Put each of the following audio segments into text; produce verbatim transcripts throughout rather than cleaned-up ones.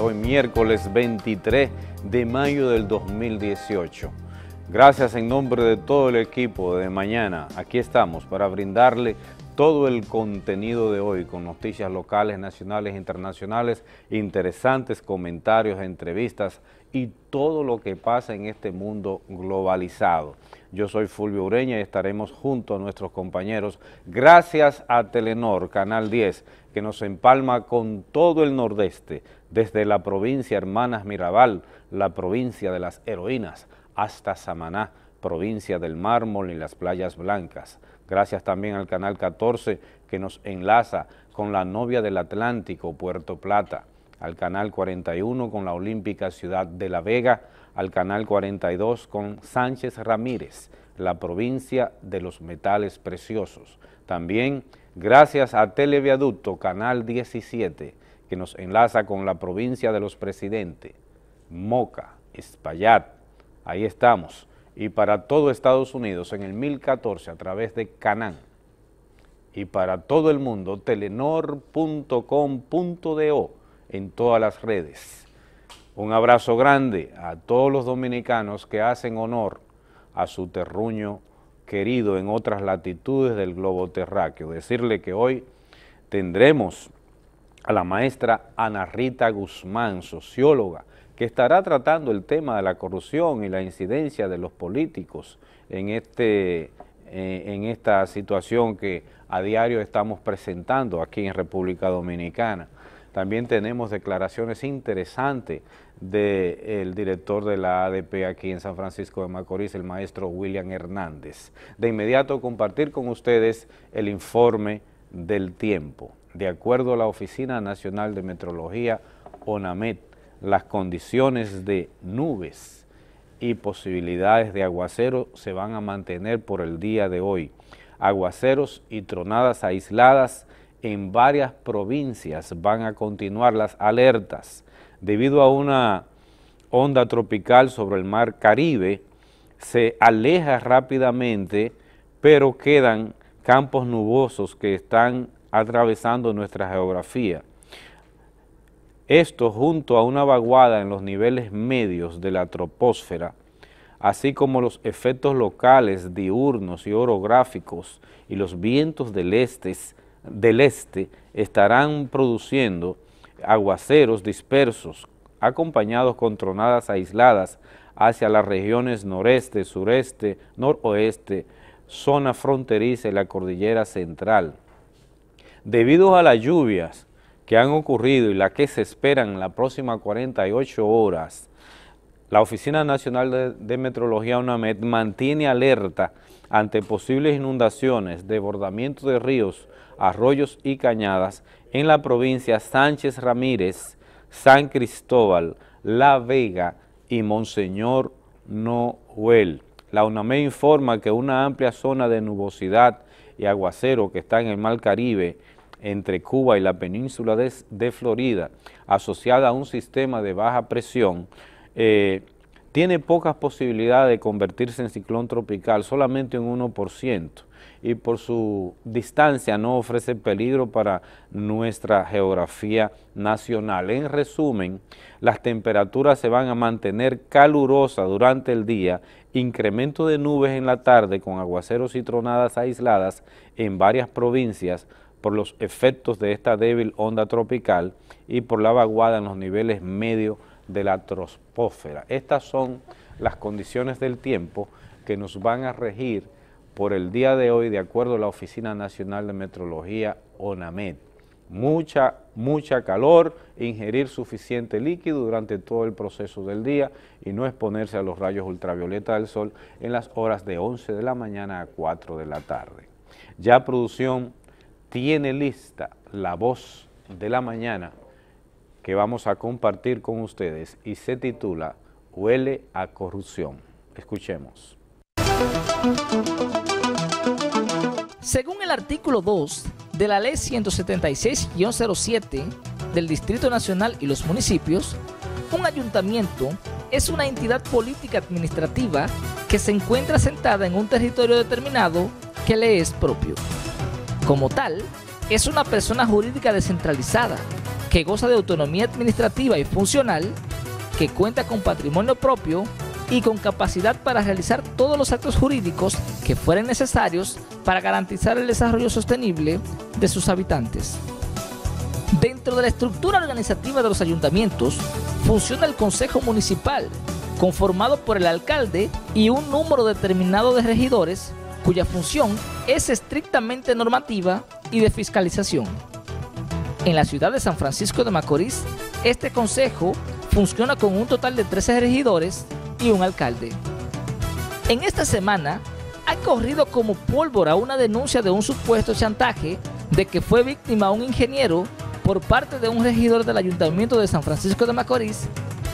hoy miércoles veintitrés de mayo del dos mil dieciocho. Gracias en nombre de todo el equipo de Mañana. Aquí estamos para brindarle todo el contenido de hoy con noticias locales, nacionales, internacionales, interesantes comentarios, entrevistas y todo lo que pasa en este mundo globalizado. Yo soy Fulvio Ureña y estaremos junto a nuestros compañeros gracias a Telenor, Canal diez, que nos empalma con todo el Nordeste, desde la provincia Hermanas Mirabal, la provincia de las heroínas, hasta Samaná, provincia del Mármol y las Playas Blancas. Gracias también al Canal catorce que nos enlaza con la novia del Atlántico, Puerto Plata, al Canal cuarenta y uno con la olímpica ciudad de La Vega, al Canal cuarenta y dos con Sánchez Ramírez, la provincia de los metales preciosos. También gracias a Televiaducto, Canal diecisiete, que nos enlaza con la provincia de los Presidentes, Moca, Espaillat, ahí estamos. Y para todo Estados Unidos en el mil catorce a través de Canán. Y para todo el mundo, Telenord punto com punto do en todas las redes. Un abrazo grande a todos los dominicanos que hacen honor a su terruño querido en otras latitudes del globo terráqueo. Decirle que hoy tendremos a la maestra Ana Rita Guzmán, socióloga, que estará tratando el tema de la corrupción y la incidencia de los políticos en, este, eh, en esta situación que a diario estamos presentando aquí en República Dominicana. También tenemos declaraciones interesantes del director de la A D P aquí en San Francisco de Macorís, el maestro William Hernández. De inmediato compartir con ustedes el informe del tiempo. De acuerdo a la Oficina Nacional de Meteorología, ONAMET, las condiciones de nubes y posibilidades de aguacero se van a mantener por el día de hoy. Aguaceros y tronadas aisladas en varias provincias van a continuar las alertas. Debido a una onda tropical sobre el mar Caribe, se aleja rápidamente, pero quedan campos nubosos que están atravesando nuestra geografía. Esto junto a una vaguada en los niveles medios de la troposfera, así como los efectos locales diurnos y orográficos y los vientos del este, del este estarán produciendo aguaceros dispersos, acompañados con tronadas aisladas hacia las regiones noreste, sureste, noroeste, zona fronteriza y la cordillera central. Debido a las lluvias que han ocurrido y la que se esperan en las próximas cuarenta y ocho horas, la Oficina Nacional de, de Meteorología ONAMET mantiene alerta ante posibles inundaciones, desbordamiento de ríos, arroyos y cañadas en la provincia Sánchez Ramírez, San Cristóbal, La Vega y Monseñor Noel. La ONAMET informa que una amplia zona de nubosidad y aguacero que está en el Mar Caribe entre Cuba y la península de, de Florida, asociada a un sistema de baja presión, eh, tiene pocas posibilidades de convertirse en ciclón tropical, solamente un uno por ciento, y por su distancia no ofrece peligro para nuestra geografía nacional. En resumen, las temperaturas se van a mantener calurosas durante el día, incremento de nubes en la tarde con aguaceros y tronadas aisladas en varias provincias, por los efectos de esta débil onda tropical y por la vaguada en los niveles medios de la troposfera. Estas son las condiciones del tiempo que nos van a regir por el día de hoy de acuerdo a la Oficina Nacional de Meteorología ONAMET. Mucha, mucha calor, ingerir suficiente líquido durante todo el proceso del día y no exponerse a los rayos ultravioleta del sol en las horas de once de la mañana a cuatro de la tarde. Ya producción tiene lista la voz de la mañana que vamos a compartir con ustedes y se titula Huele a corrupción. Escuchemos. Según el artículo dos de la Ley ciento setenta y seis cero siete del Distrito Nacional y los municipios, un ayuntamiento es una entidad política administrativa que se encuentra asentada en un territorio determinado que le es propio. Como tal, es una persona jurídica descentralizada que goza de autonomía administrativa y funcional, que cuenta con patrimonio propio y con capacidad para realizar todos los actos jurídicos que fueren necesarios para garantizar el desarrollo sostenible de sus habitantes. Dentro de la estructura organizativa de los ayuntamientos funciona el Consejo Municipal, conformado por el alcalde y un número determinado de regidores, cuya función es estrictamente normativa y de fiscalización. En la ciudad de San Francisco de Macorís, este consejo funciona con un total de trece regidores y un alcalde. En esta semana ha corrido como pólvora una denuncia de un supuesto chantaje de que fue víctima un ingeniero por parte de un regidor del Ayuntamiento de San Francisco de Macorís,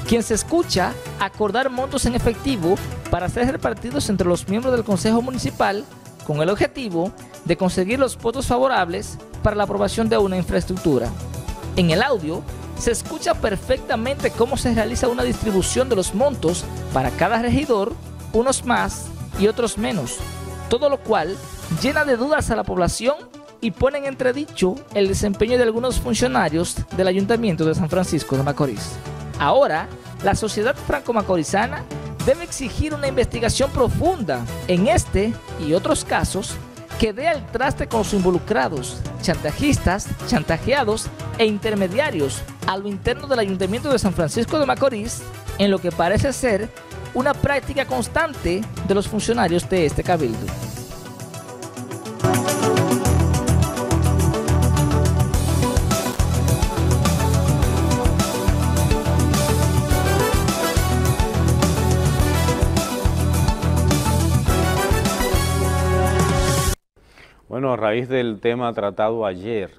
quien se escucha acordar montos en efectivo para ser repartidos entre los miembros del Consejo Municipal con el objetivo de conseguir los votos favorables para la aprobación de una infraestructura. En el audio se escucha perfectamente cómo se realiza una distribución de los montos para cada regidor, unos más y otros menos, todo lo cual llena de dudas a la población y pone en entredicho el desempeño de algunos funcionarios del Ayuntamiento de San Francisco de Macorís. Ahora, la sociedad franco-macorizana debe exigir una investigación profunda en este y otros casos que dé al traste con sus involucrados, chantajistas, chantajeados e intermediarios a lo interno del Ayuntamiento de San Francisco de Macorís, en lo que parece ser una práctica constante de los funcionarios de este cabildo. Bueno, a raíz del tema tratado ayer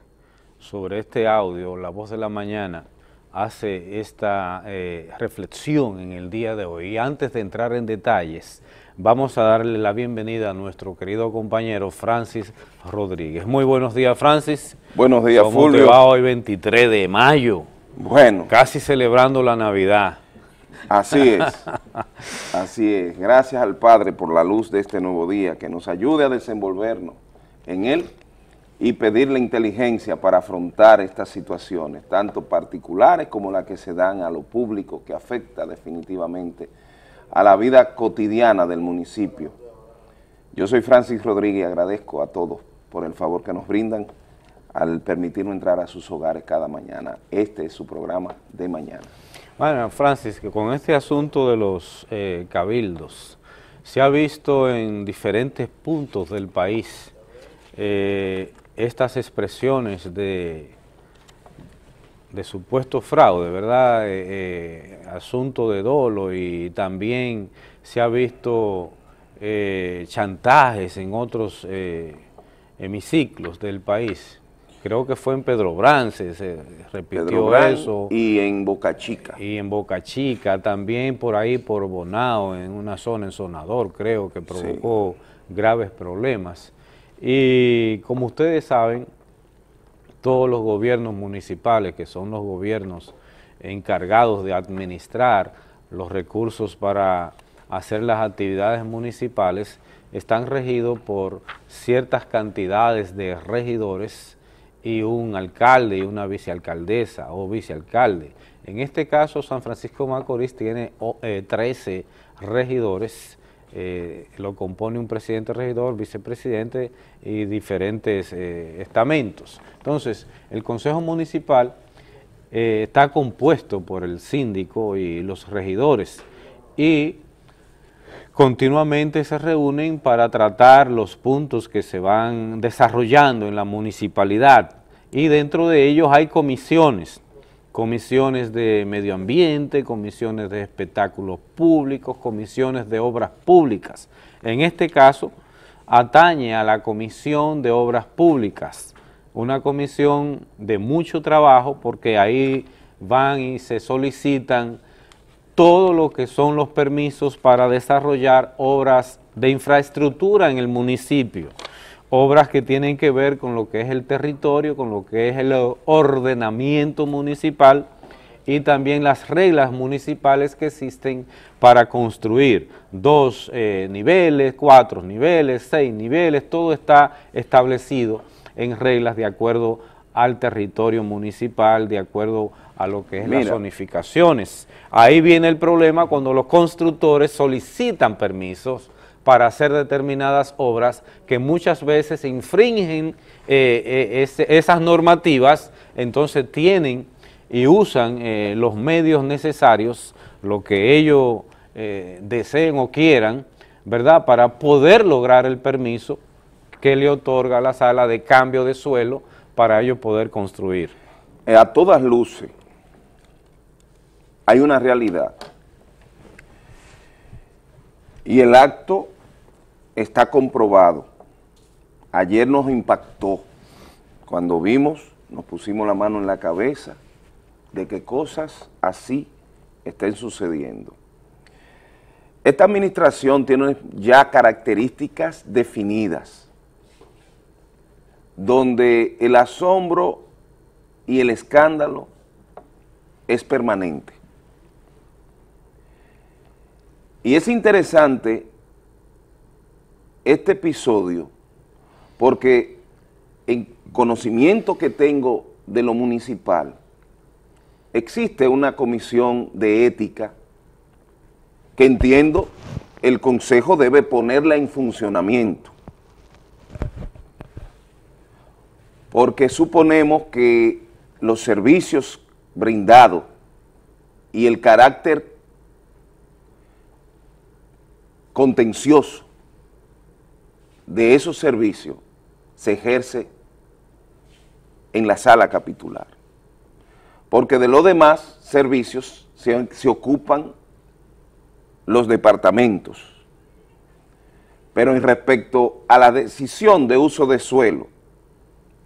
sobre este audio, La Voz de la Mañana hace esta eh, reflexión en el día de hoy. Y antes de entrar en detalles, vamos a darle la bienvenida a nuestro querido compañero Francis Rodríguez. Muy buenos días, Francis. Buenos días, ¿Cómo Fulvio? Te va hoy, veintitrés de mayo? Bueno. Casi celebrando la Navidad. Así es, así es. Gracias al Padre por la luz de este nuevo día, que nos ayude a desenvolvernos en él y pedirle inteligencia para afrontar estas situaciones, tanto particulares como las que se dan a lo público, que afecta definitivamente a la vida cotidiana del municipio. Yo soy Francis Rodríguez y agradezco a todos por el favor que nos brindan al permitirnos entrar a sus hogares cada mañana. Este es su programa de mañana. Bueno, Francis, que con este asunto de los eh, cabildos, se ha visto en diferentes puntos del país Eh, estas expresiones de, de supuesto fraude, ¿verdad? Eh, eh, asunto de dolo, y también se ha visto eh, chantajes en otros eh, hemiciclos del país. Creo que fue en Pedro Brán, se, se repitió Pedro Brán eso. Y en Boca Chica. Y en Boca Chica, también por ahí por Bonao, en una zona, en Sonador, creo que provocó sí. graves problemas. Y como ustedes saben, todos los gobiernos municipales, que son los gobiernos encargados de administrar los recursos para hacer las actividades municipales, están regidos por ciertas cantidades de regidores y un alcalde y una vicealcaldesa o vicealcalde. En este caso, San Francisco de Macorís tiene eh, trece regidores. Eh, lo compone un presidente regidor, vicepresidente y diferentes eh, estamentos. Entonces, el Consejo Municipal eh, está compuesto por el síndico y los regidores, y continuamente se reúnen para tratar los puntos que se van desarrollando en la municipalidad, y dentro de ellos hay comisiones, comisiones de medio ambiente, comisiones de espectáculos públicos, comisiones de obras públicas. En este caso, atañe a la comisión de obras públicas, una comisión de mucho trabajo, porque ahí van y se solicitan todo lo que son los permisos para desarrollar obras de infraestructura en el municipio, obras que tienen que ver con lo que es el territorio, con lo que es el ordenamiento municipal y también las reglas municipales que existen para construir dos eh, niveles, cuatro niveles, seis niveles, todo está establecido en reglas de acuerdo al territorio municipal de acuerdo a lo que es Mira. las zonificaciones. Ahí viene el problema cuando los constructores solicitan permisos para hacer determinadas obras que muchas veces infringen eh, eh, ese, esas normativas, entonces tienen y usan eh, los medios necesarios, lo que ellos eh, deseen o quieran, ¿verdad?, para poder lograr el permiso que le otorga la sala de cambio de suelo para ellos poder construir. Eh, a todas luces, hay una realidad, y el acto está comprobado. Ayer nos impactó, cuando vimos, nos pusimos la mano en la cabeza, de que cosas así estén sucediendo. Esta administración tiene ya características definidas, donde el asombro y el escándalo es permanente. Y es interesante este episodio, porque en conocimiento que tengo de lo municipal, existe una comisión de ética que entiendo el Consejo debe ponerla en funcionamiento, porque suponemos que los servicios brindados y el carácter contencioso de esos servicios se ejerce en la sala capitular, porque de los demás servicios se, se ocupan los departamentos. Pero en respecto a la decisión de uso de suelo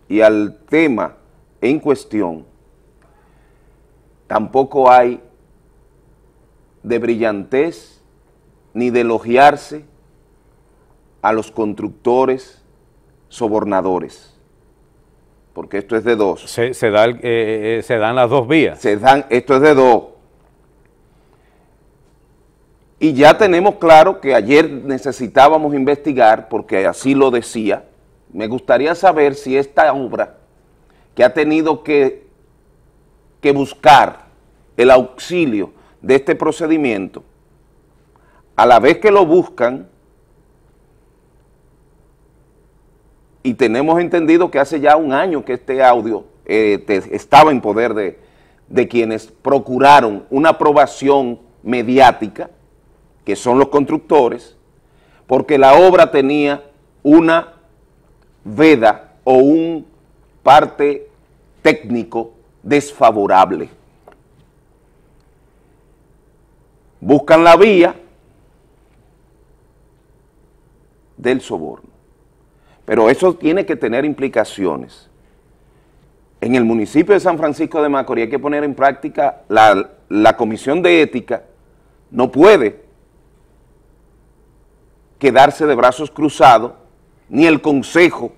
y al tema en cuestión, tampoco hay de brillantez ni de elogiarse a los constructores sobornadores, porque esto es de dos. Se, se, da el, eh, se dan las dos vías. Se dan, esto es de dos. Y ya tenemos claro que ayer necesitábamos investigar, porque así lo decía. Me gustaría saber si esta obra, que ha tenido que, que buscar el auxilio de este procedimiento, a la vez que lo buscan, y tenemos entendido que hace ya un año que este audio eh, te, estaba en poder de, de quienes procuraron una aprobación mediática, que son los constructores, porque la obra tenía una veda o un parte técnico desfavorable. Buscan la vía del soborno, pero eso tiene que tener implicaciones. En el municipio de San Francisco de Macorís hay que poner en práctica la, la comisión de ética. No puede quedarse de brazos cruzados, ni el consejo,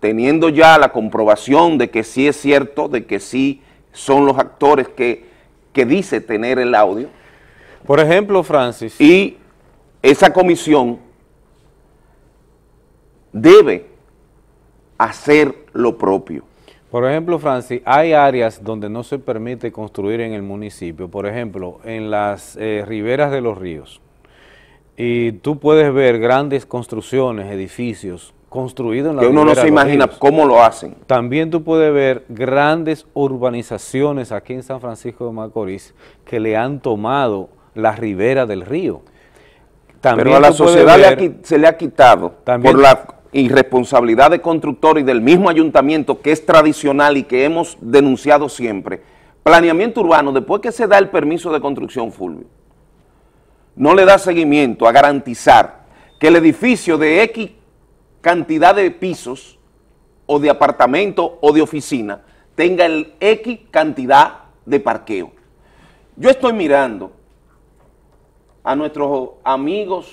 teniendo ya la comprobación de que sí es cierto, de que sí son los actores que, que dice tener el audio. Por ejemplo, Francis. Y esa comisión debe hacer lo propio. Por ejemplo, Francis, hay áreas donde no se permite construir en el municipio, por ejemplo, en las eh, riberas de los ríos, y tú puedes ver grandes construcciones, edificios construidos en la que uno no se imagina cómo lo hacen. También tú puedes ver grandes urbanizaciones aquí en San Francisco de Macorís que le han tomado la ribera del río. También Pero a la sociedad ver, le ha, se le ha quitado también, por la irresponsabilidad de constructor y del mismo ayuntamiento, que es tradicional y que hemos denunciado siempre. Planeamiento urbano, después que se da el permiso de construcción, Fulvio, no le da seguimiento a garantizar que el edificio de X cantidad de pisos o de apartamento o de oficina tenga el X cantidad de parqueo. Yo estoy mirando a nuestros amigos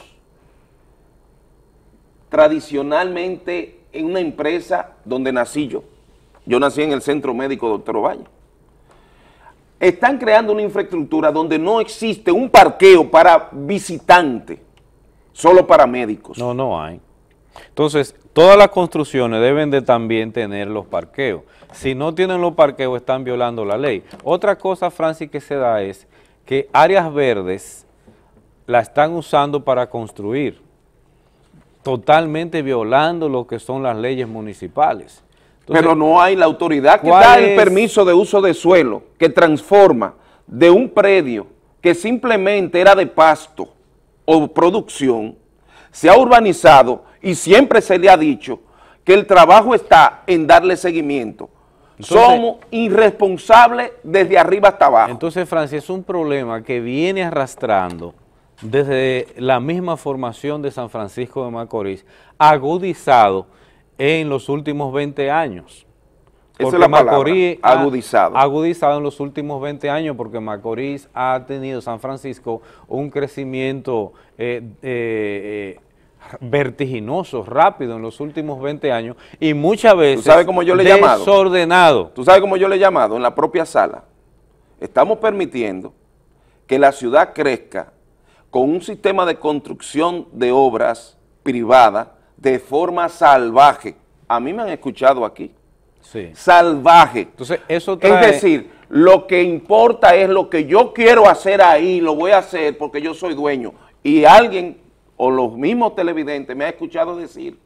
tradicionalmente en una empresa donde nací yo. Yo nací en el Centro Médico Doctor Ovalle. Están creando una infraestructura donde no existe un parqueo para visitantes, solo para médicos. No, no hay. Entonces, todas las construcciones deben de también tener los parqueos. Si no tienen los parqueos, están violando la ley. Otra cosa, Francis, que se da es que áreas verdes la están usando para construir, totalmente violando lo que son las leyes municipales. Entonces, pero no hay la autoridad que da el permiso de uso de suelo, que transforma de un predio que simplemente era de pasto o producción, se ha urbanizado y siempre se le ha dicho que el trabajo está en darle seguimiento. Entonces, somos irresponsables desde arriba hasta abajo. Entonces, Francis, es un problema que viene arrastrando desde la misma formación de San Francisco de Macorís, agudizado en los últimos veinte años. Porque esa es la Macorís palabra, agudizado. Ha agudizado en los últimos veinte años, porque Macorís ha tenido, San Francisco, un crecimiento eh, eh, vertiginoso, rápido en los últimos veinte años y muchas veces ¿Tú sabes cómo yo le he desordenado. Llamado? Tú sabes cómo yo le he llamado, en la propia sala. Estamos permitiendo que la ciudad crezca con un sistema de construcción de obras privadas de forma salvaje. A mí me han escuchado aquí. Sí. Salvaje. Entonces, eso trae... Es decir, lo que importa es lo que yo quiero hacer ahí, lo voy a hacer porque yo soy dueño. Y alguien, o los mismos televidentes, me ha escuchado decir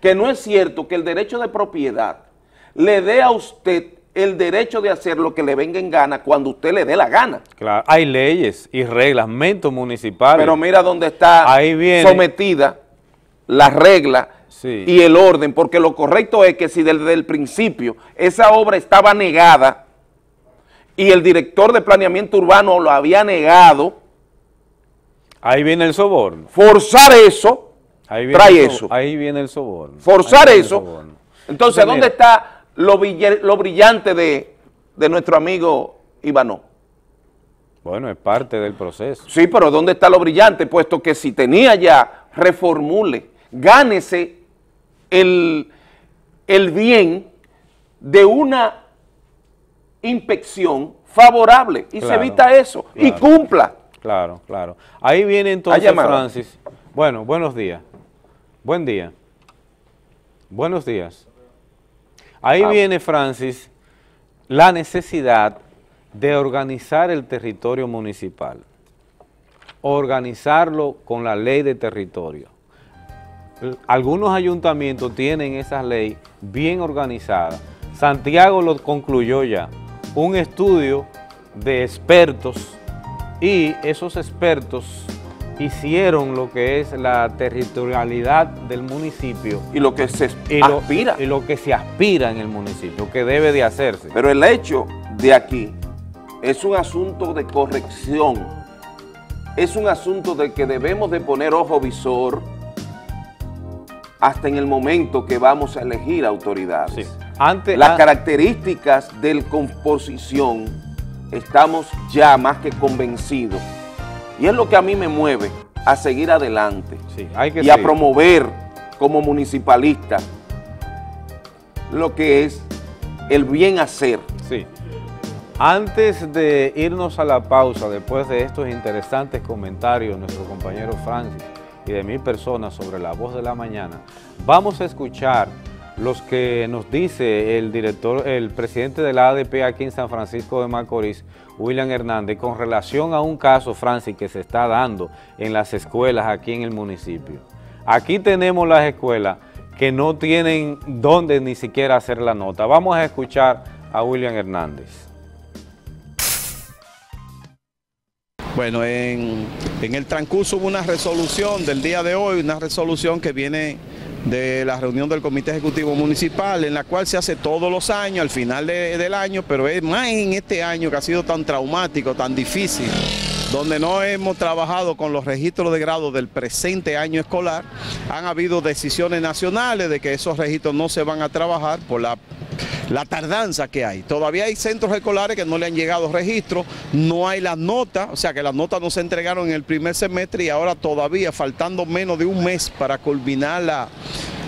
que no es cierto que el derecho de propiedad le dé a usted el derecho de hacer lo que le venga en gana cuando usted le dé la gana. Claro, hay leyes y reglamentos municipales. Pero mira dónde está ahí viene sometida la regla. Sí. Y el orden, porque lo correcto es que si desde el principio esa obra estaba negada y el director de planeamiento urbano lo había negado, ahí viene el soborno. Forzar eso, ahí viene trae el so, eso. Ahí viene el soborno. Forzar eso. Soborno. Entonces, sí, ¿dónde está lo, lo brillante de, de nuestro amigo Ivanov? Bueno, es parte del proceso. Sí, pero ¿dónde está lo brillante? Puesto que si tenía ya, reformule, gánese El, el bien de una inspección favorable y claro, se evita eso, claro, y cumpla. Claro, claro. Ahí viene entonces Francis. Bueno, buenos días. Buen día. Buenos días. Ahí ah, viene Francis la necesidad de organizar el territorio municipal, organizarlo con la ley de territorio. Algunos ayuntamientos tienen esa ley bien organizada. Santiago lo concluyó ya, un estudio de expertos, y esos expertos hicieron lo que es la territorialidad del municipio. Y lo que se y aspira. Lo, y lo que se aspira en el municipio, que debe de hacerse. Pero el hecho de aquí es un asunto de corrección, es un asunto de que debemos de poner ojo visor hasta en el momento que vamos a elegir autoridades. Sí. Antes, Las an... características de la composición estamos ya más que convencidos. Y es lo que a mí me mueve a seguir adelante, sí, hay que y seguir. a promover como municipalista lo que es el bien hacer. Sí. Antes de irnos a la pausa, después de estos interesantes comentarios de nuestro compañero Francis y de mil personas sobre La Voz de la Mañana, vamos a escuchar los que nos dice el director, el presidente de la A D P aquí en San Francisco de Macorís, William Hernández, con relación a un caso, Francis, que se está dando en las escuelas aquí en el municipio. Aquí tenemos las escuelas que no tienen dónde ni siquiera hacer la nota. Vamos a escuchar a William Hernández. Bueno, en, en el transcurso hubo una resolución del día de hoy, una resolución que viene de la reunión del Comité Ejecutivo Municipal, en la cual se hace todos los años, al final de, del año, pero es más en este año que ha sido tan traumático, tan difícil, donde no hemos trabajado con los registros de grado del presente año escolar. Han habido decisiones nacionales de que esos registros no se van a trabajar por la... la tardanza que hay. Todavía hay centros escolares que no le han llegado registros, no hay las notas, o sea que las notas no se entregaron en el primer semestre y ahora todavía, faltando menos de un mes para culminar la,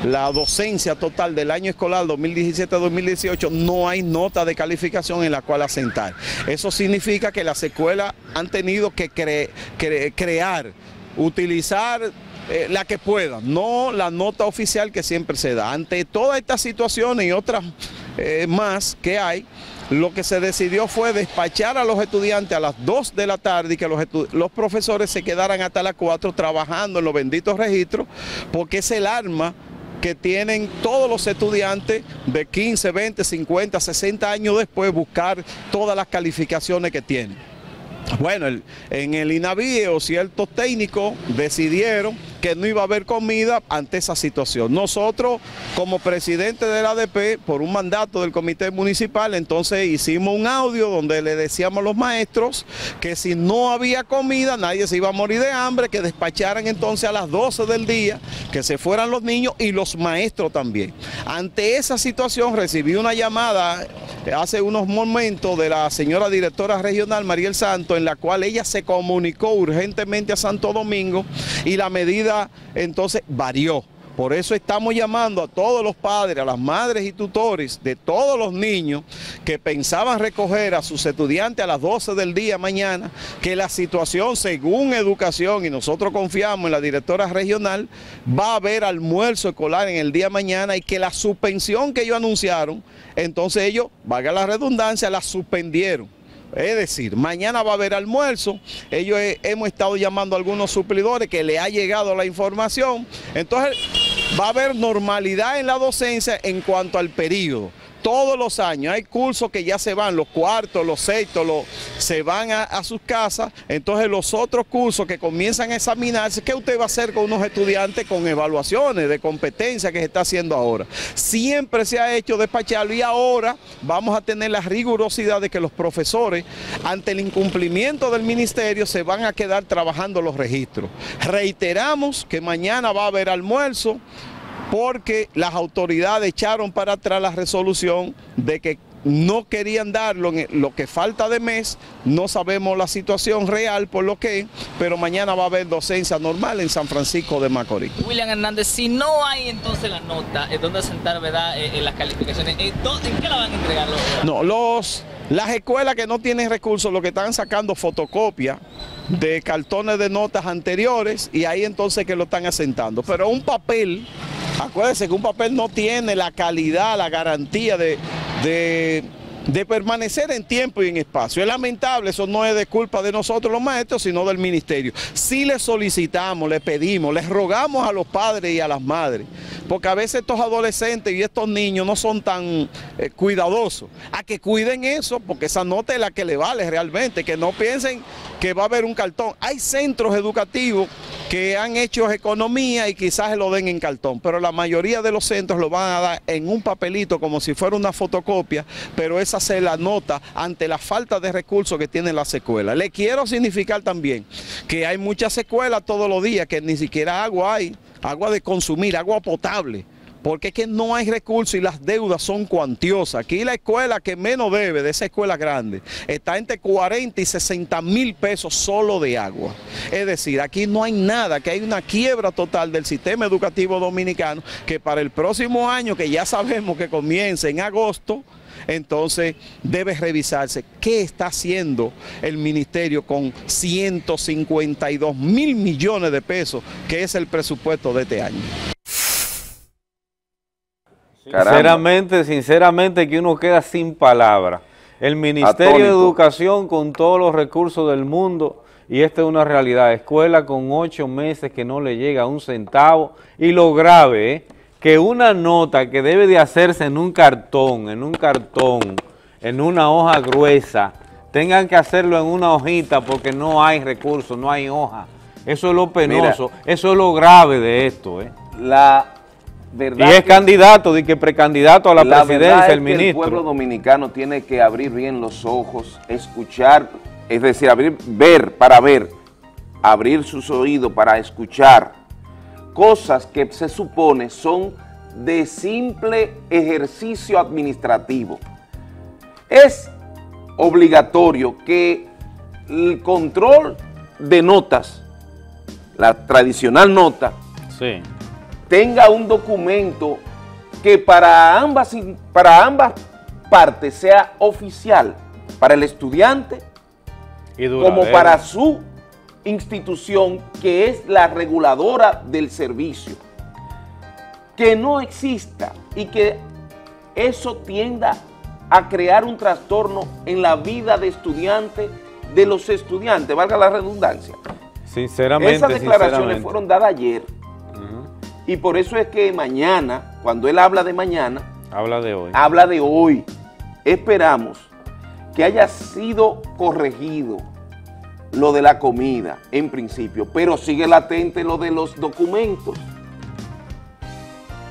la docencia total del año escolar dos mil diecisiete dos mil dieciocho, no hay nota de calificación en la cual asentar. Eso significa que las escuelas han tenido que cre, cre, crear, utilizar eh, la que puedan, no la nota oficial que siempre se da. Ante todas estas situaciones y otras eh, más que hay, lo que se decidió fue despachar a los estudiantes a las dos de la tarde y que los, los profesores se quedaran hasta las cuatro trabajando en los benditos registros, porque es el arma que tienen todos los estudiantes de quince, veinte, cincuenta, sesenta años después, buscar todas las calificaciones que tienen. Bueno, el, en el INAVIE ciertos técnicos decidieron que no iba a haber comida ante esa situación. Nosotros, como presidente del A D P, por un mandato del comité municipal, entonces hicimos un audio donde le decíamos a los maestros que si no había comida, nadie se iba a morir de hambre, que despacharan entonces a las doce del día, que se fueran los niños y los maestros también. Ante esa situación recibí una llamada hace unos momentos de la señora directora regional Mariel Santos, en la cual ella se comunicó urgentemente a Santo Domingo y la medida entonces varió. Por eso estamos llamando a todos los padres, a las madres y tutores de todos los niños que pensaban recoger a sus estudiantes a las doce del día mañana, que la situación según educación, y nosotros confiamos en la directora regional, va a haber almuerzo escolar en el día mañana y que la suspensión que ellos anunciaron, entonces ellos, valga la redundancia, la suspendieron. Es decir, mañana va a haber almuerzo, ellos he, hemos estado llamando a algunos suplidores que le ha llegado la información, entonces va a haber normalidad en la docencia en cuanto al periodo. Todos los años hay cursos que ya se van, los cuartos, los sextos, los, se van a, a sus casas, entonces los otros cursos que comienzan a examinarse, ¿qué usted va a hacer con unos estudiantes con evaluaciones de competencia que se está haciendo ahora? Siempre se ha hecho despacharlo y ahora vamos a tener la rigurosidad de que los profesores, ante el incumplimiento del ministerio, se van a quedar trabajando los registros. Reiteramos que mañana va a haber almuerzo, porque las autoridades echaron para atrás la resolución de que no querían darlo en lo que falta de mes. No sabemos la situación real por lo que, pero mañana va a haber docencia normal en San Francisco de Macorís. William Hernández, si no hay entonces la nota, ¿dónde sentar, verdad, en las calificaciones? ¿En qué la van a entregar? No, los, las escuelas que no tienen recursos, lo que están sacando fotocopias de cartones de notas anteriores y ahí entonces que lo están asentando. Pero un papel... Acuérdense que un papel no tiene la calidad, la garantía de, de, de permanecer en tiempo y en espacio. Es lamentable, eso no es de culpa de nosotros los maestros, sino del ministerio. Sí les solicitamos, les pedimos, les rogamos a los padres y a las madres, porque a veces estos adolescentes y estos niños no son tan eh, cuidadosos, a que cuiden eso, porque esa nota es la que le vale realmente, que no piensen que va a haber un cartón. Hay centros educativos que han hecho economía y quizás lo den en cartón, pero la mayoría de los centros lo van a dar en un papelito como si fuera una fotocopia, pero esa se la nota ante la falta de recursos que tienen las escuelas. Le quiero significar también que hay muchas escuelas todos los días que ni siquiera agua hay, agua de consumir, agua potable, porque es que no hay recursos y las deudas son cuantiosas. Aquí la escuela que menos debe de esa escuela grande está entre cuarenta y sesenta mil pesos solo de agua. Es decir, aquí no hay nada, que hay una quiebra total del sistema educativo dominicano, que para el próximo año, que ya sabemos que comienza en agosto, entonces debe revisarse qué está haciendo el ministerio con ciento cincuenta y dos mil millones de pesos, que es el presupuesto de este año. Caramba. Sinceramente, sinceramente que uno queda sin palabras. El Ministerio Atónico. de Educación con todos los recursos del mundo, y esta es una realidad, escuela con ocho meses que no le llega un centavo, y lo grave es que una nota que debe de hacerse en un cartón, en un cartón, en una hoja gruesa, tengan que hacerlo en una hojita porque no hay recursos, no hay hoja. Eso es lo penoso, mira, eso es lo grave de esto, ¿eh? La... Verdad y es que, candidato, de que precandidato a la, la presidencia, es el ministro. El pueblo dominicano tiene que abrir bien los ojos, escuchar, es decir, abrir, ver para ver, abrir sus oídos para escuchar cosas que se supone son de simple ejercicio administrativo. Es obligatorio que el control de notas, la tradicional nota, sí, tenga un documento que para ambas, para ambas partes sea oficial, para el estudiante y como para su institución que es la reguladora del servicio, que no exista y que eso tienda a crear un trastorno en la vida de estudiantes, de los estudiantes, valga la redundancia. Sinceramente, esas declaraciones sinceramente. fueron dadas ayer. Uh-huh. Y por eso es que mañana, cuando él habla de mañana, habla de hoy. Habla de hoy. Esperamos que haya sido corregido lo de la comida en principio, pero sigue latente lo de los documentos.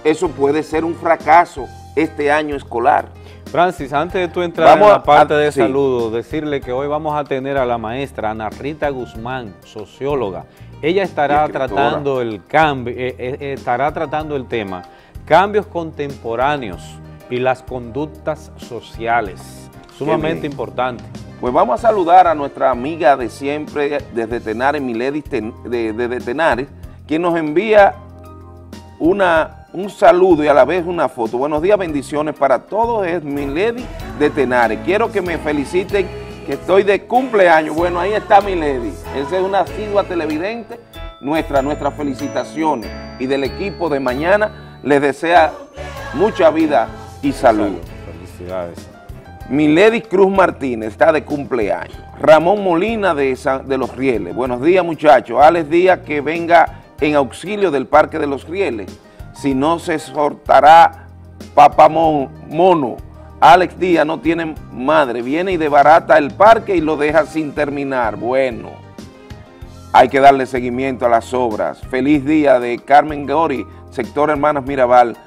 Eso puede ser un fracaso este año escolar. Francis, antes de tú entrar vamos en la parte a, de sí. saludos, decirle que hoy vamos a tener a la maestra Ana Rita Guzmán, socióloga. Ella estará tratando el cambio, eh, eh, estará tratando el tema cambios contemporáneos y las conductas sociales, sumamente importante. Pues vamos a saludar a nuestra amiga de siempre desde Tenares, Milady de, de, de Tenares, quien nos envía una un saludo y a la vez una foto. Buenos días, bendiciones para todos. Es Milady de Tenares. Quiero que me feliciten que estoy de cumpleaños. Bueno, ahí está Milady. Esa es una asidua televidente. Nuestra, nuestras felicitaciones. Y del equipo de mañana les desea mucha vida y salud. Felicidades. Milady Cruz Martínez está de cumpleaños. Ramón Molina de, San, de Los Rieles. Buenos días, muchachos. Alex Díaz que venga en auxilio del Parque de Los Rieles. Si no se exhortará papamono, Alex Díaz no tiene madre, viene y desbarata el parque y lo deja sin terminar. Bueno, hay que darle seguimiento a las obras. Feliz día de Carmen Gori, sector Hermanas Mirabal.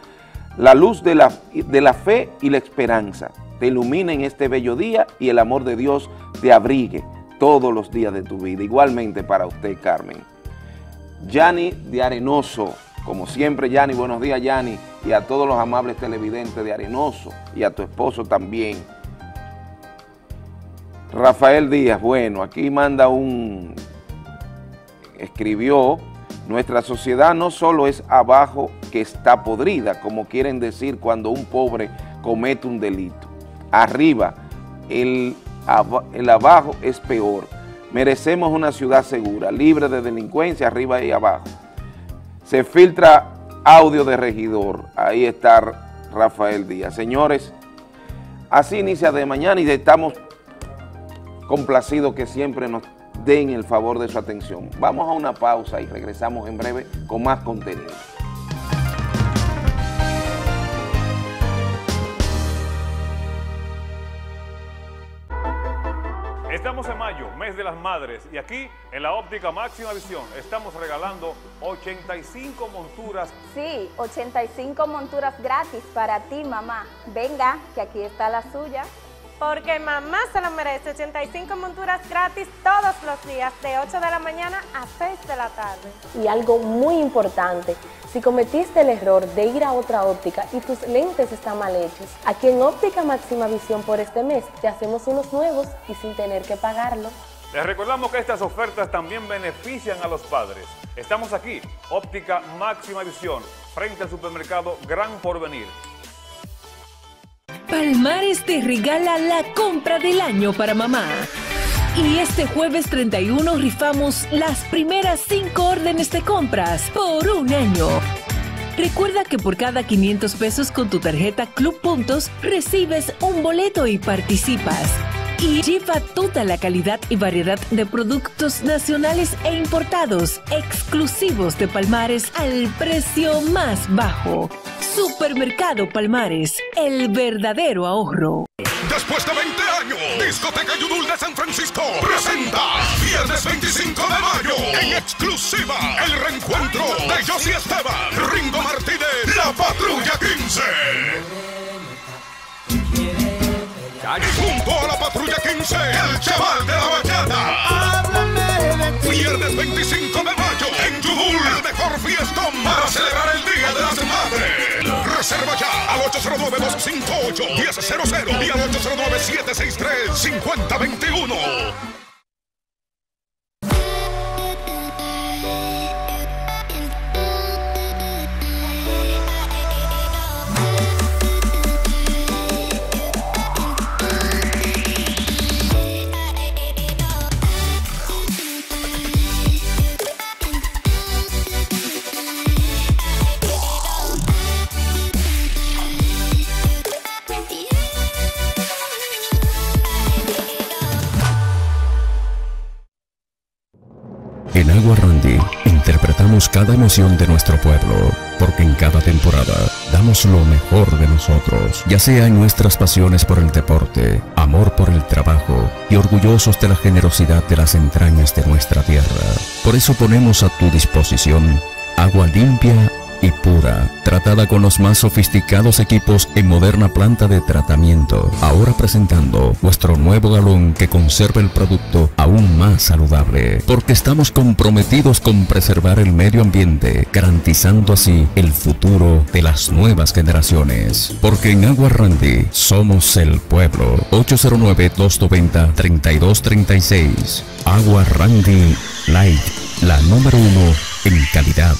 La luz de la, de la fe y la esperanza te ilumina en este bello día y el amor de Dios te abrigue todos los días de tu vida. Igualmente para usted, Carmen. Yani de Arenoso. Como siempre, Yani, buenos días, Yani, y a todos los amables televidentes de Arenoso, y a tu esposo también. Rafael Díaz, bueno, aquí manda un... escribió, nuestra sociedad no solo es abajo que está podrida, como quieren decir cuando un pobre comete un delito. Arriba, el, ab el abajo es peor. Merecemos una ciudad segura, libre de delincuencia, arriba y abajo. Se filtra audio de regidor. Ahí está Rafael Díaz. Señores, así inicia de mañana y estamos complacidos que siempre nos den el favor de su atención. Vamos a una pausa y regresamos en breve con más contenido. Estamos en mayo, mes de las madres, y aquí en la Óptica Máxima Visión estamos regalando ochenta y cinco monturas. Sí, ochenta y cinco monturas gratis para ti, mamá. Venga, que aquí está la suya. Porque mamá se lo merece. Ochenta y cinco monturas gratis todos los días, de ocho de la mañana a seis de la tarde. Y algo muy importante, si cometiste el error de ir a otra óptica y tus lentes están mal hechos, aquí en Óptica Máxima Visión por este mes te hacemos unos nuevos y sin tener que pagarlo. Les recordamos que estas ofertas también benefician a los padres. Estamos aquí, Óptica Máxima Visión, frente al supermercado Gran Porvenir. Palmares te regala la compra del año para mamá. Y este jueves treinta y uno rifamos las primeras cinco órdenes de compras por un año. Recuerda que por cada quinientos pesos con tu tarjeta Club Puntos recibes un boleto y participas. Y lleva toda la calidad y variedad de productos nacionales e importados exclusivos de Palmares al precio más bajo. Supermercado Palmares, el verdadero ahorro. Después de veinte años, Discoteca Yudul de San Francisco presenta viernes veinticinco de mayo en exclusiva el reencuentro de Yossi Esteban, Ringo Martínez, La Patrulla quince. Y junto a La Patrulla quince, el chaval de la bachata. Viernes veinticinco de mayo en Yudul, el mejor fiestón para celebrar el Día de las Madres. Reserva ya al ocho cero nueve, dos cinco ocho, uno cero cero y al ocho cero nueve, siete seis tres, cinco cero dos uno. En Agua Randy interpretamos cada emoción de nuestro pueblo, porque en cada temporada damos lo mejor de nosotros, ya sea en nuestras pasiones por el deporte, amor por el trabajo y orgullosos de la generosidad de las entrañas de nuestra tierra. Por eso ponemos a tu disposición agua limpia y pura, tratada con los más sofisticados equipos en moderna planta de tratamiento. Ahora presentando nuestro nuevo galón que conserva el producto aún más saludable, porque estamos comprometidos con preservar el medio ambiente, garantizando así el futuro de las nuevas generaciones. Porque en Agua Randy somos el pueblo. Ocho cero nueve, dos noventa, treinta y dos treinta y seis. Agua Randy Light, la número uno en calidad.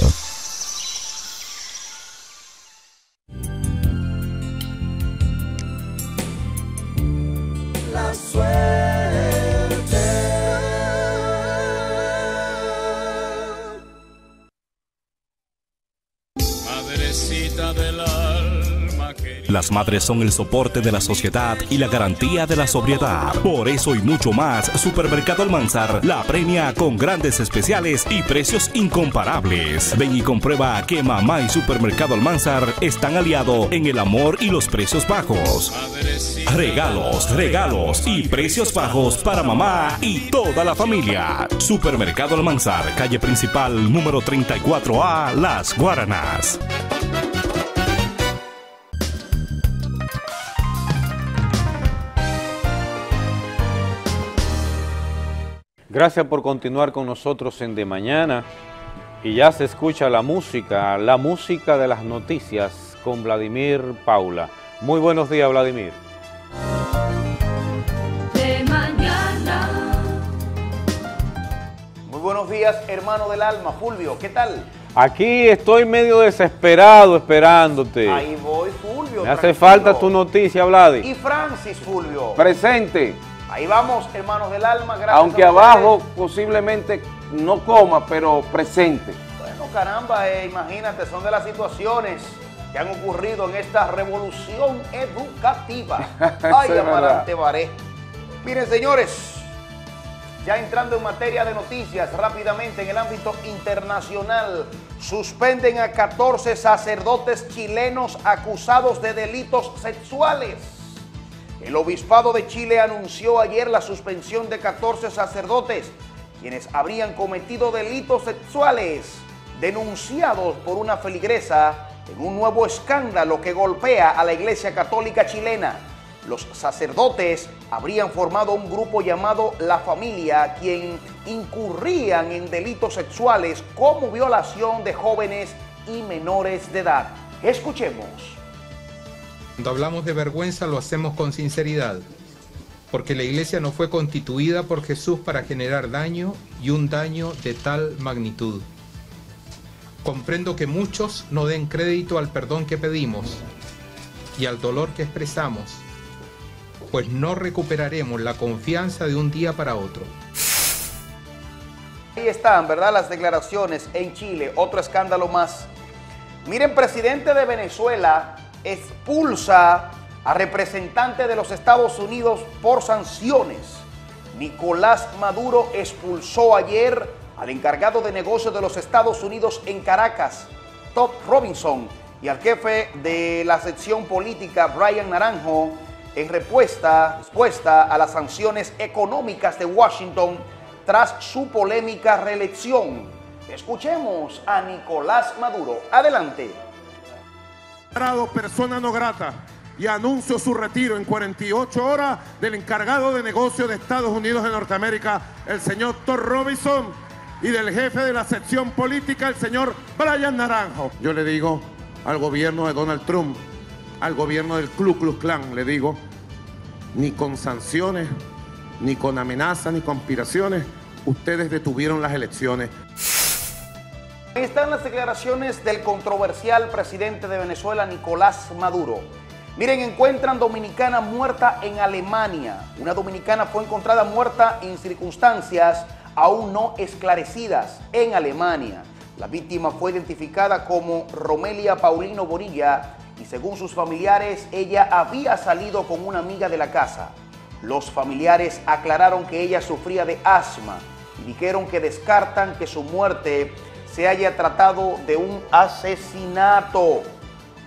Las madres son el soporte de la sociedad y la garantía de la sobriedad. Por eso y mucho más, Supermercado Almanzar la premia con grandes especiales y precios incomparables. Ven y comprueba que mamá y Supermercado Almanzar están aliados en el amor y los precios bajos. Regalos, regalos y precios bajos para mamá y toda la familia. Supermercado Almanzar, calle principal número treinta y cuatro A, Las Guaranas. Gracias por continuar con nosotros en De Mañana. Y ya se escucha la música, la música de las noticias con Vladimir Paula. Muy buenos días, Vladimir. De Mañana. Muy buenos días, hermano del alma, Fulvio, ¿qué tal? Aquí estoy medio desesperado esperándote. Ahí voy, Fulvio. Me hace falta tu noticia, Vladi. Y Francis, Fulvio. Presente. Ahí vamos, hermanos del alma, gracias. Aunque abajo posiblemente no coma, pero presente. Bueno, caramba, eh, imagínate, son de las situaciones que han ocurrido en esta revolución educativa. Ay, amarante baré. Miren, señores, ya entrando en materia de noticias, rápidamente en el ámbito internacional, suspenden a catorce sacerdotes chilenos acusados de delitos sexuales. El Obispado de Chile anunció ayer la suspensión de catorce sacerdotes, quienes habrían cometido delitos sexuales, denunciados por una feligresa en un nuevo escándalo que golpea a la Iglesia Católica chilena. Los sacerdotes habrían formado un grupo llamado La Familia, quien incurrían en delitos sexuales como violación de jóvenes y menores de edad. Escuchemos. Cuando hablamos de vergüenza lo hacemos con sinceridad, porque la Iglesia no fue constituida por Jesús para generar daño y un daño de tal magnitud. Comprendo que muchos no den crédito al perdón que pedimos y al dolor que expresamos, pues no recuperaremos la confianza de un día para otro. Ahí están, ¿verdad?, las declaraciones en Chile, otro escándalo más. Miren, presidente de Venezuela expulsa a representante de los Estados Unidos por sanciones. Nicolás Maduro expulsó ayer al encargado de negocios de los Estados Unidos en Caracas, Todd Robinson, y al jefe de la sección política, Brian Naranjo, en respuesta, respuesta a las sanciones económicas de Washington tras su polémica reelección. Escuchemos a Nicolás Maduro. Adelante. Persona no grata, y anuncio su retiro en cuarenta y ocho horas del encargado de negocios de Estados Unidos de Norteamérica, el señor Todd Robinson, y del jefe de la sección política, el señor Brian Naranjo. Yo le digo al gobierno de Donald Trump, al gobierno del Ku Klux Klan, le digo, ni con sanciones, ni con amenazas, ni conspiraciones, ustedes detuvieron las elecciones. Ahí están las declaraciones del controversial presidente de Venezuela, Nicolás Maduro. Miren, encuentran dominicana muerta en Alemania. Una dominicana fue encontrada muerta en circunstancias aún no esclarecidas en Alemania. La víctima fue identificada como Romelia Paulino Bonilla y según sus familiares, ella había salido con una amiga de la casa. Los familiares aclararon que ella sufría de asma. Dijeron que descartan que su muerte se haya tratado de un asesinato.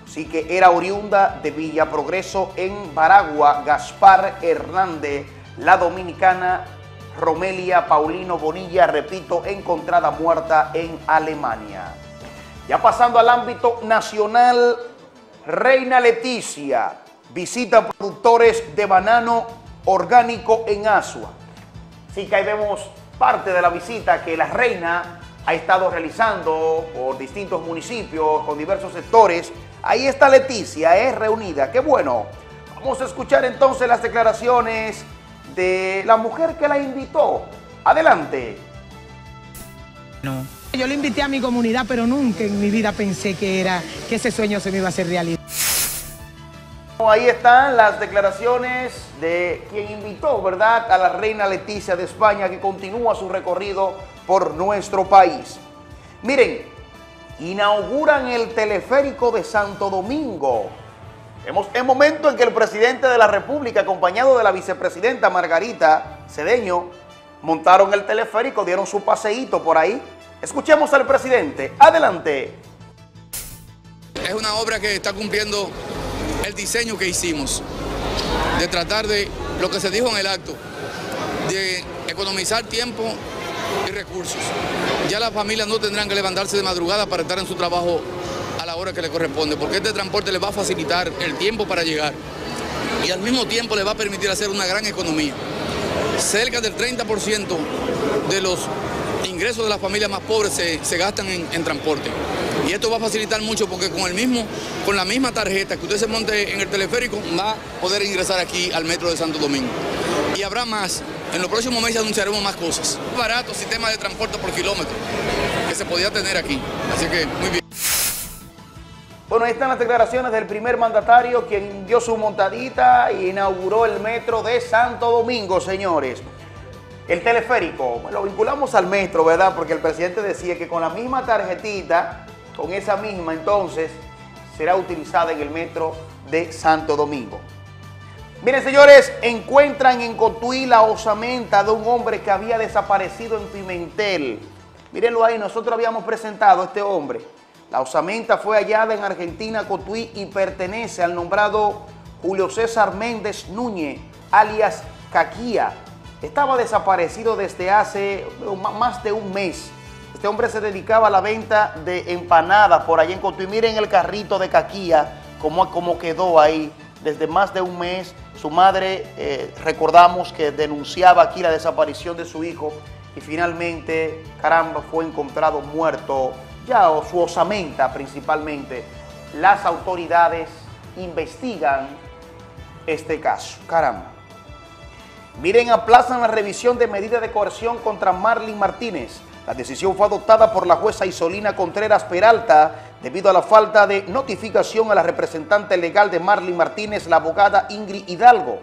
Así que era oriunda de Villa Progreso en Baragua, Gaspar Hernández, la dominicana Romelia Paulino Bonilla, repito, encontrada muerta en Alemania. Ya pasando al ámbito nacional, Reina Leticia visita productores de banano orgánico en Asua. Así que ahí vemos parte de la visita que la reina ha estado realizando por distintos municipios, con diversos sectores. Ahí está Leticia, es eh, reunida. Qué bueno. Vamos a escuchar entonces las declaraciones de la mujer que la invitó. Adelante. No. Yo le invité a mi comunidad, pero nunca en mi vida pensé que, era, que ese sueño se me iba a hacer realidad. Ahí están las declaraciones de quien invitó, ¿verdad?, a la reina Leticia de España, que continúa su recorrido por nuestro país. Miren, inauguran el teleférico de Santo Domingo. Es momento en que el presidente de la República, acompañado de la vicepresidenta Margarita Cedeño, montaron el teleférico, dieron su paseíto por ahí. Escuchemos al presidente. Adelante. Es una obra que está cumpliendo el diseño que hicimos, de tratar de lo que se dijo en el acto, de economizar tiempo y recursos. Ya las familias no tendrán que levantarse de madrugada para estar en su trabajo a la hora que le corresponde, porque este transporte les va a facilitar el tiempo para llegar y al mismo tiempo les va a permitir hacer una gran economía. Cerca del treinta por ciento de los ingresos de las familias más pobres se, se gastan en, en transporte. Y esto va a facilitar mucho porque con el mismo, con la misma tarjeta que usted se monte en el teleférico va a poder ingresar aquí al metro de Santo Domingo. Y habrá más, en los próximos meses anunciaremos más cosas. Barato sistema de transporte por kilómetro que se podía tener aquí, así que muy bien. Bueno, ahí están las declaraciones del primer mandatario, quien dio su montadita e inauguró el metro de Santo Domingo, señores. El teleférico, lo vinculamos al metro, ¿verdad? Porque el presidente decía que con la misma tarjetita, con esa misma entonces, será utilizada en el metro de Santo Domingo. Miren, señores, encuentran en Cotuí la osamenta de un hombre que había desaparecido en Pimentel. Mírenlo ahí, nosotros habíamos presentado a este hombre. La osamenta fue hallada en Argentina, Cotuí, y pertenece al nombrado Julio César Méndez Núñez, alias Caquía. Estaba desaparecido desde hace más de un mes. Este hombre se dedicaba a la venta de empanadas por allá en Cotuí. Miren el carrito de Caquía, como, como quedó ahí desde más de un mes. Su madre, eh, recordamos que denunciaba aquí la desaparición de su hijo y finalmente, caramba, fue encontrado muerto, ya o su osamenta principalmente. Las autoridades investigan este caso, caramba. Miren, aplazan la revisión de medida de coerción contra Marlin Martínez. La decisión fue adoptada por la jueza Isolina Contreras Peralta debido a la falta de notificación a la representante legal de Marlin Martínez, la abogada Ingrid Hidalgo.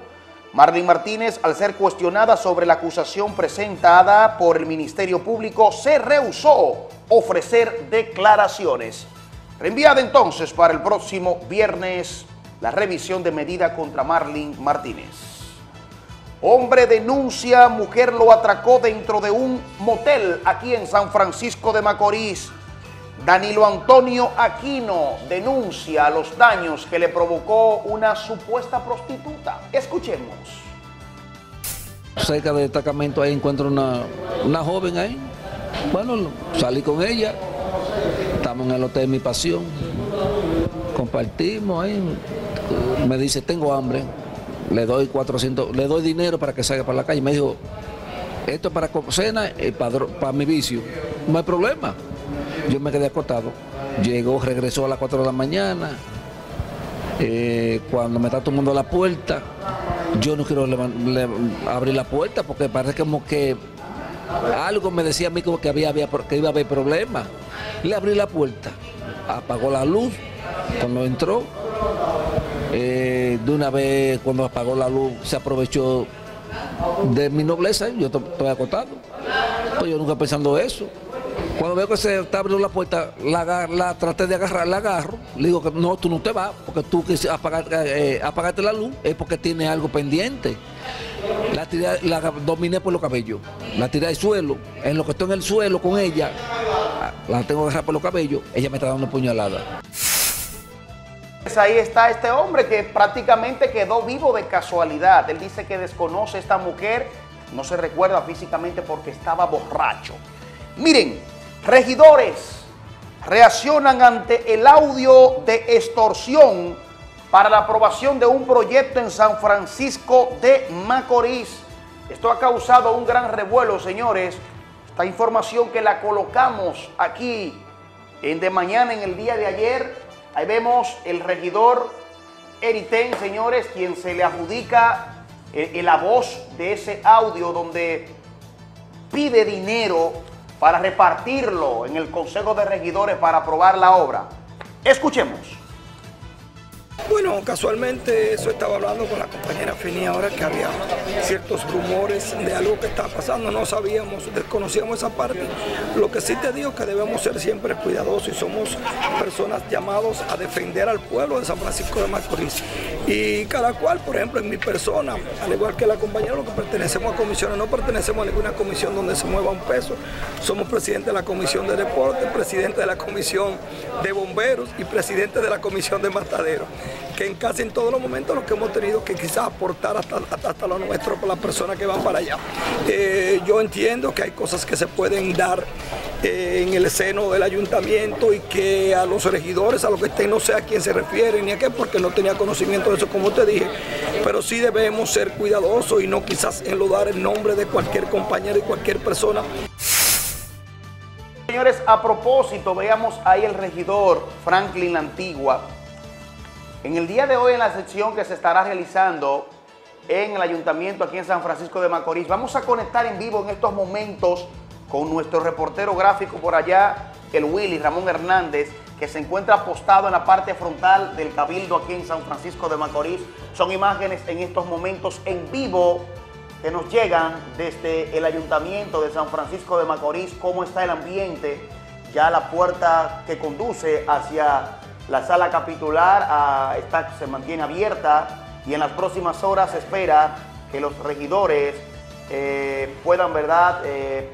Marlin Martínez, al ser cuestionada sobre la acusación presentada por el Ministerio Público, se rehusó ofrecer declaraciones. Reenviada entonces para el próximo viernes la revisión de medida contra Marlin Martínez. Hombre denuncia, mujer lo atracó dentro de un motel aquí en San Francisco de Macorís. Danilo Antonio Aquino denuncia los daños que le provocó una supuesta prostituta. Escuchemos. Cerca del destacamento ahí encuentro una, una joven ahí. Bueno, salí con ella. Estamos en el hotel Mi Pasión. Compartimos ahí. Me dice, tengo hambre. Le doy cuatrocientos, le doy dinero para que salga para la calle. Me dijo, esto es para cena y para, para mi vicio. No hay problema. Yo me quedé acostado. Llegó, regresó a las cuatro de la mañana. Eh, cuando me está tomando la puerta, yo no quiero le, le, abrir la puerta porque parece como que algo me decía a mí como que, había, había, que iba a haber problemas. Le abrí la puerta, apagó la luz cuando entró. Eh, de una vez cuando apagó la luz se aprovechó de mi nobleza, yo estoy acotado, pues yo nunca pensando eso. Cuando veo que se está abriendo la puerta, la, la traté de agarrar, la agarro, le digo que no, tú no te vas, porque tú quisiste apagar, eh, apagarte la luz, es porque tiene algo pendiente. La, tiré, la dominé por los cabellos, la tiré al suelo, en lo que estoy en el suelo con ella, la tengo que agarrar por los cabellos, ella me está dando puñalada. Ahí está este hombre que prácticamente quedó vivo de casualidad. Él dice que desconoce a esta mujer, no se recuerda físicamente porque estaba borracho. Miren, regidores reaccionan ante el audio de extorsión para la aprobación de un proyecto en San Francisco de Macorís. Esto ha causado un gran revuelo, señores. Esta información que la colocamos aquí en De Mañana, en el día de ayer. Ahí vemos el regidor Eric Then, señores, quien se le adjudica eh, la voz de ese audio donde pide dinero para repartirlo en el Consejo de Regidores para aprobar la obra. Escuchemos. Bueno, casualmente eso estaba hablando con la compañera Fini ahora que había ciertos rumores de algo que estaba pasando, no sabíamos, desconocíamos esa parte. Lo que sí te digo es que debemos ser siempre cuidadosos y somos personas llamados a defender al pueblo de San Francisco de Macorís. Y cada cual, por ejemplo, en mi persona, al igual que la compañera, lo que pertenecemos a comisiones, no pertenecemos a ninguna comisión donde se mueva un peso. Somos presidente de la Comisión de Deporte, presidente de la Comisión de Bomberos y presidente de la Comisión de Matadero, que en casi en todos los momentos lo que hemos tenido que quizás aportar hasta, hasta, hasta lo nuestro por las personas que van para allá. Eh, yo entiendo que hay cosas que se pueden dar eh, en el seno del ayuntamiento y que a los regidores, a los que estén, no sé a quién se refieren ni a qué, porque no tenía conocimiento de eso, como te dije, pero sí debemos ser cuidadosos y no quizás enlodar el nombre de cualquier compañero y cualquier persona. Señores, a propósito, veamos ahí el regidor Franklin La Antigua. En el día de hoy, en la sección que se estará realizando en el ayuntamiento aquí en San Francisco de Macorís, vamos a conectar en vivo en estos momentos con nuestro reportero gráfico por allá, el Willy Ramón Hernández, que se encuentra apostado en la parte frontal del Cabildo aquí en San Francisco de Macorís. Son imágenes en estos momentos en vivo que nos llegan desde el ayuntamiento de San Francisco de Macorís, cómo está el ambiente, ya la puerta que conduce hacia la sala capitular ah, está, se mantiene abierta y en las próximas horas se espera que los regidores eh, puedan, ¿verdad?, eh,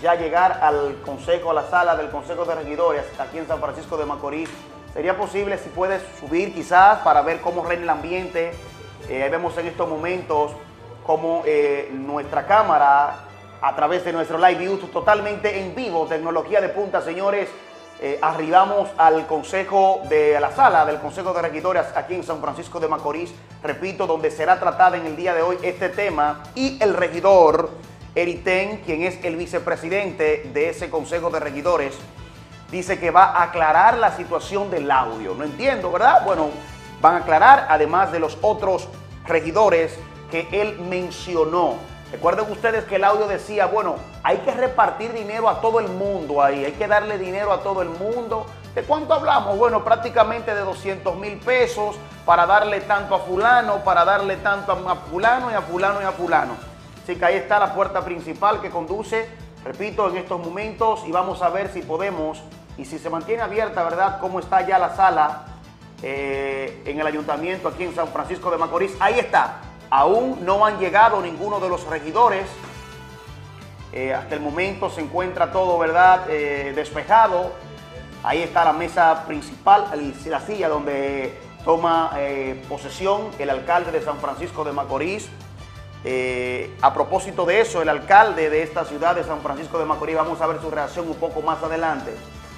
ya llegar al consejo, a la sala del Consejo de Regidores aquí en San Francisco de Macorís. Sería posible, si puedes subir quizás, para ver cómo reina el ambiente. Eh, vemos en estos momentos cómo eh, nuestra cámara, a través de nuestro live view totalmente en vivo, tecnología de punta, señores. Eh, arribamos al consejo de a la sala del Consejo de Regidores aquí en San Francisco de Macorís, repito, donde será tratada en el día de hoy este tema, y el regidor Eric Then, quien es el vicepresidente de ese Consejo de Regidores, dice que va a aclarar la situación del audio. No entiendo, ¿verdad? Bueno, van a aclarar, además de los otros regidores que él mencionó. Recuerden ustedes que el audio decía, bueno, hay que repartir dinero a todo el mundo ahí, hay que darle dinero a todo el mundo. ¿De cuánto hablamos? Bueno, prácticamente de doscientos mil pesos para darle tanto a fulano, para darle tanto a fulano y a fulano y a fulano. Así que ahí está la puerta principal que conduce, repito, en estos momentos, y vamos a ver si podemos y si se mantiene abierta, ¿verdad?, cómo está ya la sala eh, en el ayuntamiento aquí en San Francisco de Macorís. Ahí está. Aún no han llegado ninguno de los regidores. Eh, hasta el momento se encuentra todo, ¿verdad?, eh, despejado. Ahí está la mesa principal, la silla donde toma eh, posesión el alcalde de San Francisco de Macorís. Eh, a propósito de eso, el alcalde de esta ciudad de San Francisco de Macorís, vamos a ver su reacción un poco más adelante.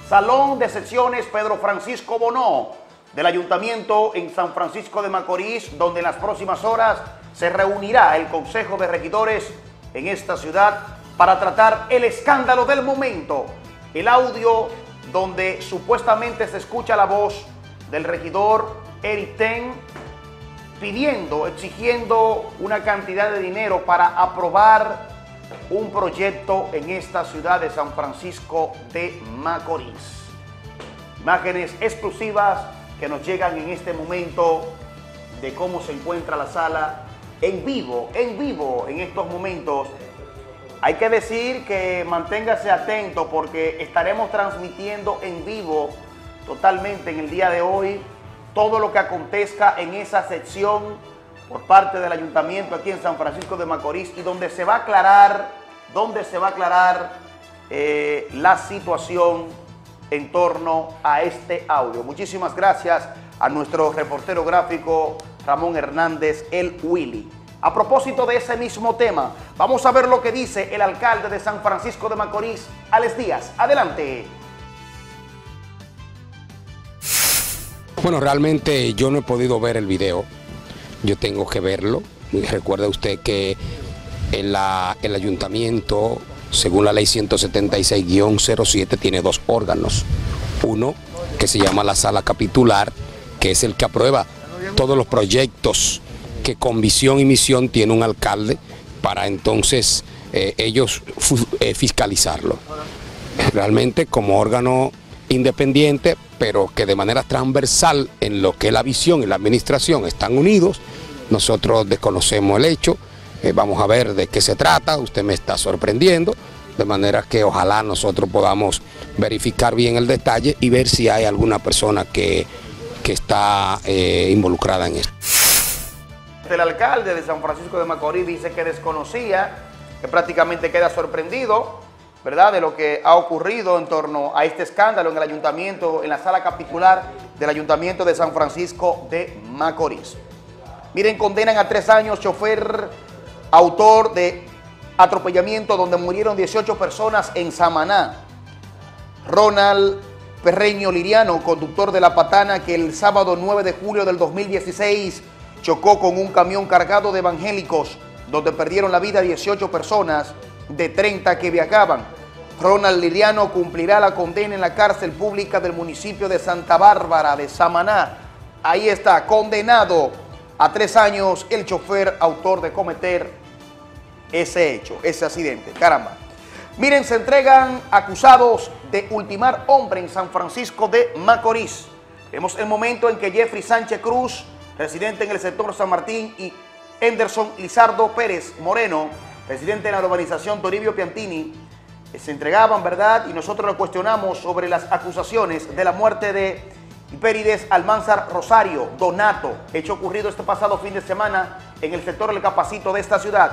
Salón de Sesiones Pedro Francisco Bonó del ayuntamiento en San Francisco de Macorís, donde en las próximas horas se reunirá el Consejo de Regidores en esta ciudad para tratar el escándalo del momento. El audio donde supuestamente se escucha la voz del regidor Eric Then pidiendo, exigiendo una cantidad de dinero para aprobar un proyecto en esta ciudad de San Francisco de Macorís. Imágenes exclusivas que nos llegan en este momento de cómo se encuentra la sala en vivo, en vivo en estos momentos. Hay que decir que manténgase atento porque estaremos transmitiendo en vivo totalmente en el día de hoy todo lo que acontezca en esa sección por parte del ayuntamiento aquí en San Francisco de Macorís, y donde se va a aclarar, donde se va a aclarar eh, la situación en torno a este audio. Muchísimas gracias a nuestro reportero gráfico Ramón Hernández, el Willy. A propósito de ese mismo tema, vamos a ver lo que dice el alcalde de San Francisco de Macorís, Alex Díaz. Adelante. Bueno, realmente yo no he podido ver el video, yo tengo que verlo. Y recuerda usted que en la, el ayuntamiento, según la ley ciento setenta y seis guión cero siete, tiene dos órganos. Uno que se llama la sala capitular, que es el que aprueba todos los proyectos que con visión y misión tiene un alcalde para entonces eh, ellos eh, fiscalizarlo. Realmente como órgano independiente, pero que de manera transversal en lo que es la visión y la administración están unidos. Nosotros desconocemos el hecho, eh, vamos a ver de qué se trata, usted me está sorprendiendo, de manera que ojalá nosotros podamos verificar bien el detalle y ver si hay alguna persona que, que está eh, involucrada en esto. El alcalde de San Francisco de Macorís dice que desconocía, que prácticamente queda sorprendido, ¿verdad?, de lo que ha ocurrido en torno a este escándalo en el ayuntamiento, en la sala capitular del ayuntamiento de San Francisco de Macorís. Miren, condenan a tres años chofer autor de atropellamiento donde murieron dieciocho personas en Samaná. Ronald Perreño Liriano, conductor de la patana que el sábado nueve de julio del dos mil dieciséis chocó con un camión cargado de evangélicos, donde perdieron la vida dieciocho personas de treinta que viajaban. Ronald Liriano cumplirá la condena en la cárcel pública del municipio de Santa Bárbara de Samaná. Ahí está, condenado a tres años el chofer autor de cometer ese hecho, ese accidente. Caramba. Miren, se entregan acusados de ultimar hombre en San Francisco de Macorís. Vemos el momento en que Jeffrey Sánchez Cruz, residente en el sector San Martín, y Henderson Lizardo Pérez Moreno, residente en la urbanización Toribio Piantini, se entregaban, ¿verdad? Y nosotros lo cuestionamos sobre las acusaciones de la muerte de Hipérides Almanzar Rosario Donato, hecho ocurrido este pasado fin de semana en el sector El Capacito de esta ciudad.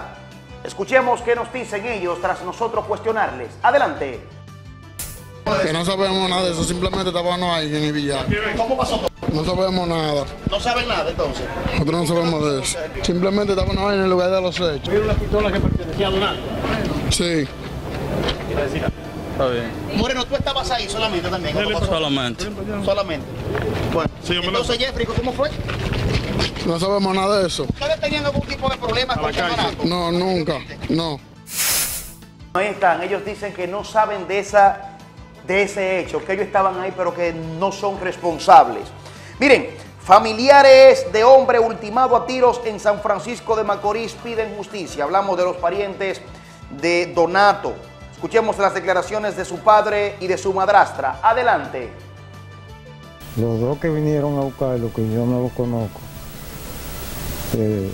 Escuchemos qué nos dicen ellos tras nosotros cuestionarles. Adelante. Que no sabemos nada de eso, simplemente estábamos ahí en el billar. ¿Cómo pasó todo? No sabemos nada. ¿No saben nada entonces? Nosotros no sabemos de eso. Simplemente estábamos en el lugar de los hechos. ¿Vieron la pistola que pertenecía a Donato? Sí. Está bien. Moreno, ¿tú estabas ahí solamente también? Solamente. Solamente. Bueno, sí, entonces lo... Jeffrey, ¿cómo fue? No sabemos nada de eso. ¿Ustedes tenían algún tipo de problema con Donato? No, nunca, no. Ahí están, ellos dicen que no saben de esa... de ese hecho, que ellos estaban ahí pero que no son responsables. Miren, familiares de hombre ultimado a tiros en San Francisco de Macorís piden justicia. Hablamos de los parientes de Donato. Escuchemos las declaraciones de su padre y de su madrastra. Adelante. Los dos que vinieron a buscarlo, que yo no los conozco, eh,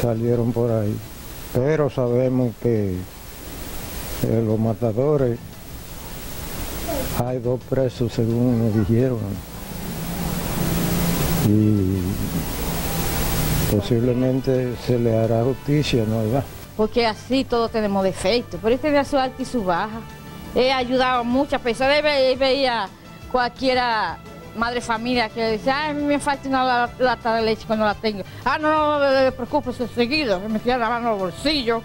salieron por ahí, pero sabemos que eh, los matadores, hay dos presos, según me dijeron, y posiblemente se le hará justicia, ¿no? Porque así todos tenemos defectos, pero él tenía su alta y su baja. Él ayudaba a muchas personas, él veía, él veía cualquiera madre familia que decía, ay, me falta una lata de leche cuando la tengo. Ah, no, no me preocupes, seguido, me metía la mano en los bolsillos,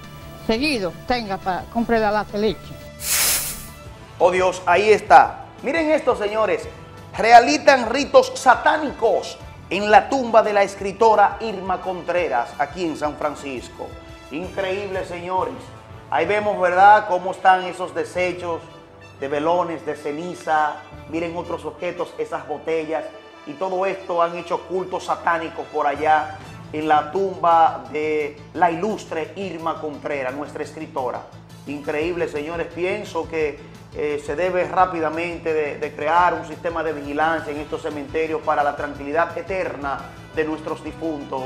seguido, tenga, para comprar la lata de leche. Oh Dios, ahí está. Miren esto, señores. Realizan ritos satánicos en la tumba de la escritora Irma Contreras, aquí en San Francisco. Increíble, señores. Ahí vemos, ¿verdad?, cómo están esos desechos de velones, de ceniza. Miren otros objetos, esas botellas. Y todo esto han hecho cultos satánicos por allá en la tumba de la ilustre Irma Contreras, nuestra escritora. Increíble, señores. Pienso que... Eh, se debe rápidamente de, de crear un sistema de vigilancia en estos cementerios para la tranquilidad eterna de nuestros difuntos,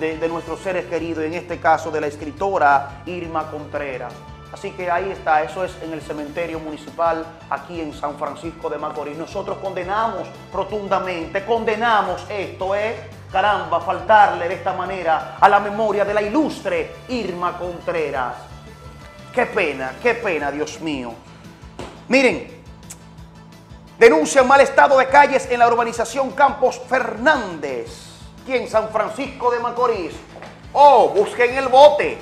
de, de nuestros seres queridos, en este caso de la escritora Irma Contreras. Así que ahí está, eso es en el cementerio municipal aquí en San Francisco de Macorís. Nosotros condenamos rotundamente, condenamos esto, ¿eh? Caramba, faltarle de esta manera a la memoria de la ilustre Irma Contreras. Qué pena, qué pena, Dios mío. Miren, denuncian mal estado de calles en la urbanización Campos Fernández, aquí en San Francisco de Macorís. Oh, busquen el bote,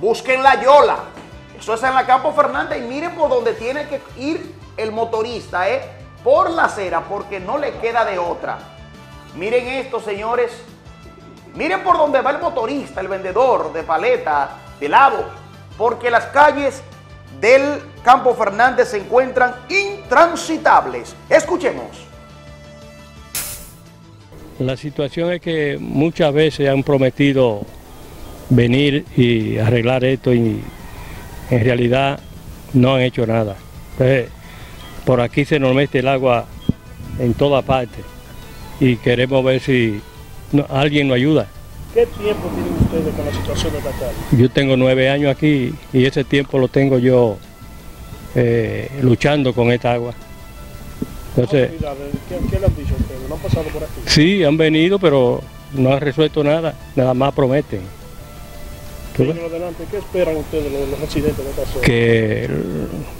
busquen la yola. Eso es en la Campos Fernández y miren por donde tiene que ir el motorista, ¿eh? Por la acera, porque no le queda de otra. Miren esto, señores. Miren por donde va el motorista, el vendedor de paleta, de helado, porque las calles del Campo Fernández se encuentran intransitables. Escuchemos. La situación es que muchas veces han prometido venir y arreglar esto y en realidad no han hecho nada. Entonces, por aquí se nos mete el agua en toda parte y queremos ver si no, alguien nos ayuda. ¿Qué tiempo tienen ustedes con la situación de la calle? Yo tengo nueve años aquí y ese tiempo lo tengo yo eh, luchando con esta agua. Entonces, ¿Qué, ¿Qué le han dicho ustedes? ¿No han pasado por aquí? Sí, han venido, pero no han resuelto nada, nada más prometen. Adelante, ¿qué esperan ustedes los, los residentes de esta zona? Que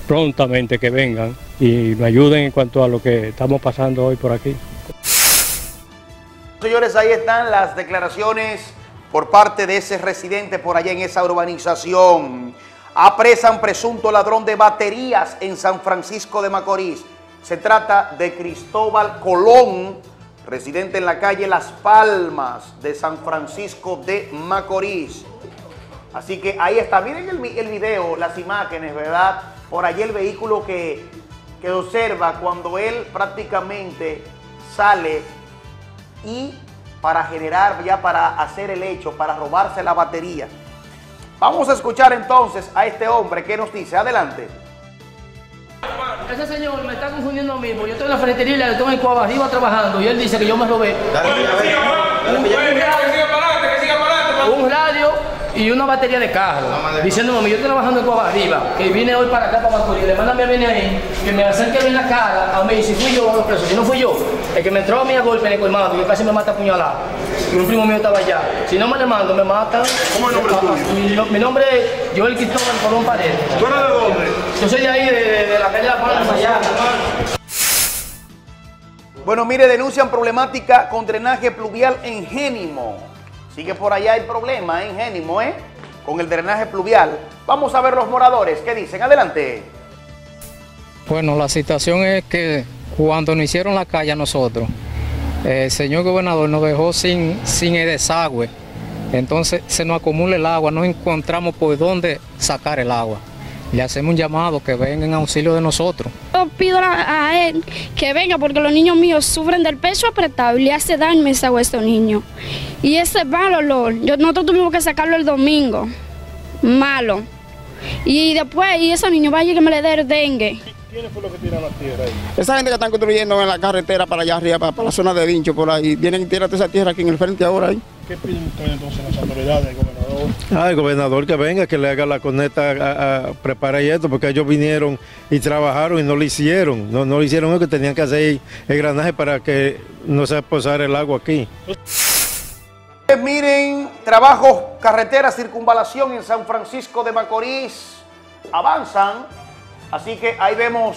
prontamente que vengan y me ayuden en cuanto a lo que estamos pasando hoy por aquí. Señores, ahí están las declaraciones por parte de ese residente por allá en esa urbanización. Apresan presunto ladrón de baterías en San Francisco de Macorís. Se trata de Cristóbal Colón, residente en la calle Las Palmas de San Francisco de Macorís. Así que ahí está, miren el, el video, las imágenes, ¿verdad? Por allí el vehículo que, que observa cuando él prácticamente sale y para generar, ya para hacer el hecho, para robarse la batería. Vamos a escuchar entonces a este hombre que nos dice, adelante. Ese señor me está confundiendo lo mismo, yo estoy en la ferretería y le estoy en Cuava arriba trabajando y él dice que yo me robé. Dale, dale, dale, dale, dale, dale, dale. Un radio y una batería de carro, no, diciéndome, mami, yo estoy trabajando en Cuava Arriba, que vine hoy para acá, para Macorís, le mandan a mi ahí, que me acerque bien la cara, a mí, si fui yo, a los presos, si no fui yo, el que me entró a mí a golpe en el colmado, que casi me mata a puñalada, y un primo mío estaba allá, si no me le mando, me matan. ¿Cómo es el nombre tuyo? Mi, no, mi nombre es Joel Cristóbal Colón Paredes. ¿Tú eres de dónde? Yo soy de ahí, de, de, de la calle de la Palma, allá. Bueno, mire, denuncian problemática con drenaje pluvial en Génimo. Así que por allá hay problema, ¿eh? En Génimo, ¿eh? Con el drenaje pluvial. Vamos a ver los moradores, ¿qué dicen? Adelante. Bueno, la situación es que cuando nos hicieron la calle a nosotros, el señor gobernador nos dejó sin, sin el desagüe. Entonces se nos acumula el agua, no encontramos por dónde sacar el agua. Le hacemos un llamado que venga en auxilio de nosotros. Yo pido a, a él que venga porque los niños míos sufren del pecho apretado y le hace daño esa agua a estos niños. Y ese mal olor, yo, nosotros tuvimos que sacarlo el domingo, malo. Y después, y ese niño vaya que me le dé el dengue. ¿Quiénes fue los que tiran la tierra ahí? Esa gente que están construyendo en la carretera para allá arriba, para, para la zona de Vincho, por ahí, vienen y tiran toda esa tierra aquí en el frente ahora ahí. ¿Qué piden ustedes entonces las autoridades, gobernador? Ah, el gobernador que venga, que le haga la conecta, a, a preparar esto, porque ellos vinieron y trabajaron y no lo hicieron. No, no lo hicieron lo que tenían que hacer el granaje para que no se posara el agua aquí. Miren, trabajo, carretera, circunvalación en San Francisco de Macorís, avanzan, así que ahí vemos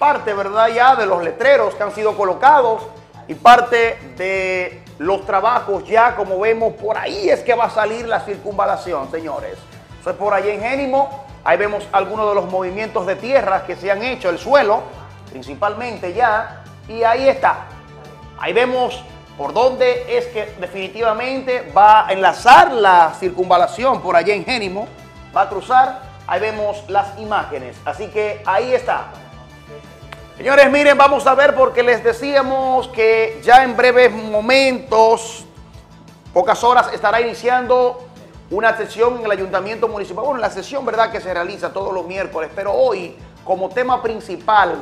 parte, ¿verdad?, ya de los letreros que han sido colocados y parte de los trabajos ya, como vemos, por ahí es que va a salir la circunvalación, señores. Eso es por allí en Génimo, ahí vemos algunos de los movimientos de tierras que se han hecho, el suelo, principalmente ya, y ahí está, ahí vemos por dónde es que definitivamente va a enlazar la circunvalación por allá en Génimo, va a cruzar, ahí vemos las imágenes, así que ahí está. Señores, miren, vamos a ver porque les decíamos que ya en breves momentos, pocas horas, estará iniciando una sesión en el Ayuntamiento Municipal, bueno, la sesión, ¿verdad?, que se realiza todos los miércoles, pero hoy, como tema principal,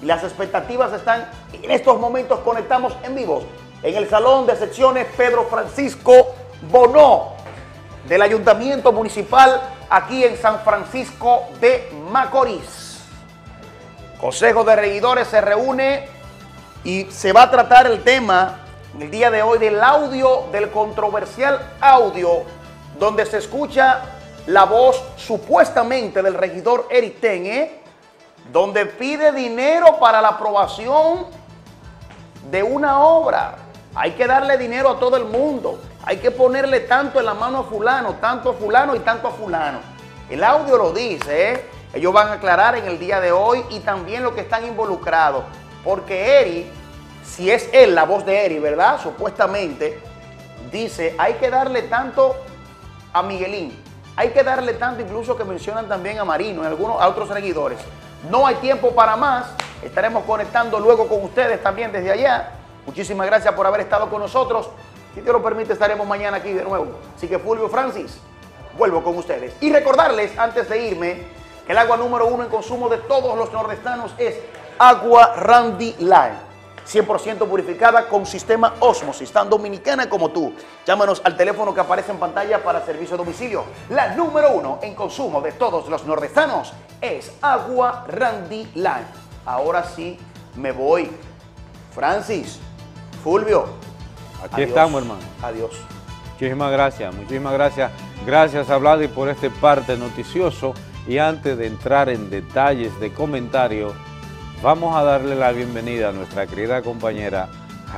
las expectativas están, en estos momentos conectamos en vivo, en el Salón de Sesiones Pedro Francisco Bonó del Ayuntamiento Municipal aquí en San Francisco de Macorís. Consejo de Regidores se reúne y se va a tratar el tema en el día de hoy del audio, del controversial audio, donde se escucha la voz supuestamente del regidor Eric Then, ¿eh? donde pide dinero para la aprobación de una obra. Hay que darle dinero a todo el mundo, hay que ponerle tanto en la mano a fulano, tanto a fulano y tanto a fulano. El audio lo dice, ¿eh? Ellos van a aclarar en el día de hoy y también los que están involucrados, porque Eric, si es él, la voz de Eric, ¿verdad? Supuestamente, dice, hay que darle tanto a Miguelín, hay que darle tanto, incluso que mencionan también a Marino, en algunos, a otros regidores. No hay tiempo para más, estaremos conectando luego con ustedes también desde allá. Muchísimas gracias por haber estado con nosotros. Si Dios lo permite, estaremos mañana aquí de nuevo. Así que Fulvio, Francis, vuelvo con ustedes. Y recordarles, antes de irme, que el agua número uno en consumo de todos los nordestanos es Agua Randy Live. cien por ciento purificada con sistema ósmosis, tan dominicana como tú. Llámanos al teléfono que aparece en pantalla para servicio a domicilio. La número uno en consumo de todos los nordestanos es Agua Randy Live. Ahora sí me voy. Francis, Fulvio. Aquí adiós. Estamos, hermano. Adiós. Muchísimas gracias, muchísimas gracias. Gracias a Vladi por este parte noticioso. Y antes de entrar en detalles de comentario, vamos a darle la bienvenida a nuestra querida compañera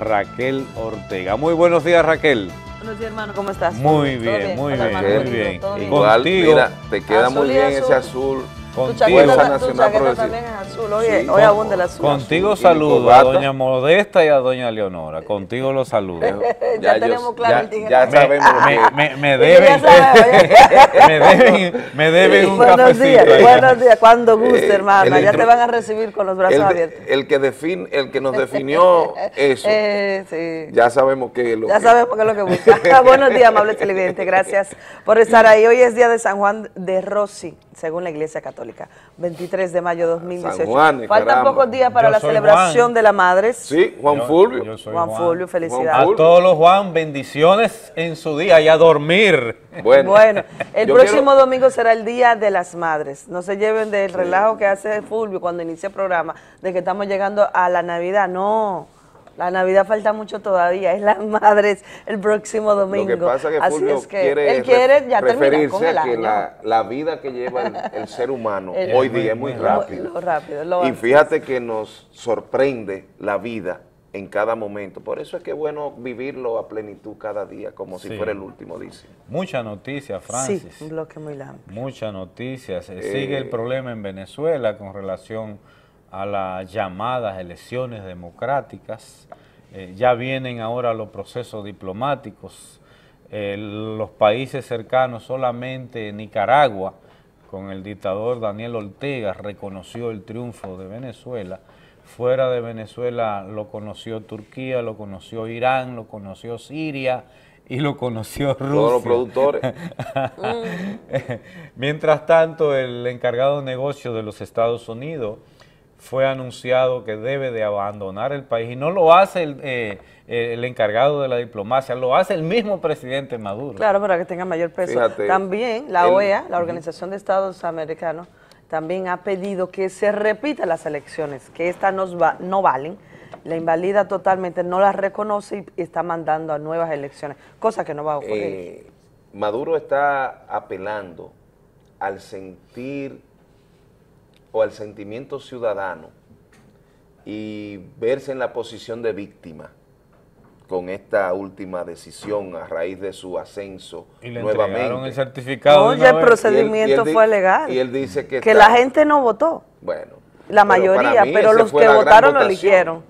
Raquel Ortega. Muy buenos días, Raquel. Buenos días, hermano, ¿cómo estás? Muy bien, muy bien, muy bien. Igual, mira, te queda muy bien ese azul. Tu chaqueta también es azul, hoy abunda el azul. Contigo saludo a doña Modesta y a doña Leonora, contigo los saludo. Ya tenemos claro el tijera. Ya sabemos. Me deben me deben un cafecito. Buenos días, cuando guste, hermana, ya te van a recibir con los brazos abiertos. El que nos definió eso, ya sabemos qué es lo que... Ya sabemos qué es lo que busca. Buenos días, amable televidente, gracias por estar ahí. Hoy es día de San Juan de Rossi, según la Iglesia Católica. veintitrés de mayo de dos mil dieciocho. San Juan, faltan caramba. Pocos días para yo la celebración Juan. De la madre. Sí, Juan yo, Fulvio. Yo Juan, Juan Fulvio, felicidades. A todos los Juan, bendiciones en su día y a dormir. Bueno, bueno el yo próximo quiero... domingo será el Día de las Madres. No se lleven del sí. relajo que hace Fulvio cuando inicia el programa, de que estamos llegando a la Navidad. No. La Navidad falta mucho todavía, es las madres el próximo domingo. Lo que pasa es que así Fulvio es que quiere, él quiere ya referirse con el a que la, la vida que lleva el, el ser humano el, hoy día es muy rápida. Lo, lo rápido, lo y fíjate que nos sorprende la vida en cada momento. Por eso es que es bueno vivirlo a plenitud cada día, como sí. si fuera el último, dice. Muchas noticias, Francis. Sí, un bloque muy largo. Muchas noticias. Eh, Sigue el problema en Venezuela con relación a las llamadas elecciones democráticas, eh, ya vienen ahora los procesos diplomáticos, eh, los países cercanos, solamente Nicaragua, con el dictador Daniel Ortega, reconoció el triunfo de Venezuela, fuera de Venezuela lo conoció Turquía, lo conoció Irán, lo conoció Siria, y lo conoció Rusia. Todos los productores. Mientras tanto, el encargado de negocios de los Estados Unidos fue anunciado que debe de abandonar el país, y no lo hace el, eh, el encargado de la diplomacia, lo hace el mismo presidente Maduro. Claro, para que tenga mayor peso. Fíjate, también la O E A, la Organización de Estados Americanos, también ha pedido que se repitan las elecciones, que estas no, va, no valen, la invalida totalmente, no las reconoce y está mandando a nuevas elecciones, cosa que no va a ocurrir. Eh, Maduro está apelando al sentir o al sentimiento ciudadano y verse en la posición de víctima con esta última decisión a raíz de su ascenso y le nuevamente. Entregaron el certificado. No, ya el procedimiento y él, y él fue legal. Y él dice que, que está, la gente no votó. Bueno. La mayoría, pero, pero los que votaron lo eligieron.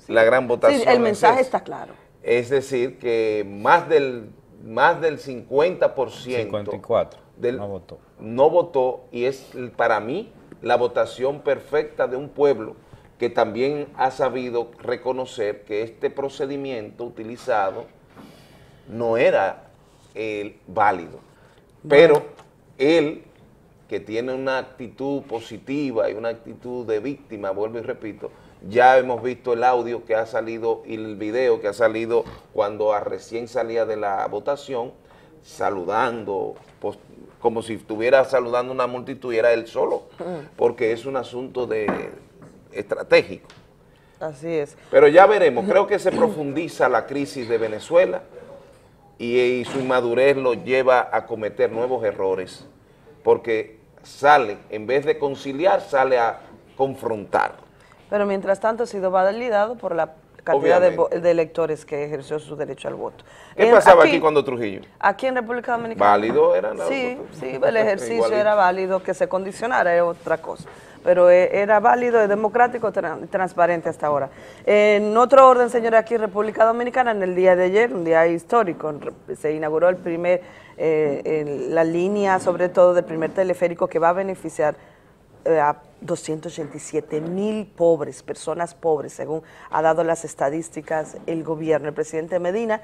Sí. La gran votación. Sí, el mensaje es está claro. Es decir, que más del más del cincuenta por ciento cincuenta y cuatro del, no votó. No votó y es para mí la votación perfecta de un pueblo que también ha sabido reconocer que este procedimiento utilizado no era eh, válido. Pero él, que tiene una actitud positiva y una actitud de víctima, vuelvo y repito, ya hemos visto el audio que ha salido y el video que ha salido cuando recién salía de la votación, saludando, post como si estuviera saludando una multitud y era él solo, porque es un asunto de estratégico. Así es. Pero ya veremos, creo que se profundiza la crisis de Venezuela y, y su inmadurez lo lleva a cometer nuevos errores, porque sale, en vez de conciliar, sale a confrontar. Pero mientras tanto ha sido validado por la cantidad de, de electores que ejerció su derecho al voto. ¿Qué en, pasaba aquí, aquí cuando Trujillo? Aquí en República Dominicana. ¿Válido era? Sí, sí, el ejercicio igualito. Era válido, que se condicionara es otra cosa. Pero era válido, democrático, transparente hasta ahora. En otro orden, señores, aquí en República Dominicana, en el día de ayer, un día histórico, se inauguró el primer, eh, el, la línea, sobre todo, del primer teleférico que va a beneficiar a doscientos ochenta y siete mil pobres, personas pobres, según ha dado las estadísticas el gobierno. El presidente Medina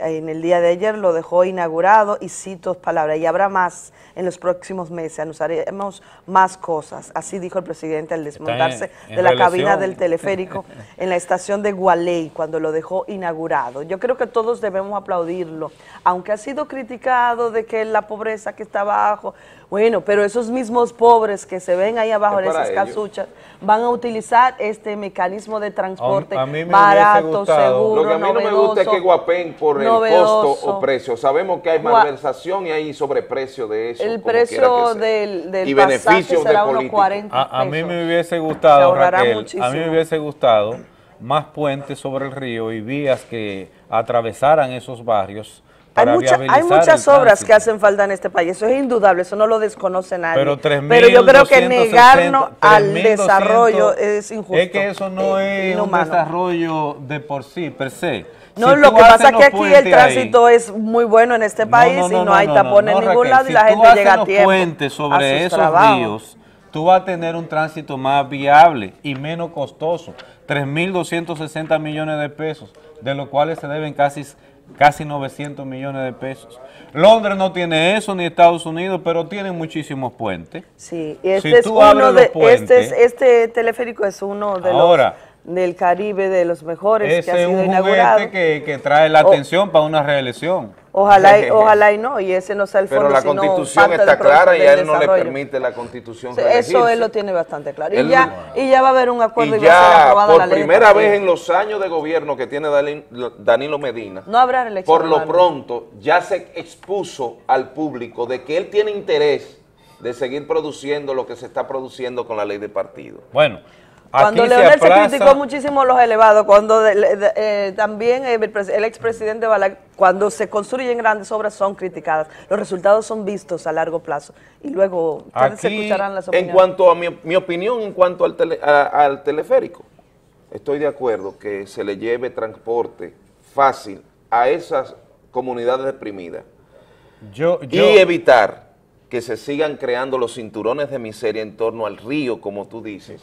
en el día de ayer lo dejó inaugurado y cito palabras, y habrá más en los próximos meses, anunciaremos más cosas. Así dijo el presidente al desmontarse en, en de la relación. cabina del teleférico en la estación de Gualey, cuando lo dejó inaugurado. Yo creo que todos debemos aplaudirlo, aunque ha sido criticado de que la pobreza que está abajo, bueno, pero esos mismos pobres que se ven ahí abajo en esas casuchas van a utilizar este mecanismo de transporte a, a mí me barato, seguro. Lo que a mí no novedoso, me gusta es que guapen por el novedoso. costo o precio. Sabemos que hay malversación y hay sobreprecio de eso. El precio del, del y beneficio será de unos cuarenta pesos. A, a mí me hubiese gustado, Raquel, muchísimo. a mí me hubiese gustado más puentes sobre el río y vías que atravesaran esos barrios. Hay, mucha, hay muchas obras que hacen falta en este país, eso es indudable, eso no lo desconoce nadie. Pero, Pero yo creo que negarnos al desarrollo es injusto. Es que eso no es un desarrollo de por sí, per se. No, si lo que pasa es que aquí el tránsito ahí. es muy bueno en este país no, no, no, y no hay no, tapones no, no, en ningún Raquel, lado y si la gente llega a tiempo. Puentes sobre a esos trabajos. ríos, tú vas a tener un tránsito más viable y menos costoso. tres mil doscientos sesenta millones de pesos, de los cuales se deben casi... Casi novecientos millones de pesos. Londres no tiene eso, ni Estados Unidos, pero tiene muchísimos puentes. Sí, y este, si es uno de, puentes, este, es, este teleférico es uno de ahora, los del Caribe, de los mejores que ha sido inaugurado. Ese es un juguete que, que trae la atención oh. para una reelección. Ojalá y, ojalá y no, y ese no sea el fondo. Pero la sino Constitución está clara y a él no le permite la Constitución reelegirse. Eso él lo tiene bastante claro. Y, él, ya, y ya va a haber un acuerdo y, y ya va a ser aprobada la ley. Por primera vez en los años de gobierno que tiene Danilo Medina, no habrá reelección. Por lo pronto ya se expuso al público de que él tiene interés de seguir produciendo lo que se está produciendo con la ley de partido. Bueno. Cuando aquí Leonel se, se criticó muchísimo los elevados, cuando de, de, eh, también el, el expresidente Balaguer, cuando se construyen grandes obras son criticadas, los resultados son vistos a largo plazo y luego ustedes aquí, escucharán las opiniones. En cuanto a mi, mi opinión, en cuanto al, tele, a, al teleférico, estoy de acuerdo que se le lleve transporte fácil a esas comunidades deprimidas yo, yo, y evitar que se sigan creando los cinturones de miseria en torno al río, como tú dices,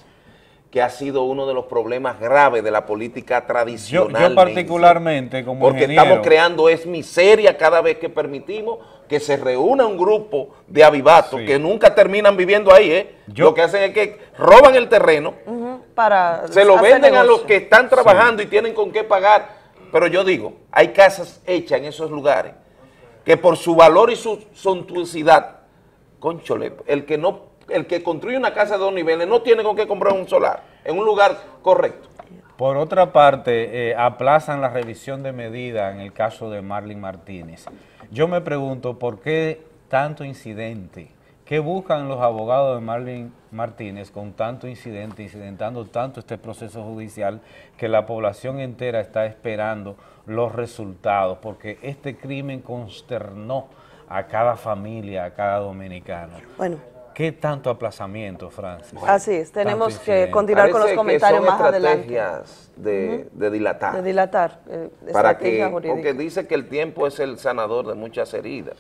que ha sido uno de los problemas graves de la política tradicional. Yo, yo particularmente como porque ingeniero, estamos creando es miseria cada vez que permitimos que se reúna un grupo de avivatos sí. que nunca terminan viviendo ahí. ¿eh? Yo, lo que hacen es que roban el terreno, uh-huh, para se lo venden negocio. a los que están trabajando sí. y tienen con qué pagar. Pero yo digo, hay casas hechas en esos lugares que por su valor y su suntuosidad, conchole, el que no... El que construye una casa de dos niveles no tiene con qué comprar un solar, en un lugar correcto. Por otra parte, eh, aplazan la revisión de medida en el caso de Marlin Martínez. Yo me pregunto por qué tanto incidente, qué buscan los abogados de Marlin Martínez con tanto incidente, incidentando tanto este proceso judicial que la población entera está esperando los resultados, porque este crimen consternó a cada familia, a cada dominicano. Bueno. ¿Qué tanto aplazamiento, Francis? Bueno, así es, tenemos que continuar con los comentarios que son más adelante. estrategias de, uh-huh. de dilatar. De dilatar. Eh, para que, porque dice que el tiempo es el sanador de muchas heridas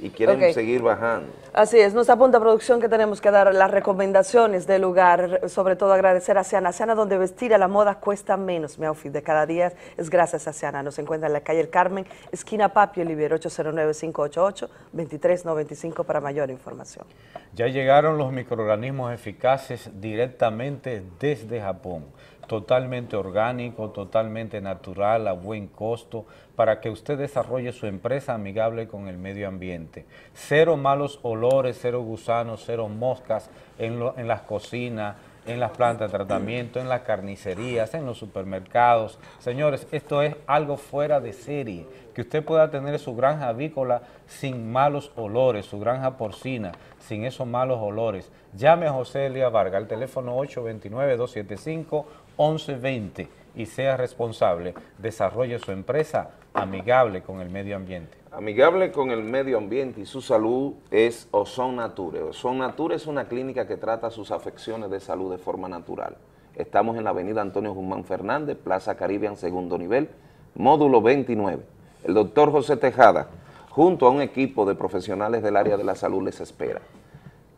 y quieren okay. seguir bajando. Así es, nos apunta producción que tenemos que dar las recomendaciones del lugar, sobre todo agradecer a Siana. Siana, donde vestir a la moda cuesta menos. Mi outfit de cada día es gracias a Siana. Nos encuentra en la calle El Carmen, esquina Papio Olivier, ocho cero nueve, cinco ocho ocho, dos tres nueve cinco para mayor información. Ya llegaron los microorganismos eficaces directamente desde Japón, totalmente orgánico, totalmente natural, a buen costo, para que usted desarrolle su empresa amigable con el medio ambiente. Cero malos olores, cero gusanos, cero moscas en, lo, en las cocinas, en las plantas de tratamiento, en las carnicerías, en los supermercados. Señores, esto es algo fuera de serie, que usted pueda tener su granja avícola sin malos olores, su granja porcina, sin esos malos olores. Llame a José Elías Vargas al teléfono ocho dos nueve, dos siete cinco, uno uno dos cero y sea responsable, desarrolle su empresa amigable con el medio ambiente. Amigable con el medio ambiente y su salud es Ozon Nature. Ozon Nature es una clínica que trata sus afecciones de salud de forma natural. Estamos en la avenida Antonio Guzmán Fernández, Plaza Caribbean, segundo nivel, módulo veintinueve. El doctor José Tejada, junto a un equipo de profesionales del área de la salud, les espera.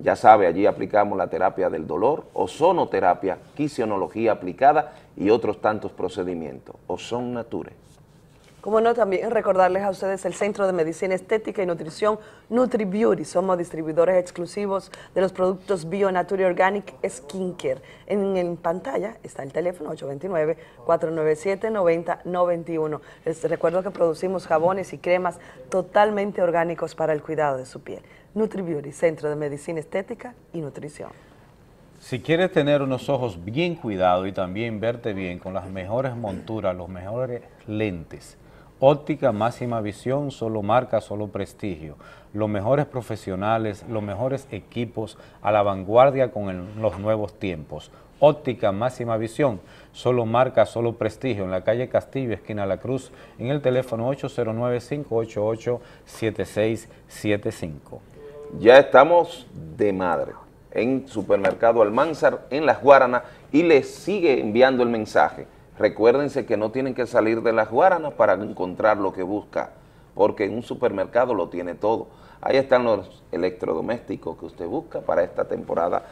Ya sabe, allí aplicamos la terapia del dolor, ozonoterapia, quisionología aplicada y otros tantos procedimientos. Ozon Nature. Como no, también recordarles a ustedes el Centro de Medicina Estética y Nutrición NutriBeauty. Somos distribuidores exclusivos de los productos Bio Nature Organic Skincare. En, en pantalla está el teléfono ocho dos nueve, cuatro nueve siete, nueve cero nueve uno. Les recuerdo que producimos jabones y cremas totalmente orgánicos para el cuidado de su piel. NutriBeauty, Centro de Medicina Estética y Nutrición. Si quieres tener unos ojos bien cuidados y también verte bien con las mejores monturas, los mejores lentes, Óptica Máxima Visión, solo marca, solo prestigio. Los mejores profesionales, los mejores equipos, a la vanguardia con el, los nuevos tiempos. Óptica Máxima Visión, solo marca, solo prestigio. En la calle Castillo, esquina La Cruz, en el teléfono ocho cero nueve, cinco ocho ocho, siete seis siete cinco. Ya estamos de madre en Supermercado Almanzar, en Las Guaranas, y les sigue enviando el mensaje. Recuérdense que no tienen que salir de Las Guaranas para encontrar lo que busca, porque en un supermercado lo tiene todo. Ahí están los electrodomésticos que usted busca para esta temporada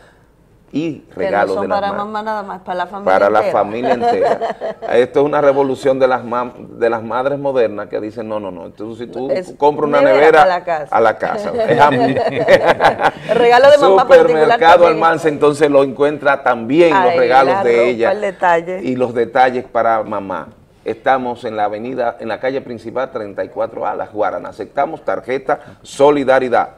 y regalos de las mamás. Para mamá nada más, para la familia entera. Para la familia entera. Esto es una revolución de las de las madres modernas que dicen, no, no, no, entonces si tú compras una nevera, a la casa. El regalo de mamá particular. Supermercado Almanza, entonces lo encuentra también, los regalos de ella y los detalles para mamá. Estamos en la avenida, en la calle principal treinta y cuatro A, Las Guaranas. Aceptamos tarjeta Solidaridad.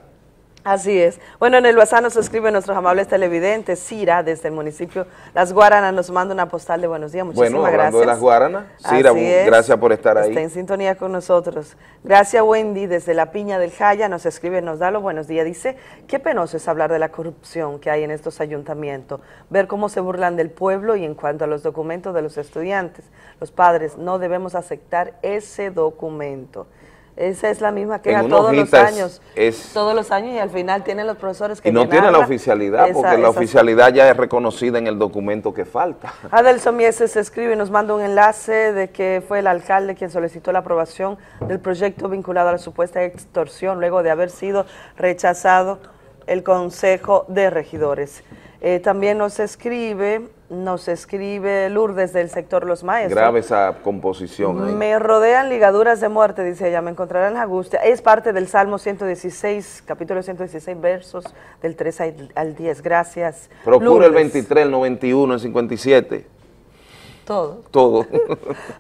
Así es. Bueno, en el WhatsApp nos escriben nuestros amables televidentes. Cira, desde el municipio Las Guaranas, nos manda una postal de buenos días. Muchísimas bueno, gracias. Bueno, hablando de Las Guaranas, Cira, es, gracias por estar ahí. Está en sintonía con nosotros. Gracias, Wendy, desde la Piña del Jaya, nos escribe, nos da los buenos días. Dice, qué penoso es hablar de la corrupción que hay en estos ayuntamientos, ver cómo se burlan del pueblo y en cuanto a los documentos de los estudiantes. Los padres no debemos aceptar ese documento. Esa es la misma que a todos los años, es, es, todos los años y al final tienen los profesores que... Y no tienen la oficialidad, esa, porque esa, la oficialidad esa. ya es reconocida en el documento que falta. Adelson Mieses se escribe y nos manda un enlace de que fue el alcalde quien solicitó la aprobación del proyecto vinculado a la supuesta extorsión, luego de haber sido rechazado el Consejo de Regidores. Eh, también nos escribe... Nos escribe Lourdes del sector Los Maestros. Grave esa composición ahí. Me rodean ligaduras de muerte, dice ella, me encontrarán angustia. Es parte del Salmo ciento dieciséis, capítulo ciento dieciséis, versos del tres al diez. Gracias, Procura Lourdes. El veintitrés, el noventa y uno, el cincuenta y siete. Todo. Todo.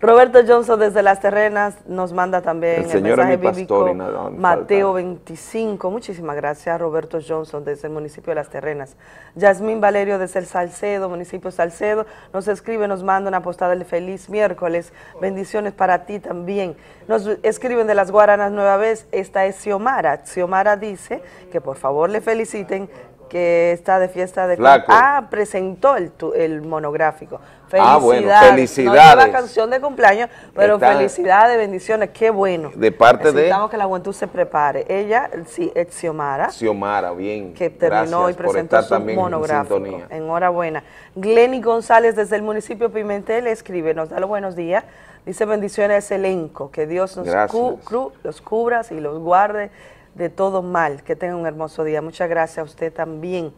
Roberto Johnson desde Las Terrenas nos manda también el, el mensaje bíblico, pastor, no, no, Mateo falta. veinticinco. Muchísimas gracias, Roberto Johnson desde el municipio de Las Terrenas. Yasmín Valerio desde el Salcedo, municipio Salcedo, nos escribe, nos manda una postada del feliz miércoles. Bendiciones para ti también. Nos escriben de Las Guaranas nueva vez, esta es Xiomara. Xiomara dice que por favor le feliciten, que está de fiesta de... Flaco. Ah, presentó el, tu, el monográfico. Felicidades. Ah, bueno, felicidades. No es una canción de cumpleaños, pero está... felicidades, bendiciones, qué bueno. De parte de... Necesitamos que la juventud se prepare. Ella, sí, es Xiomara. Xiomara, bien. Que terminó Gracias y presentó su monográfico. En Enhorabuena. Glenny González, desde el municipio Pimentel, escribe, nos da los buenos días. Dice, bendiciones elenco, que Dios nos cu cru los cubra y los guarde de todo mal, que tenga un hermoso día. Muchas gracias a usted también.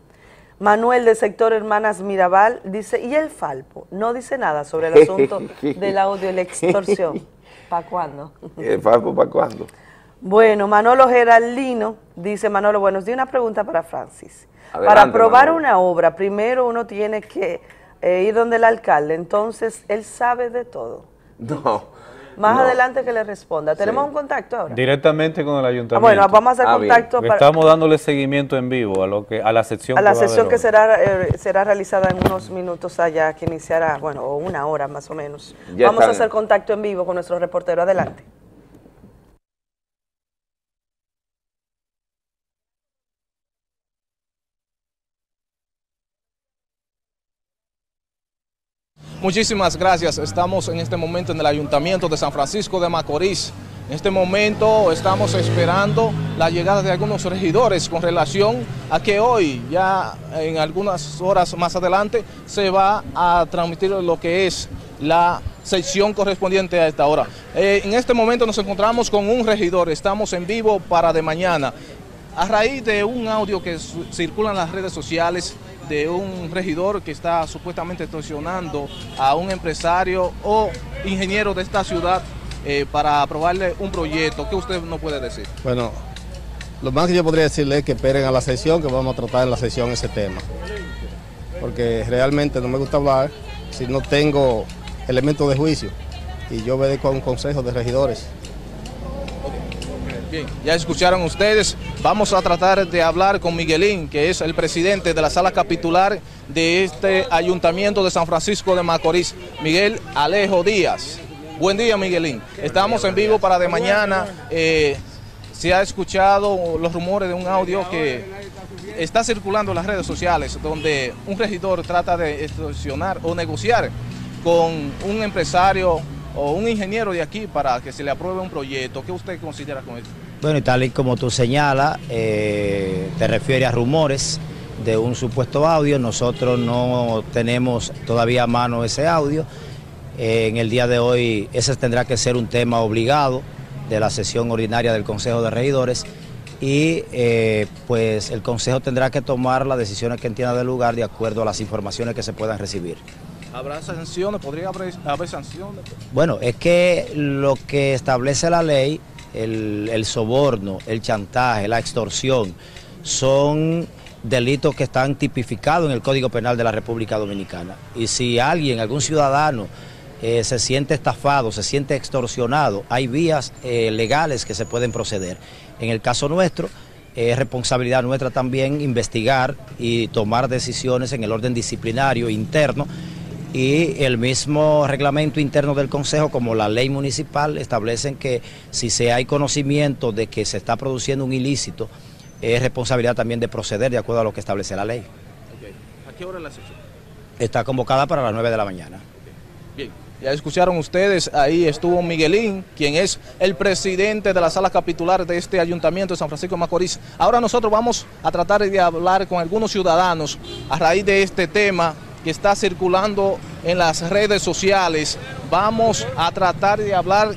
Manuel del sector Hermanas Mirabal dice, y el Falpo no dice nada sobre el asunto del audio y la extorsión. ¿Para cuándo? ¿El Falpo para cuándo? Bueno, Manolo Geraldino dice, Manolo, buenos días, una pregunta para Francis. Adelante, para aprobar Manolo. Una obra, primero uno tiene que eh, ir donde el alcalde, entonces él sabe de todo. No. Más no. adelante que le responda. ¿Tenemos sí. un contacto ahora? Directamente con el ayuntamiento. Ah, bueno, vamos a hacer ah, contacto. Para... Estamos dándole seguimiento en vivo a lo que a la sección. A la que sesión que será eh, será realizada en unos minutos allá, que iniciará, bueno, o una hora más o menos. Ya vamos están. a hacer contacto en vivo con nuestro reportero. Adelante. Muchísimas gracias. Estamos en este momento en el Ayuntamiento de San Francisco de Macorís. En este momento estamos esperando la llegada de algunos regidores con relación a que hoy, ya en algunas horas más adelante, se va a transmitir lo que es la sección correspondiente a esta hora. Eh, en este momento nos encontramos con un regidor. Estamos en vivo para de mañana. A raíz de un audio que circula en las redes sociales de un regidor que está supuestamente extorsionando a un empresario o ingeniero de esta ciudad eh, para aprobarle un proyecto. ¿Qué usted no puede decir? Bueno, lo más que yo podría decirle es que esperen a la sesión, que vamos a tratar en la sesión ese tema. Porque realmente no me gusta hablar si no tengo elementos de juicio. Y yo obedezco a un consejo de regidores. Bien, ya escucharon ustedes, vamos a tratar de hablar con Miguelín, que es el presidente de la sala capitular de este Ayuntamiento de San Francisco de Macorís, Miguel Alejo Díaz. Buen día, Miguelín. Estamos en vivo para de mañana. Eh, se ha escuchado los rumores de un audio que está circulando en las redes sociales, donde un regidor trata de extorsionar o negociar con un empresario o un ingeniero de aquí para que se le apruebe un proyecto. ¿Qué usted considera con esto? Bueno, y tal y como tú señalas, eh, te refieres a rumores de un supuesto audio. Nosotros no tenemos todavía a mano ese audio. Eh, en el día de hoy ese tendrá que ser un tema obligado de la sesión ordinaria del Consejo de Regidores y eh, pues el Consejo tendrá que tomar las decisiones que entienda del lugar de acuerdo a las informaciones que se puedan recibir. ¿Habrá sanciones? ¿Podría haber, haber sanciones? Bueno, es que lo que establece la ley, el, el soborno, el chantaje, la extorsión, son delitos que están tipificados en el Código Penal de la República Dominicana. Y si alguien, algún ciudadano, eh, se siente estafado, se siente extorsionado, hay vías eh, legales que se pueden proceder. En el caso nuestro, es eh, responsabilidad nuestra también investigar y tomar decisiones en el orden disciplinario interno. Y el mismo reglamento interno del Consejo, como la ley municipal, establecen que si se hay conocimiento de que se está produciendo un ilícito, es responsabilidad también de proceder de acuerdo a lo que establece la ley. Okay. ¿A qué hora es la sesión? Está convocada para las nueve de la mañana. Okay. Bien, ya escucharon ustedes, ahí estuvo Miguelín, quien es el presidente de la sala capitular de este Ayuntamiento de San Francisco de Macorís. Ahora nosotros vamos a tratar de hablar con algunos ciudadanos a raíz de este tema que está circulando en las redes sociales. Vamos a tratar de hablar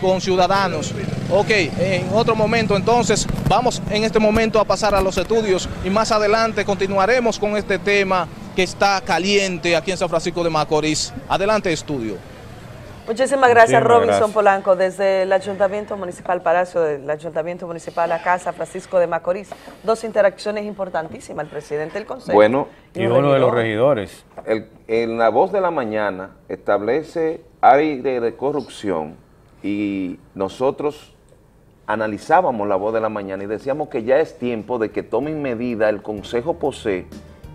con ciudadanos. Ok, en otro momento entonces, vamos en este momento a pasar a los estudios y más adelante continuaremos con este tema que está caliente aquí en San Francisco de Macorís. Adelante, estudio. Muchísimas gracias, Muchísimas Robinson gracias. Polanco, desde el Ayuntamiento Municipal Palacio, del Ayuntamiento Municipal a Casa Francisco de Macorís. Dos interacciones importantísimas, el presidente del Consejo. Bueno, y, y uno regidor. de los regidores. El, en la voz de la mañana establece área de, de corrupción y nosotros analizábamos la voz de la mañana y decíamos que ya es tiempo de que tomen medida, el Consejo posee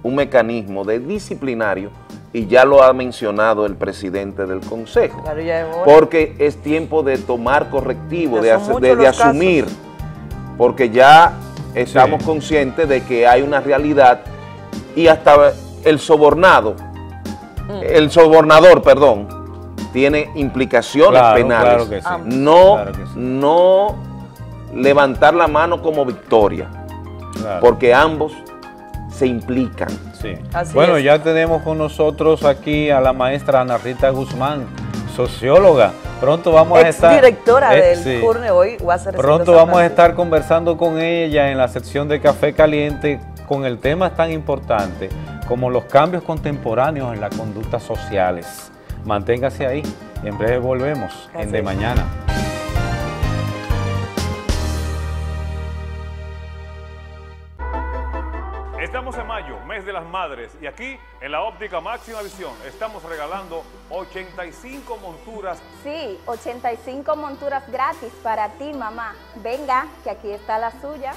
un mecanismo de disciplinario y ya lo ha mencionado el presidente del Consejo, claro, porque es tiempo de tomar correctivo, de, hacer, de, de asumir, casos. porque ya estamos sí. conscientes de que hay una realidad y hasta el sobornado, mm. el sobornador, perdón, tiene implicaciones claro, penales, claro que sí. no, claro que sí. no levantar la mano como victoria, claro. porque ambos se implican. Sí. Bueno, es. ya tenemos con nosotros aquí a la maestra Ana Rita Guzmán, socióloga. Pronto vamos a estar... directora ex, del sí. CURNE hoy. Pronto vamos a estar conversando con ella en la sección de Café Caliente con el tema tan importante como los cambios contemporáneos en las conductas sociales. Manténgase ahí. En breve volvemos Así en De es. Mañana. Estamos en mayo, mes de la las Madres. Y aquí, en la Óptica Máxima Visión, estamos regalando ochenta y cinco monturas. Sí, ochenta y cinco monturas gratis para ti, mamá. Venga, que aquí está la suya.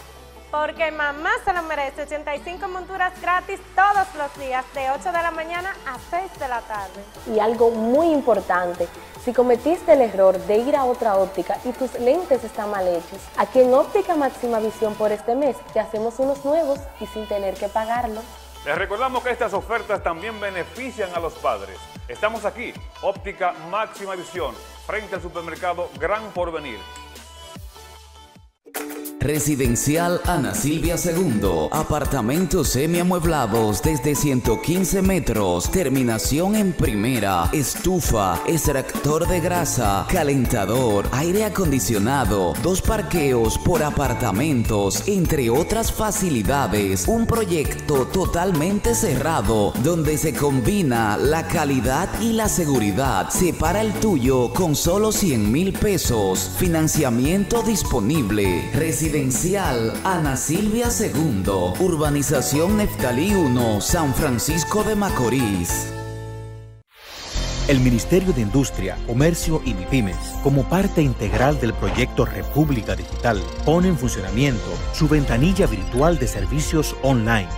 Porque mamá se lo merece. ochenta y cinco monturas gratis todos los días, de ocho de la mañana a seis de la tarde. Y algo muy importante, si cometiste el error de ir a otra óptica y tus lentes están mal hechos, aquí en Óptica Máxima Visión por este mes te hacemos unos nuevos y sin tener que pagarlo. Les recordamos que estas ofertas también benefician a los padres. Estamos aquí, Óptica Máxima Visión, frente al supermercado Gran Porvenir. Residencial Ana Silvia segundo, apartamentos semiamueblados desde ciento quince metros, terminación en primera, estufa, extractor de grasa, calentador, aire acondicionado, dos parqueos por apartamentos, entre otras facilidades. Un proyecto totalmente cerrado, donde se combina la calidad y la seguridad. Separa el tuyo con solo cien mil pesos, financiamiento disponible. Residencial Ana Silvia segundo, urbanización Neftalí uno, San Francisco de Macorís. El Ministerio de Industria, Comercio y Mipymes, como parte integral del proyecto República Digital, pone en funcionamiento su ventanilla virtual de servicios online,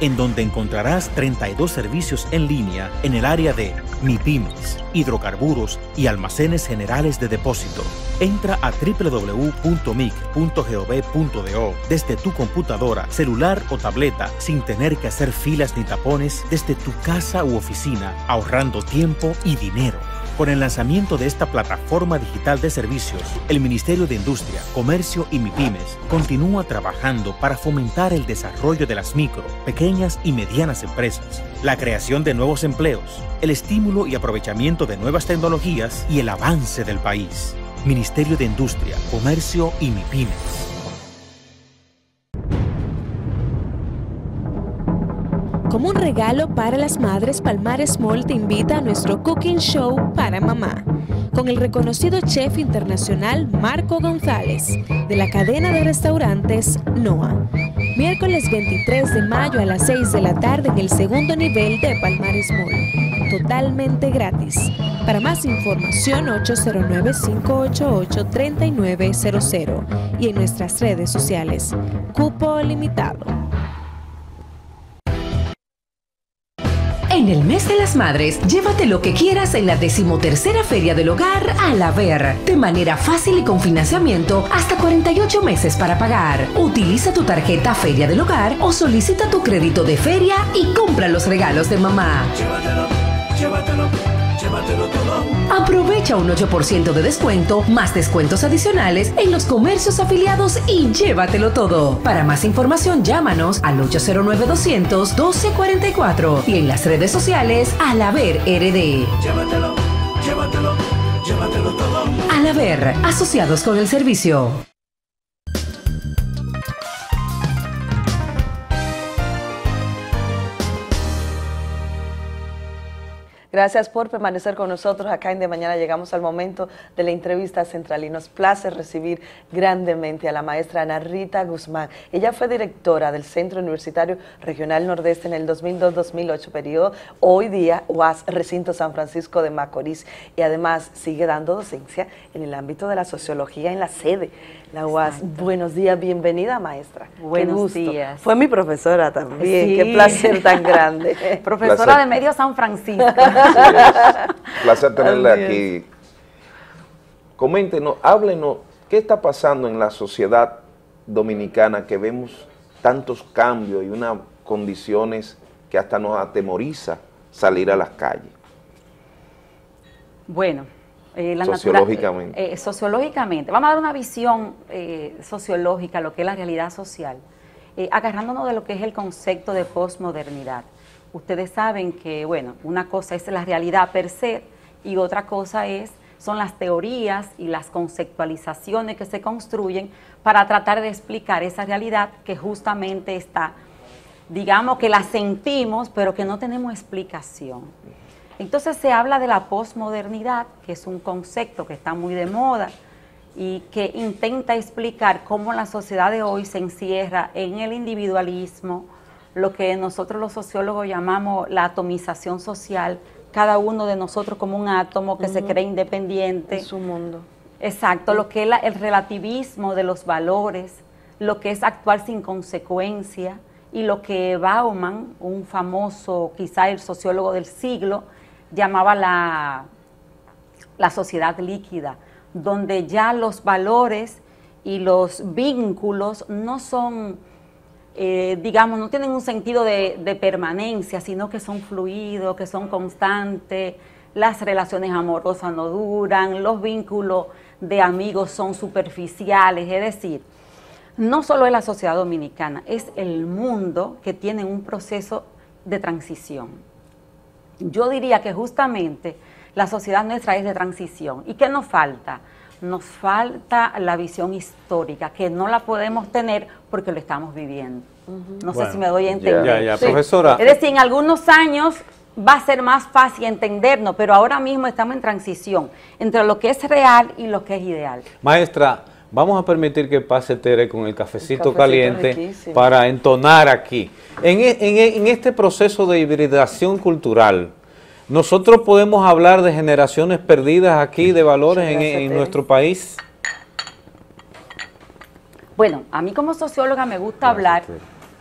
en donde encontrarás treinta y dos servicios en línea en el área de Mipymes, hidrocarburos y almacenes generales de depósito. Entra a doble u doble u doble u punto mic punto gov punto do desde tu computadora, celular o tableta sin tener que hacer filas ni tapones desde tu casa u oficina, ahorrando tiempo y dinero. Con el lanzamiento de esta plataforma digital de servicios, el Ministerio de Industria, Comercio y Mipymes continúa trabajando para fomentar el desarrollo de las micro, pequeñas y medianas empresas, la creación de nuevos empleos, el estímulo y aprovechamiento de nuevas tecnologías y el avance del país. Ministerio de Industria, Comercio y Mipymes. Como un regalo para las madres, Palmares Mall te invita a nuestro Cooking Show para Mamá, con el reconocido chef internacional Marco González, de la cadena de restaurantes Noa. Miércoles veintitrés de mayo a las seis de la tarde en el segundo nivel de Palmares Mall. Totalmente gratis. Para más información, ocho cero nueve, cinco ocho ocho, tres nueve cero cero y en nuestras redes sociales. Cupo limitado. En el mes de las madres, llévate lo que quieras en la decimotercera Feria del Hogar al haber, de manera fácil y con financiamiento hasta cuarenta y ocho meses para pagar. Utiliza tu tarjeta Feria del Hogar o solicita tu crédito de feria y compra los regalos de mamá. Llévatelo, llévatelo, llévatelo todo. Aprovecha un ocho por ciento de descuento, más descuentos adicionales en los comercios afiliados y llévatelo todo. Para más información, llámanos al ocho cero nueve, doscientos, doce cuarenta y cuatro y en las redes sociales Alaber R D. Llévatelo, llévatelo, llévatelo todo. Alaber, asociados con el servicio. Gracias por permanecer con nosotros acá en De Mañana. Llegamos al momento de la entrevista central y nos place recibir grandemente a la maestra Ana Rita Guzmán. Ella fue directora del Centro Universitario Regional Nordeste en el dos mil dos a dos mil ocho, periodo hoy día U A S, Recinto San Francisco de Macorís, y además sigue dando docencia en el ámbito de la sociología en la sede, la U A S. Exacto. Buenos días, bienvenida maestra. Buenos Qué gusto. días. Fue mi profesora también, sí. Qué placer tan grande. Profesora placer. de Medio San Francisco. Sí, es. Placer tenerla oh, aquí. Coméntenos, háblenos, ¿qué está pasando en la sociedad dominicana que vemos tantos cambios y unas condiciones que hasta nos atemoriza salir a las calles? Bueno, eh, la sociológicamente. Eh, sociológicamente, vamos a dar una visión eh, sociológica, lo que es la realidad social, eh, agarrándonos de lo que es el concepto de posmodernidad. Ustedes saben que, bueno, una cosa es la realidad per se y otra cosa es, son las teorías y las conceptualizaciones que se construyen para tratar de explicar esa realidad que justamente está, digamos que la sentimos, pero que no tenemos explicación. Entonces se habla de la posmodernidad, que es un concepto que está muy de moda y que intenta explicar cómo la sociedad de hoy se encierra en el individualismo, lo que nosotros los sociólogos llamamos la atomización social, cada uno de nosotros como un átomo que uh-huh. se cree independiente. En su mundo. Exacto, lo que es la, el relativismo de los valores, lo que es actuar sin consecuencia y lo que Bauman, un famoso, quizá el sociólogo del siglo, llamaba la, la sociedad líquida, donde ya los valores y los vínculos no son, eh, digamos, no tienen un sentido de, de permanencia, sino que son fluidos, que son constantes, las relaciones amorosas no duran, los vínculos de amigos son superficiales, es decir, no solo es la sociedad dominicana, es el mundo que tiene un proceso de transición. Yo diría que justamente la sociedad nuestra es de transición. ¿Y qué nos falta? Nos falta la visión histórica, que no la podemos tener porque lo estamos viviendo. Uh-huh. No bueno, sé si me doy a entender. Ya, ya, sí. Profesora. Es decir, en algunos años va a ser más fácil entendernos, pero ahora mismo estamos en transición entre lo que es real y lo que es ideal. Maestra, vamos a permitir que pase Tere con el cafecito, el cafecito caliente riquísimo. Para entonar aquí. En, en, en este proceso de hibridación cultural, ¿nosotros podemos hablar de generaciones perdidas aquí, de valores en, en nuestro país? Bueno, a mí como socióloga me gusta hablar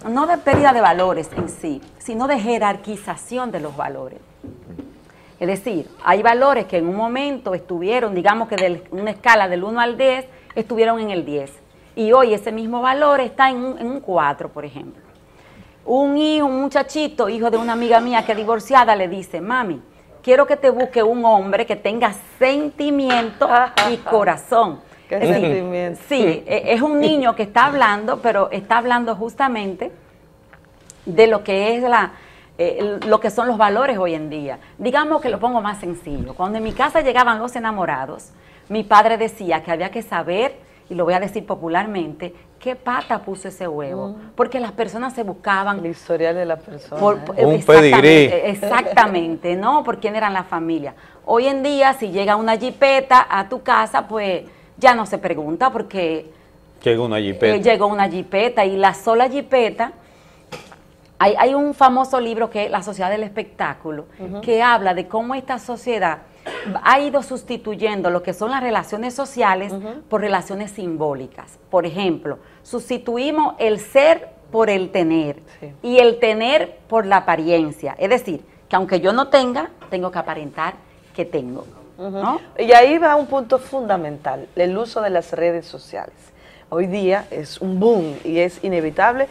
no de pérdida de valores en sí, sino de jerarquización de los valores. Es decir, hay valores que en un momento estuvieron, digamos que de una escala del uno al diez, estuvieron en el diez, y hoy ese mismo valor está en un, en un cuatro, por ejemplo. Un hijo, un muchachito, hijo de una amiga mía que es divorciada, le dice, mami, quiero que te busque un hombre que tenga sentimiento y corazón. ¿Qué es sentimiento? Sí, es un niño que está hablando, pero está hablando justamente de lo que es la... Eh, lo que son los valores hoy en día. Digamos que lo pongo más sencillo. Cuando en mi casa llegaban los enamorados, mi padre decía que había que saber, y lo voy a decir popularmente, qué pata puso ese huevo, mm. porque las personas se buscaban. El historial de la persona. Por, eh. Un pedigrí. Exactamente, ¿no? Por quién eran la familia. Hoy en día, si llega una jipeta a tu casa, pues ya no se pregunta porque... Llegó una jipeta. Eh, llegó una jipeta, y la sola jipeta... Hay, hay un famoso libro que es La Sociedad del Espectáculo, uh-huh. que habla de cómo esta sociedad ha ido sustituyendo lo que son las relaciones sociales uh-huh. por relaciones simbólicas. Por ejemplo, sustituimos el ser por el tener sí. y el tener por la apariencia. Es decir, que aunque yo no tenga, tengo que aparentar que tengo. Uh-huh. ¿no? Y ahí va un punto fundamental, el uso de las redes sociales. Hoy día es un boom y es inevitable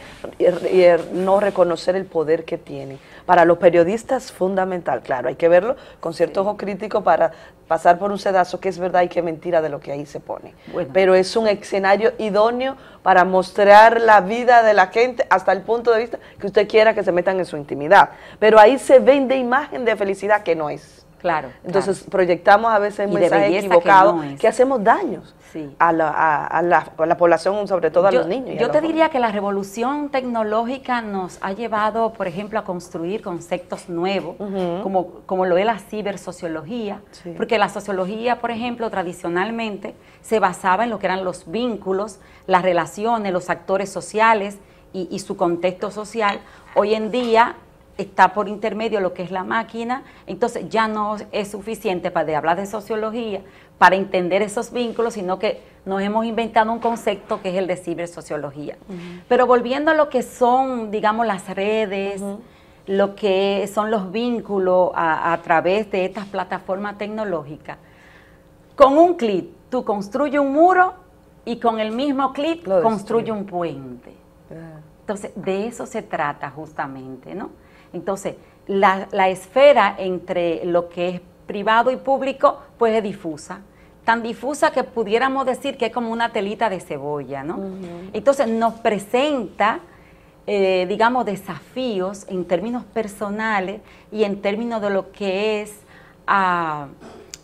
no reconocer el poder que tiene. Para los periodistas fundamental, claro, hay que verlo con cierto ojo crítico para pasar por un sedazo que es verdad y que es mentira de lo que ahí se pone. Bueno. Pero es un escenario idóneo para mostrar la vida de la gente hasta el punto de vista que usted quiera que se metan en su intimidad. Pero ahí se vende imagen de felicidad que no es. Claro. Entonces claro. proyectamos a veces mensajes equivocados que, no que hacemos daños sí. a, la, a, a, la, a la población, sobre todo a yo, los niños. Yo te jóvenes. diría que la revolución tecnológica nos ha llevado, por ejemplo, a construir conceptos nuevos, uh-huh. como, como lo es la cibersociología, sí. porque la sociología, por ejemplo, tradicionalmente se basaba en lo que eran los vínculos, las relaciones, los actores sociales y, y su contexto social. Hoy en día... está por intermedio lo que es la máquina, entonces ya no es suficiente para de hablar de sociología, para entender esos vínculos, sino que nos hemos inventado un concepto que es el de cibersociología. Uh-huh. Pero volviendo a lo que son, digamos, las redes, uh-huh. lo que son los vínculos a, a través de estas plataformas tecnológicas, con un clic tú construyes un muro y con el mismo clic construyes un puente. Uh-huh. Entonces, de eso se trata justamente, ¿no? Entonces, la, la esfera entre lo que es privado y público, pues es difusa. Tan difusa que pudiéramos decir que es como una telita de cebolla, ¿no? Uh-huh. Entonces, nos presenta, eh, digamos, desafíos en términos personales y en términos de lo que es uh,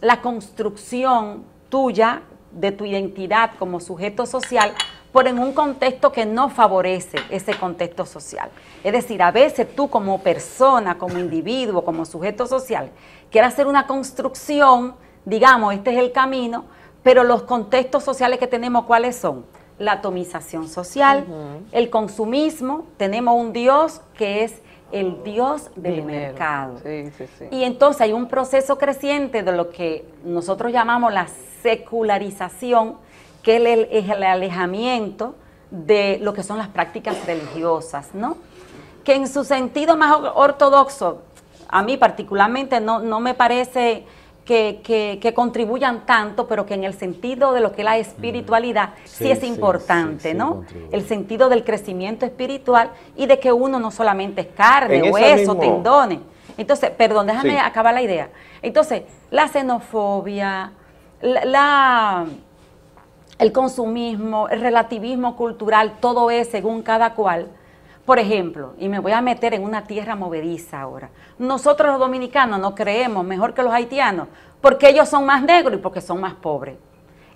la construcción tuya, de tu identidad como sujeto social, por en un contexto que no favorece ese contexto social. Es decir, a veces tú como persona, como individuo, como sujeto social, quieres hacer una construcción, digamos, este es el camino, pero los contextos sociales que tenemos, ¿cuáles son? la atomización social, uh-huh. el consumismo. Tenemos un Dios que es el Dios del Dinero. mercado. Sí, sí, sí. Y entonces hay un proceso creciente de lo que nosotros llamamos la secularización, que es el, es el alejamiento de lo que son las prácticas religiosas, ¿no? Que en su sentido más ortodoxo, a mí particularmente no, no me parece que, que, que contribuyan tanto, pero que en el sentido de lo que es la espiritualidad mm. sí, sí es sí, importante, sí, ¿no? Sí, el sentido del crecimiento espiritual y de que uno no solamente es carne, hueso, mismo... tendones. Entonces, perdón, déjame sí. acabar la idea. Entonces, la xenofobia, la... la el consumismo, el relativismo cultural, todo es según cada cual. Por ejemplo, y me voy a meter en una tierra movediza ahora, nosotros los dominicanos nos creemos mejor que los haitianos porque ellos son más negros y porque son más pobres.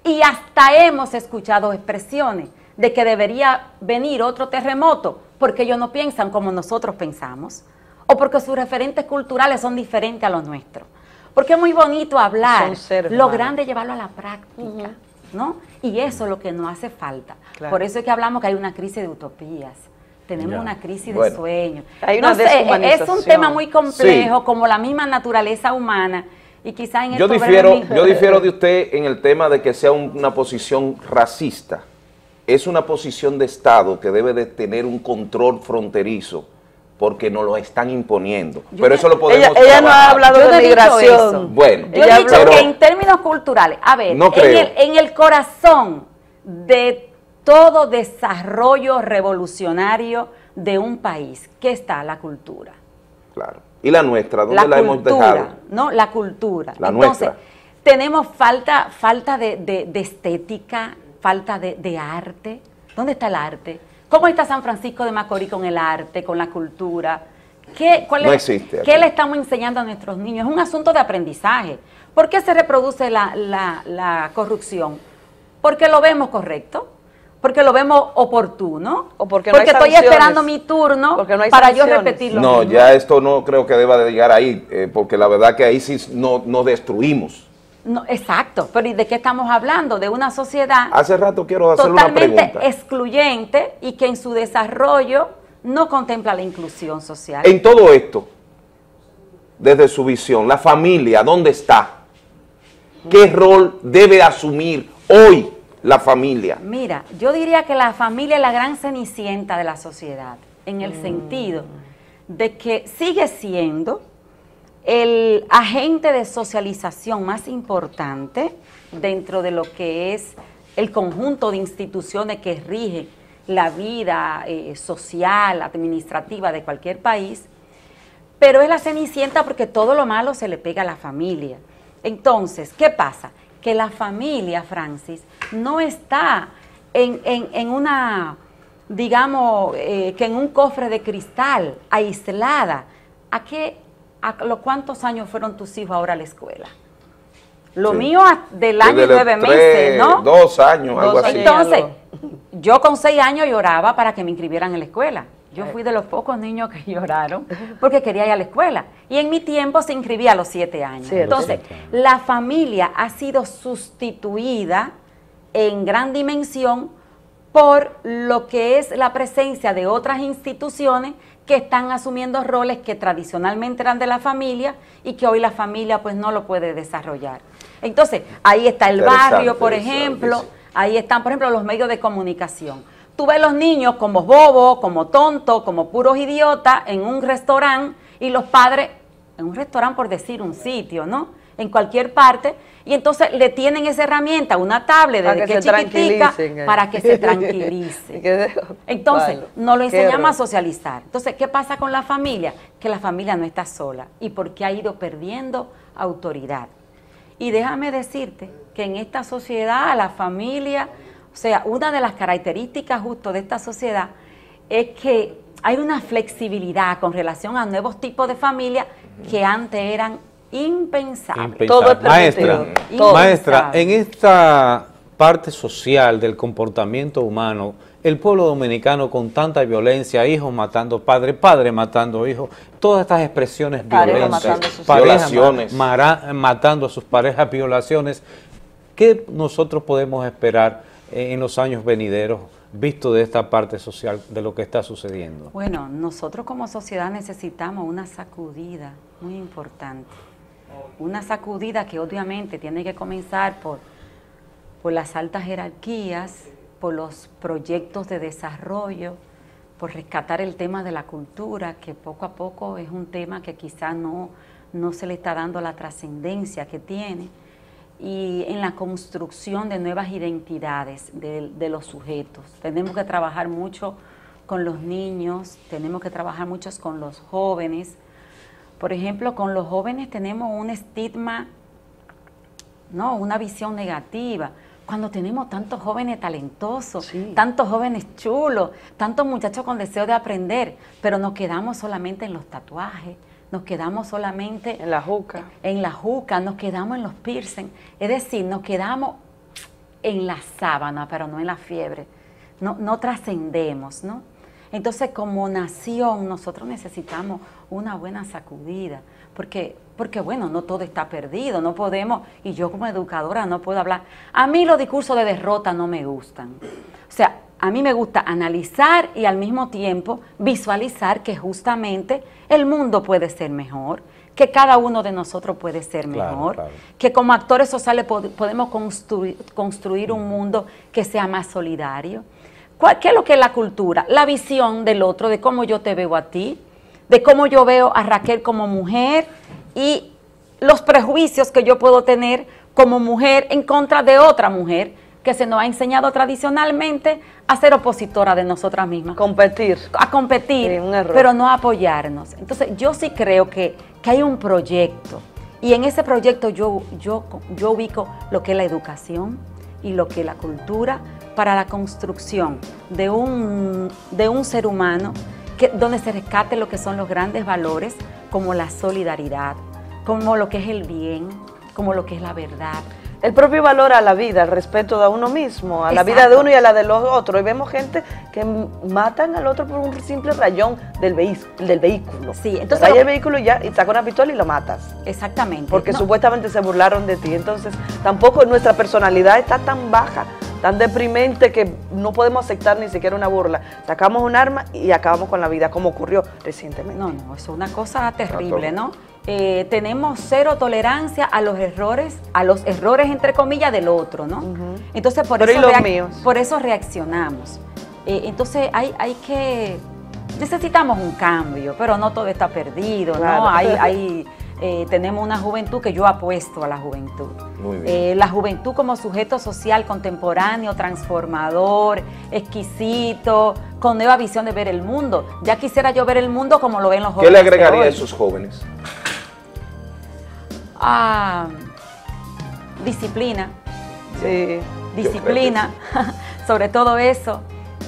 Y hasta hemos escuchado expresiones de que debería venir otro terremoto porque ellos no piensan como nosotros pensamos o porque sus referentes culturales son diferentes a los nuestros. Porque es muy bonito hablar, lo grande es llevarlo a la práctica. Uh-huh. ¿No? Y eso es lo que nos hace falta. Claro. Por eso es que hablamos que hay una crisis de utopías, tenemos ya. una crisis bueno. de sueños. Hay una no deshumanización. Sé, es un tema muy complejo, sí. como la misma naturaleza humana. Y quizás en yo, esto difiero, mismo... yo difiero de usted en el tema de que sea un, una posición racista. Es una posición de Estado que debe de tener un control fronterizo, porque nos lo están imponiendo. Yo pero eso lo podemos ella, ella no ha hablado yo de migración. Eso. Bueno, yo he dicho que en términos culturales, a ver, no en, el, en el corazón de todo desarrollo revolucionario de un país, ¿qué está la cultura? Claro. ¿Y la nuestra? ¿Dónde la, la cultura, hemos dejado? ¿No? La cultura. La Entonces, nuestra. Tenemos falta, falta de, de, de estética, falta de, de arte. ¿Dónde está el arte? ¿Cómo está San Francisco de Macorís con el arte, con la cultura? ¿Qué, cuál no es, existe. ¿Qué le estamos enseñando a nuestros niños? Es un asunto de aprendizaje. ¿Por qué se reproduce la, la, la corrupción? Porque lo vemos correcto, porque lo vemos oportuno, o porque, no porque estoy esperando mi turno no para sanciones. yo repetirlo. No, mismo. ya esto no creo que deba de llegar ahí, eh, porque la verdad que ahí sí no, no destruimos. No, exacto, pero ¿y de qué estamos hablando? De una sociedad Hace rato quiero hacer totalmente una pregunta. excluyente y que en su desarrollo no contempla la inclusión social. En todo esto, desde su visión, la familia, ¿dónde está? ¿Qué rol debe asumir hoy la familia? Mira, yo diría que la familia es la gran cenicienta de la sociedad, en el mm. sentido de que sigue siendo el agente de socialización más importante dentro de lo que es el conjunto de instituciones que rigen la vida eh, social, administrativa de cualquier país, pero es la cenicienta porque todo lo malo se le pega a la familia. Entonces, ¿qué pasa? Que la familia, Francis, no está en, en, en una, digamos, eh, que en un cofre de cristal, aislada. ¿A qué? ¿A los cuántos años fueron tus hijos ahora a la escuela? Lo sí. mío del año y nueve meses, ¿no? Dos años, dos, algo así. Entonces, yo con seis años lloraba para que me inscribieran en la escuela. Yo fui de los pocos niños que lloraron porque quería ir a la escuela. Y en mi tiempo se inscribía a los siete años. Sí, Entonces, sí. la familia ha sido sustituida en gran dimensión por lo que es la presencia de otras instituciones que están asumiendo roles que tradicionalmente eran de la familia y que hoy la familia pues no lo puede desarrollar. Entonces, ahí está el barrio, por ejemplo, ahí están, por ejemplo, los medios de comunicación. Tú ves los niños como bobos, como tontos, como puros idiotas en un restaurante y los padres, en un restaurante por decir un sitio, ¿no? En cualquier parte, y entonces le tienen esa herramienta, una tablet desde que, que chiquitica, para que se tranquilice. Entonces, bueno, no lo enseñamos a socializar. Entonces, ¿qué pasa con la familia? Que la familia no está sola, y porque ha ido perdiendo autoridad. Y déjame decirte que en esta sociedad, la familia, o sea, una de las características justo de esta sociedad es que hay una flexibilidad con relación a nuevos tipos de familia que antes eran impensable. Impensable. Todo es maestra, Todo. maestra, en esta parte social del comportamiento humano, el pueblo dominicano con tanta violencia, hijos matando padres, padres matando hijos, todas estas expresiones pareja violentas, violaciones, matando a sus parejas, violaciones, ¿qué nosotros podemos esperar en los años venideros, visto de esta parte social, de lo que está sucediendo? Bueno, nosotros como sociedad necesitamos una sacudida muy importante. Una sacudida que obviamente tiene que comenzar por, por las altas jerarquías, por los proyectos de desarrollo, por rescatar el tema de la cultura, que poco a poco es un tema que quizás no, no se le está dando la trascendencia que tiene, y en la construcción de nuevas identidades de, de los sujetos. Tenemos que trabajar mucho con los niños, tenemos que trabajar mucho con los jóvenes. Por ejemplo, con los jóvenes tenemos un estigma, no, una visión negativa, cuando tenemos tantos jóvenes talentosos, sí, tantos jóvenes chulos, tantos muchachos con deseo de aprender, pero nos quedamos solamente en los tatuajes, nos quedamos solamente en la juca, en la juca, nos quedamos en los piercing, es decir, nos quedamos en la sábana, pero no en la fiebre, no, no trascendemos, ¿no? Entonces, como nación, nosotros necesitamos una buena sacudida, porque, porque bueno, no todo está perdido, no podemos, y yo como educadora no puedo hablar, a mí los discursos de derrota no me gustan, o sea, a mí me gusta analizar y al mismo tiempo visualizar que justamente el mundo puede ser mejor, que cada uno de nosotros puede ser mejor, claro, claro, que como actores sociales pod- podemos construir, construir un mundo que sea más solidario. ¿Qué es lo que es la cultura? La visión del otro, de cómo yo te veo a ti, de cómo yo veo a Raquel como mujer y los prejuicios que yo puedo tener como mujer en contra de otra mujer que se nos ha enseñado tradicionalmente a ser opositora de nosotras mismas. Competir. A competir, sí, un error, pero no a apoyarnos. Entonces yo sí creo que, que hay un proyecto y en ese proyecto yo, yo, yo ubico lo que es la educación y lo que es la cultura, para la construcción de un, de un ser humano que, donde se rescate lo que son los grandes valores como la solidaridad, como lo que es el bien, como lo que es la verdad. El propio valor a la vida, el respeto a uno mismo, a, exacto, la vida de uno y a la de los otros. Y vemos gente que matan al otro por un simple rayón del, del vehículo. Sí, entonces raya lo... el vehículo y ya, y saca una pistola y lo matas. Exactamente. Porque no, supuestamente se burlaron de ti. Entonces tampoco nuestra personalidad está tan baja, tan deprimente que no podemos aceptar ni siquiera una burla. Sacamos un arma y acabamos con la vida, como ocurrió recientemente. No, no, eso es una cosa terrible, ¿no? Eh, tenemos cero tolerancia a los errores, a los errores entre comillas del otro, ¿no? Uh-huh. Entonces por, pero eso, reac míos. por eso reaccionamos. Eh, entonces hay, hay que, necesitamos un cambio, pero no todo está perdido, claro, ¿no? Hay, hay, Eh, tenemos una juventud que yo apuesto a la juventud. Muy bien. Eh, la juventud como sujeto social contemporáneo, transformador, exquisito, con nueva visión de ver el mundo. Ya quisiera yo ver el mundo como lo ven los jóvenes. ¿Qué le agregaría a esos jóvenes? Ah, disciplina. Sí. Disciplina, sí. Sobre todo eso.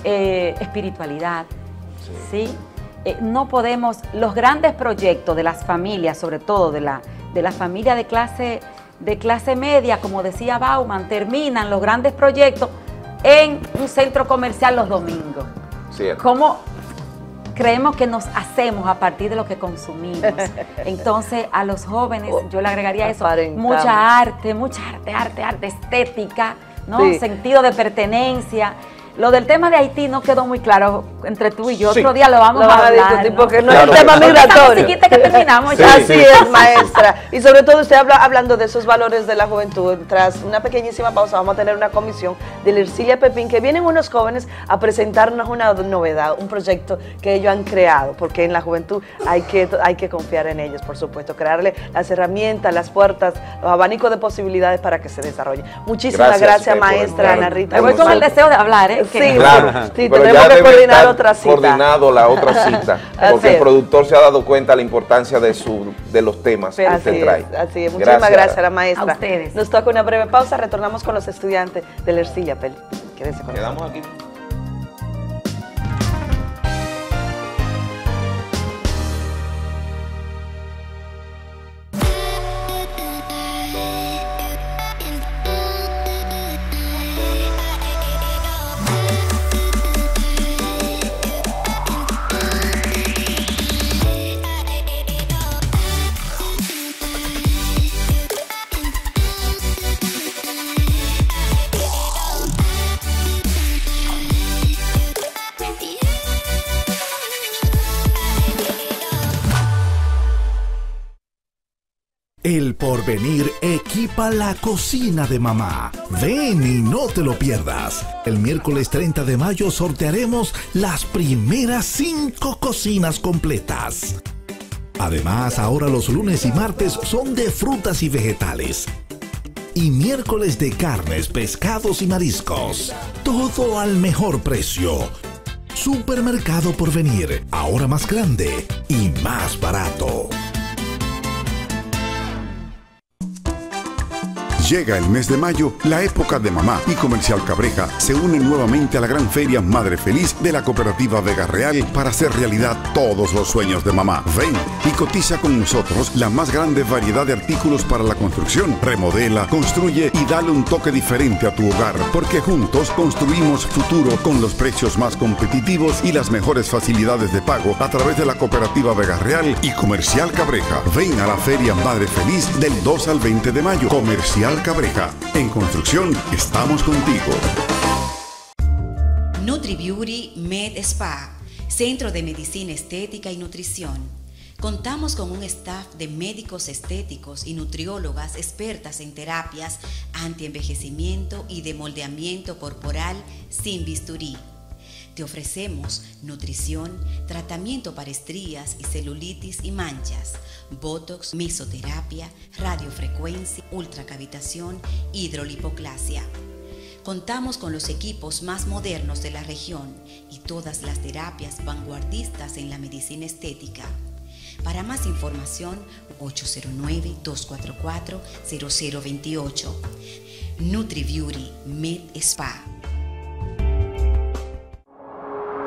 Eh, espiritualidad. Sí. ¿Sí? Eh, no podemos, los grandes proyectos de las familias, sobre todo de la, de la familia de clase, de clase media, como decía Bauman, terminan los grandes proyectos en un centro comercial los domingos. Cierto. ¿Cómo creemos que nos hacemos a partir de lo que consumimos? Entonces a los jóvenes yo le agregaría eso, mucha arte, mucha arte, arte, arte, estética, ¿no? Sí. Sentido de pertenencia. Lo del tema de Haití no quedó muy claro entre tú y yo, sí, otro día lo vamos, lo vamos a hablar, a discutir, ¿no? Porque no, claro, es un tema migratorio. Que terminamos, sí, ya. Así sí, es, maestra. Y sobre todo usted habla, hablando de esos valores de la juventud, tras una pequeñísima pausa vamos a tener una comisión del Ercilia Pepín, que vienen unos jóvenes a presentarnos una novedad, un proyecto que ellos han creado, porque en la juventud hay que, hay que confiar en ellos, por supuesto, crearle las herramientas, las puertas, los abanicos de posibilidades para que se desarrollen. Muchísimas gracias, gracias maestra Ana Rita. Me voy con el deseo de hablar, ¿eh? Sí, claro, sí, pero tenemos ya que coordinar otra cita. Coordinado la otra cita, porque el productor se ha dado cuenta de la importancia de, su, de los temas pero que así usted trae. Es, así es, muchísimas gracias, gracias a la maestra. A ustedes. Nos toca una breve pausa, retornamos con los estudiantes del Ercilia Pepín. Quédense con nosotros. Quedamos aquí. El Porvenir equipa la cocina de mamá. Ven y no te lo pierdas. El miércoles treinta de mayo sortearemos las primeras cinco cocinas completas. Además, ahora los lunes y martes son de frutas y vegetales. Y miércoles de carnes, pescados y mariscos. Todo al mejor precio. Supermercado Porvenir, ahora más grande y más barato. Llega el mes de mayo, la época de mamá, y Comercial Cabreja se une nuevamente a la gran feria Madre Feliz de la Cooperativa Vega Real para hacer realidad todos los sueños de mamá. Ven y cotiza con nosotros la más grande variedad de artículos para la construcción. Remodela, construye y dale un toque diferente a tu hogar, porque juntos construimos futuro con los precios más competitivos y las mejores facilidades de pago a través de la Cooperativa Vega Real y Comercial Cabreja. Ven a la feria Madre Feliz del dos al veinte de mayo. Comercial Cabreja. En construcción, estamos contigo. NutriBeauty Med Spa, Centro de Medicina Estética y Nutrición. Contamos con un staff de médicos estéticos y nutriólogas expertas en terapias antienvejecimiento y de moldeamiento corporal sin bisturí. Te ofrecemos nutrición, tratamiento para estrías y celulitis y manchas, botox, mesoterapia, radiofrecuencia, ultracavitación, hidrolipoclasia. Contamos con los equipos más modernos de la región y todas las terapias vanguardistas en la medicina estética. Para más información, ocho cero nueve, dos cuatro cuatro, cero cero dos ocho. NutriBeauty Med Spa.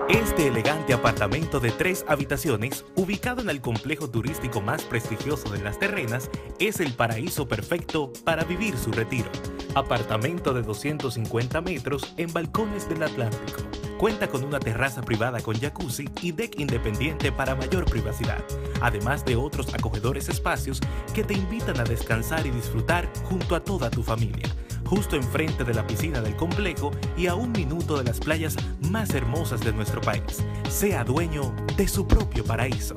Este elegante apartamento de tres habitaciones, ubicado en el complejo turístico más prestigioso de Las Terrenas, es el paraíso perfecto para vivir su retiro. Apartamento de doscientos cincuenta metros en balcones del Atlántico. Cuenta con una terraza privada con jacuzzi y deck independiente para mayor privacidad, además de otros acogedores espacios que te invitan a descansar y disfrutar junto a toda tu familia. Justo enfrente de la piscina del complejo y a un minuto de las playas más hermosas de nuestro país. Sea dueño de su propio paraíso.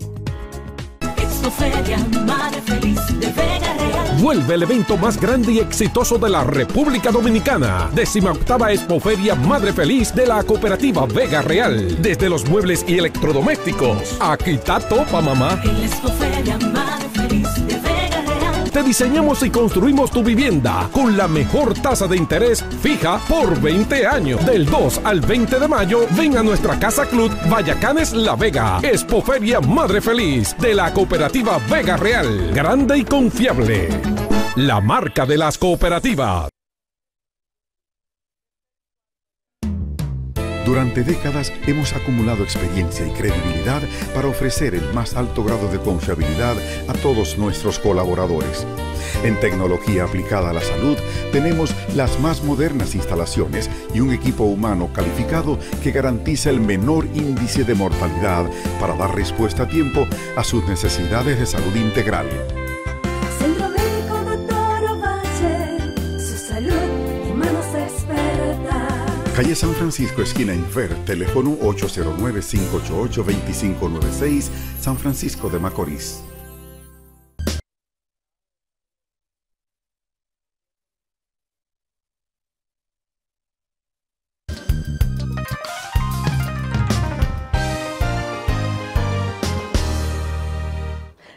Feria Madre Feliz de Vega Real. Vuelve el evento más grande y exitoso de la República Dominicana. Décima octava Expoferia Madre Feliz de la Cooperativa Vega Real. Desde los muebles y electrodomésticos. Aquí está topa, mamá. En la Expoferia Madre Feliz de Vega Real. Te diseñamos y construimos tu vivienda con la mejor tasa de interés fija por veinte años. Del dos al veinte de mayo, ven a nuestra casa club Vallacanes La Vega. Expoferia Madre Feliz de la Cooperativa Vega Real, grande y confiable, la marca de las cooperativas. Durante décadas hemos acumulado experiencia y credibilidad para ofrecer el más alto grado de confiabilidad a todos nuestros colaboradores. En tecnología aplicada a la salud tenemos las más modernas instalaciones y un equipo humano calificado que garantiza el menor índice de mortalidad para dar respuesta a tiempo a sus necesidades de salud integral. Calle San Francisco, esquina Infer, teléfono ocho cero nueve, cinco ocho ocho, dos cinco nueve seis, San Francisco de Macorís.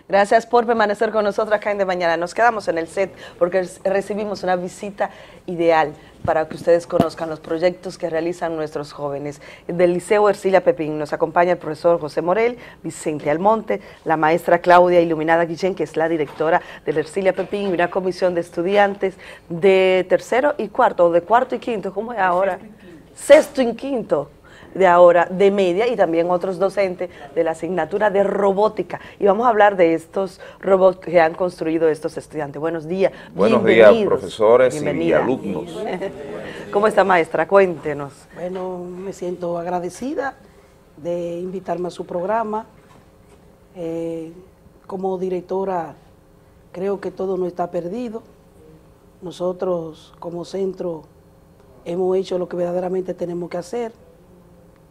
Gracias por permanecer con nosotros acá en De Mañana. Nos quedamos en el set porque recibimos una visita ideal para que ustedes conozcan los proyectos que realizan nuestros jóvenes. Del Liceo Ercilia Pepín nos acompaña el profesor José Morel, Vicente Almonte, la maestra Claudia Iluminada Guillén, que es la directora del Ercilia Pepín, y una comisión de estudiantes de tercero y cuarto, o de cuarto y quinto, ¿cómo es ahora? Sexto y quinto. De ahora, de media, y también otros docentes de la asignatura de robótica. Y vamos a hablar de estos robots que han construido estos estudiantes. Buenos días. Buenos días, profesores y alumnos. ¿Cómo está, maestra? Cuéntenos. Bueno, me siento agradecida de invitarme a su programa. Eh, como directora, creo que todo no está perdido. Nosotros, como centro, hemos hecho lo que verdaderamente tenemos que hacer.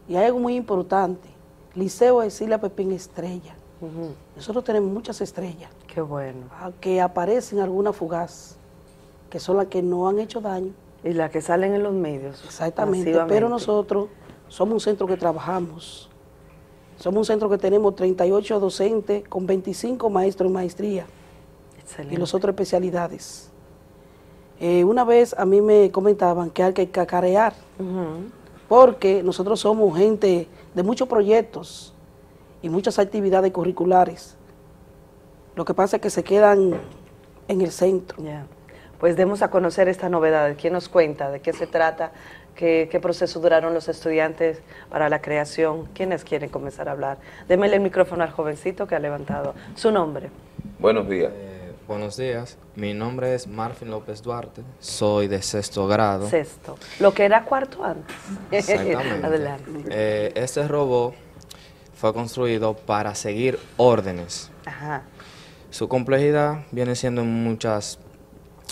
Y hay algo muy importante, Liceo Ercilia Pepín Estrella. Uh-huh. Nosotros tenemos muchas estrellas. Qué Qué bueno. Que aparecen algunas fugaz, que son las que no han hecho daño. Y las que salen en los medios. Exactamente, pero nosotros somos un centro que trabajamos. Somos un centro que tenemos treinta y ocho docentes con veinticinco maestros en maestría. Excelente. Y las otras especialidades. Eh, una vez a mí me comentaban que hay que cacarear, uh-huh, porque nosotros somos gente de muchos proyectos y muchas actividades curriculares. Lo que pasa es que se quedan en el centro. Yeah. Pues demos a conocer esta novedad. ¿Quién nos cuenta? ¿De qué se trata? ¿Qué, qué proceso duraron los estudiantes para la creación? ¿Quiénes quieren comenzar a hablar? Démele el micrófono al jovencito que ha levantado. Su nombre. Buenos días. Eh, buenos días. Mi nombre es Marfin López Duarte. Soy de sexto grado. Sexto. Lo que era cuarto antes. Exactamente. Adelante. Eh, este robot fue construido para seguir órdenes. Ajá. Su complejidad viene siendo en muchas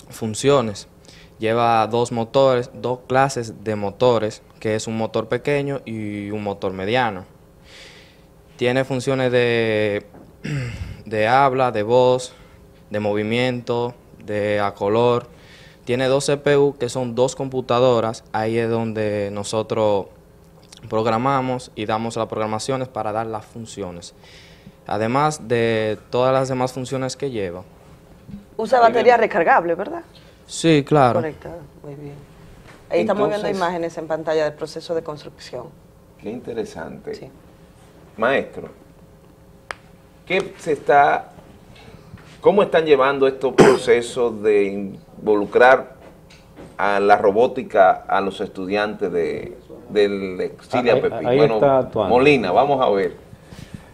funciones. Lleva dos motores, dos clases de motores, que es un motor pequeño y un motor mediano. Tiene funciones de, de habla, de voz, de movimiento, de a color. Tiene dos C P U, que son dos computadoras. Ahí es donde nosotros programamos y damos las programaciones para dar las funciones. Además de todas las demás funciones que lleva. Usa batería recargable, ¿verdad? Sí, claro. Conectada, muy bien. Ahí Entonces, estamos viendo imágenes en pantalla del proceso de construcción. Qué interesante. Sí. Maestro, ¿qué se está, ¿cómo están llevando estos procesos de involucrar a la robótica a los estudiantes de, del Ercilia Pepín? Ahí, ahí bueno, Molina, vamos a ver.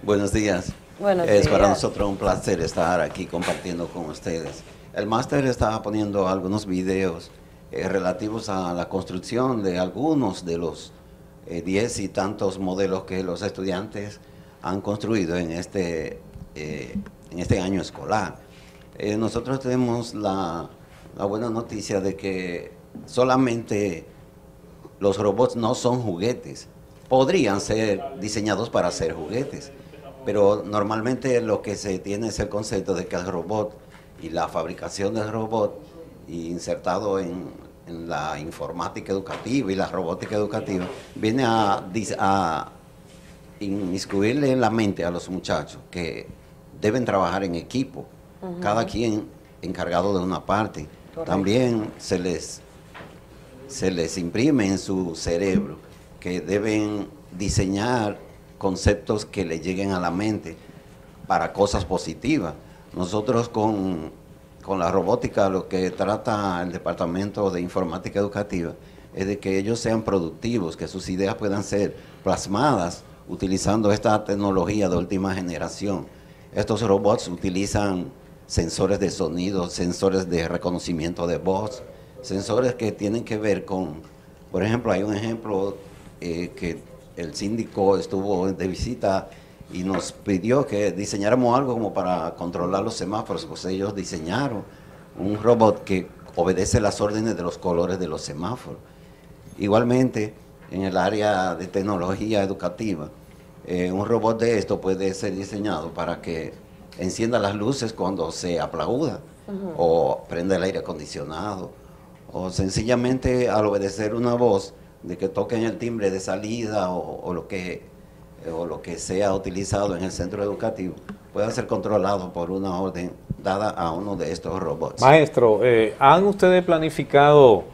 Buenos días. Buenos es días. Para nosotros un placer estar aquí compartiendo con ustedes. El máster estaba poniendo algunos videos eh, relativos a la construcción de algunos de los eh, diez y tantos modelos que los estudiantes han construido en este, eh, en este año escolar. Eh, nosotros tenemos la, la buena noticia de que solamente los robots no son juguetes. Podrían ser diseñados para ser juguetes, pero normalmente lo que se tiene es el concepto de que el robot y la fabricación del robot insertado en, en la informática educativa y la robótica educativa viene a, a inmiscuirle en la mente a los muchachos que deben trabajar en equipo, uh-huh, cada quien encargado de una parte. Correcto. También se les, se les imprime en su cerebro que deben diseñar conceptos que le lleguen a la mente para cosas positivas. Nosotros con, con la robótica lo que trata el Departamento de Informática Educativa es de que ellos sean productivos, que sus ideas puedan ser plasmadas utilizando esta tecnología de última generación. Estos robots utilizan sensores de sonido, sensores de reconocimiento de voz, sensores que tienen que ver con, por ejemplo, hay un ejemplo Eh, que el síndico estuvo de visita y nos pidió que diseñáramos algo como para controlar los semáforos, pues ellos diseñaron un robot que obedece las órdenes de los colores de los semáforos. Igualmente, en el área de tecnología educativa, eh, un robot de esto puede ser diseñado para que encienda las luces cuando se aplauda, uh-huh, o prenda el aire acondicionado, o sencillamente al obedecer una voz, de que toquen el timbre de salida o, o, lo que, o lo que sea utilizado en el centro educativo pueda ser controlado por una orden dada a uno de estos robots. Maestro, eh, ¿han ustedes planificado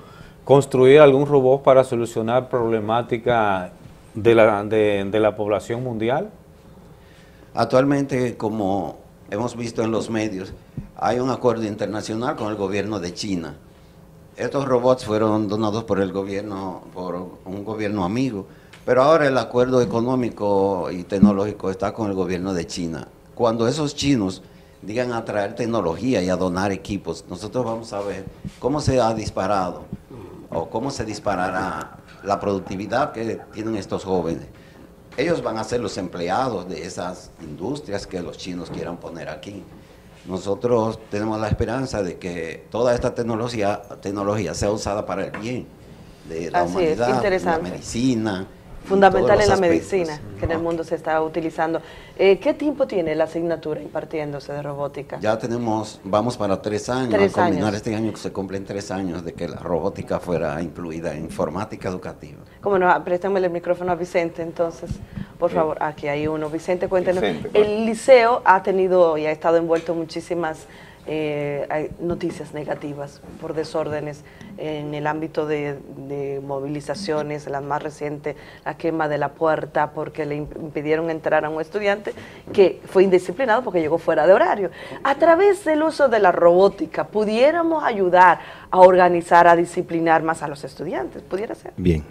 construir algún robot para solucionar problemática de la, de, de la población mundial? Actualmente, como hemos visto en los medios, hay un acuerdo internacional con el gobierno de China. Estos robots fueron donados por el gobierno, por un gobierno amigo, pero ahora el acuerdo económico y tecnológico está con el gobierno de China. Cuando esos chinos digan a traer tecnología y a donar equipos, nosotros vamos a ver cómo se ha disparado o cómo se disparará la productividad que tienen estos jóvenes. Ellos van a ser los empleados de esas industrias que los chinos quieran poner aquí. Nosotros tenemos la esperanza de que toda esta tecnología, tecnología sea usada para el bien de la Así humanidad, de la medicina fundamental en la medicina, que en el mundo se está utilizando. Eh, ¿Qué tiempo tiene la asignatura impartiéndose de robótica? Ya tenemos, vamos para tres años, tres al combinar años. Este año que se cumplen tres años de que la robótica fuera incluida en informática educativa. Como no, préstame el micrófono a Vicente, entonces, por favor. Sí. Aquí hay uno. Vicente, cuéntenos. Vicente, claro. El liceo ha tenido y ha estado envuelto en muchísimas eh, hay noticias negativas por desórdenes en el ámbito de, de movilizaciones, la más reciente, la quema de la puerta porque le impidieron entrar a un estudiante que fue indisciplinado porque llegó fuera de horario. A través del uso de la robótica, ¿pudiéramos ayudar a organizar, a disciplinar más a los estudiantes? ¿Pudiera ser? Bien,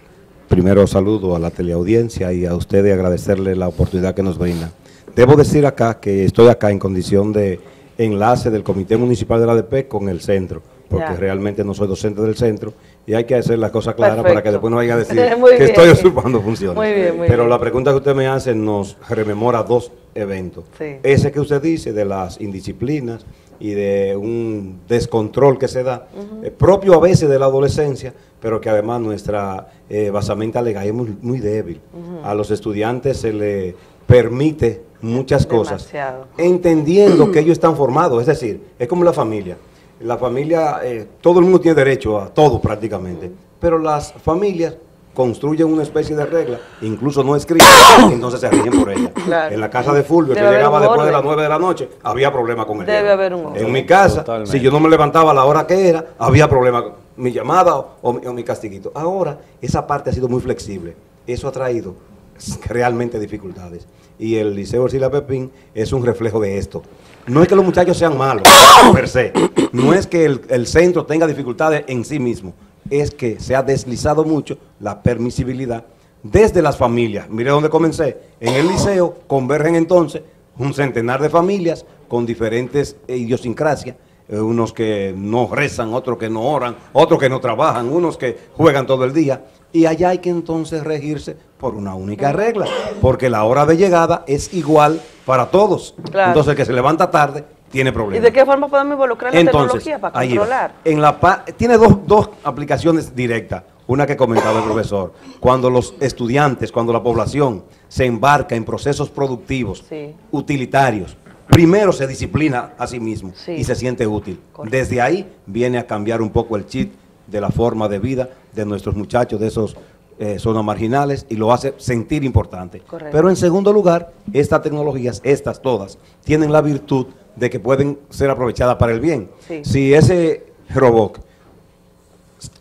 primero saludo a la teleaudiencia y a ustedes agradecerle la oportunidad que nos brinda. Debo decir acá que estoy acá en condición de enlace del Comité Municipal de la A D P con el centro, porque ya. Realmente no soy docente del centro y hay que hacer las cosas claras. Perfecto. Para que después no vaya a decir que estoy usurpando funciones. Muy bien, muy Pero bien. La pregunta que usted me hace nos rememora dos eventos. Sí. Ese que usted dice de las indisciplinas y de un descontrol que se da, uh-huh. eh, propio a veces de la adolescencia, pero que además nuestra eh, basamenta legal es muy, muy débil. Uh-huh. A los estudiantes se les permite muchas cosas, demasiado. Entendiendo que ellos están formados, es decir, es como la familia, la familia, eh, todo el mundo tiene derecho a todo prácticamente, pero las familias construyen una especie de regla, incluso no escrita, entonces se rigen por ella. Claro. En la casa de Fulvio, debe que llegaba después de las nueve de la noche, había problema con él. Debe haber un orden. En mi casa, totalmente. Si yo no me levantaba a la hora que era, había problema con mi llamada o, o, o mi castiguito. Ahora, esa parte ha sido muy flexible, eso ha traído realmente dificultades. Y el Liceo Ercilia Pepín es un reflejo de esto. No es que los muchachos sean malos, per se. No es que el, el centro tenga dificultades en sí mismo. Es que se ha deslizado mucho la permisibilidad desde las familias. Mire dónde comencé. En el liceo convergen entonces un centenar de familias con diferentes idiosincrasias. Unos que no rezan, otros que no oran, otros que no trabajan, unos que juegan todo el día. Y allá hay que entonces regirse por una única regla, porque la hora de llegada es igual para todos. Claro. Entonces el que se levanta tarde tiene problemas. ¿Y de qué forma podemos involucrar la entonces, tecnología para controlar? En la pa tiene dos, dos aplicaciones directas. Una que comentaba el profesor, cuando los estudiantes, cuando la población se embarca en procesos productivos, sí. utilitarios, primero se disciplina a sí mismo sí. y se siente útil. Correcto. Desde ahí viene a cambiar un poco el chip de la forma de vida de nuestros muchachos de esos eh, zonas marginales y lo hace sentir importante. Correcto. Pero en segundo lugar, estas tecnologías, estas todas, tienen la virtud de que pueden ser aprovechadas para el bien. Sí. Si ese robot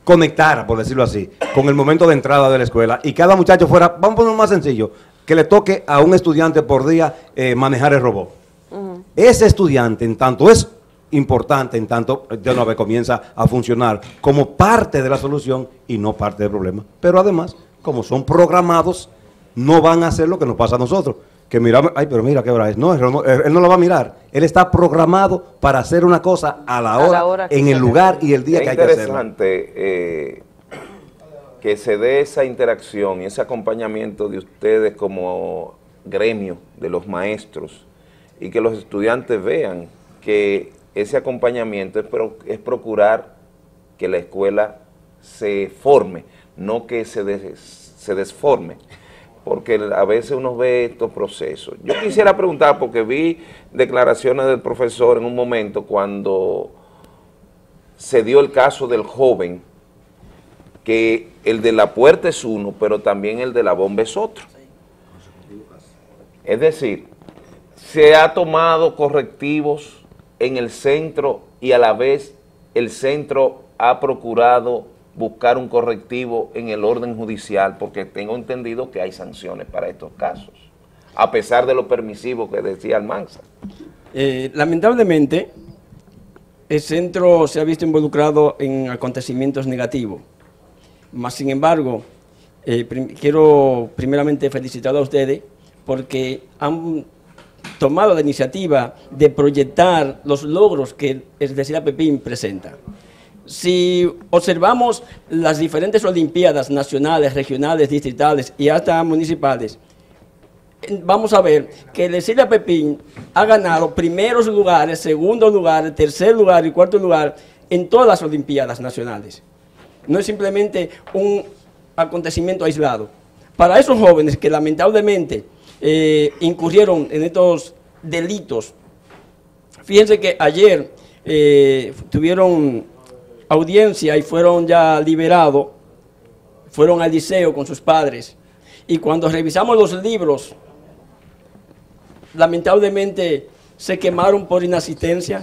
conectara, por decirlo así, con el momento de entrada de la escuela y cada muchacho fuera, vamos a poner más sencillo, que le toque a un estudiante por día eh, manejar el robot. Uh-huh. Ese estudiante, en tanto es importante, en tanto de una vez comienza a funcionar como parte de la solución y no parte del problema. Pero además, como son programados, no van a hacer lo que nos pasa a nosotros. Que miramos, ay, pero mira qué hora es. No, él no, él no lo va a mirar. Él está programado para hacer una cosa a la hora, a la hora en el lugar y el día que hay que hacerlo. Es interesante eh, que se dé esa interacción y ese acompañamiento de ustedes como gremio de los maestros y que los estudiantes vean que ese acompañamiento es, pro, es procurar que la escuela se forme, no que se, des, se desforme, porque a veces uno ve estos procesos. Yo quisiera preguntar, porque vi declaraciones del profesor en un momento cuando se dio el caso del joven, que el de la puerta es uno, pero también el de la bomba es otro. Es decir, se ha tomado correctivos en el centro y a la vez el centro ha procurado buscar un correctivo en el orden judicial, porque tengo entendido que hay sanciones para estos casos, a pesar de lo permisivo que decía Almanza. Eh, lamentablemente, el centro se ha visto involucrado en acontecimientos negativos. Mas, sin embargo, eh, prim- quiero primeramente felicitar a ustedes porque han tomado la iniciativa de proyectar los logros que Ercilia Pepín presenta. Si observamos las diferentes olimpiadas nacionales, regionales, distritales y hasta municipales, vamos a ver que Ercilia Pepín ha ganado primeros lugares, segundo lugar, tercer lugar y cuarto lugar en todas las olimpiadas nacionales. No es simplemente un acontecimiento aislado. Para esos jóvenes que lamentablemente eh, incurrieron en estos delitos, fíjense que ayer eh, tuvieron audiencia y fueron ya liberados, fueron al liceo con sus padres, y cuando revisamos los libros, lamentablemente se quemaron por inasistencia.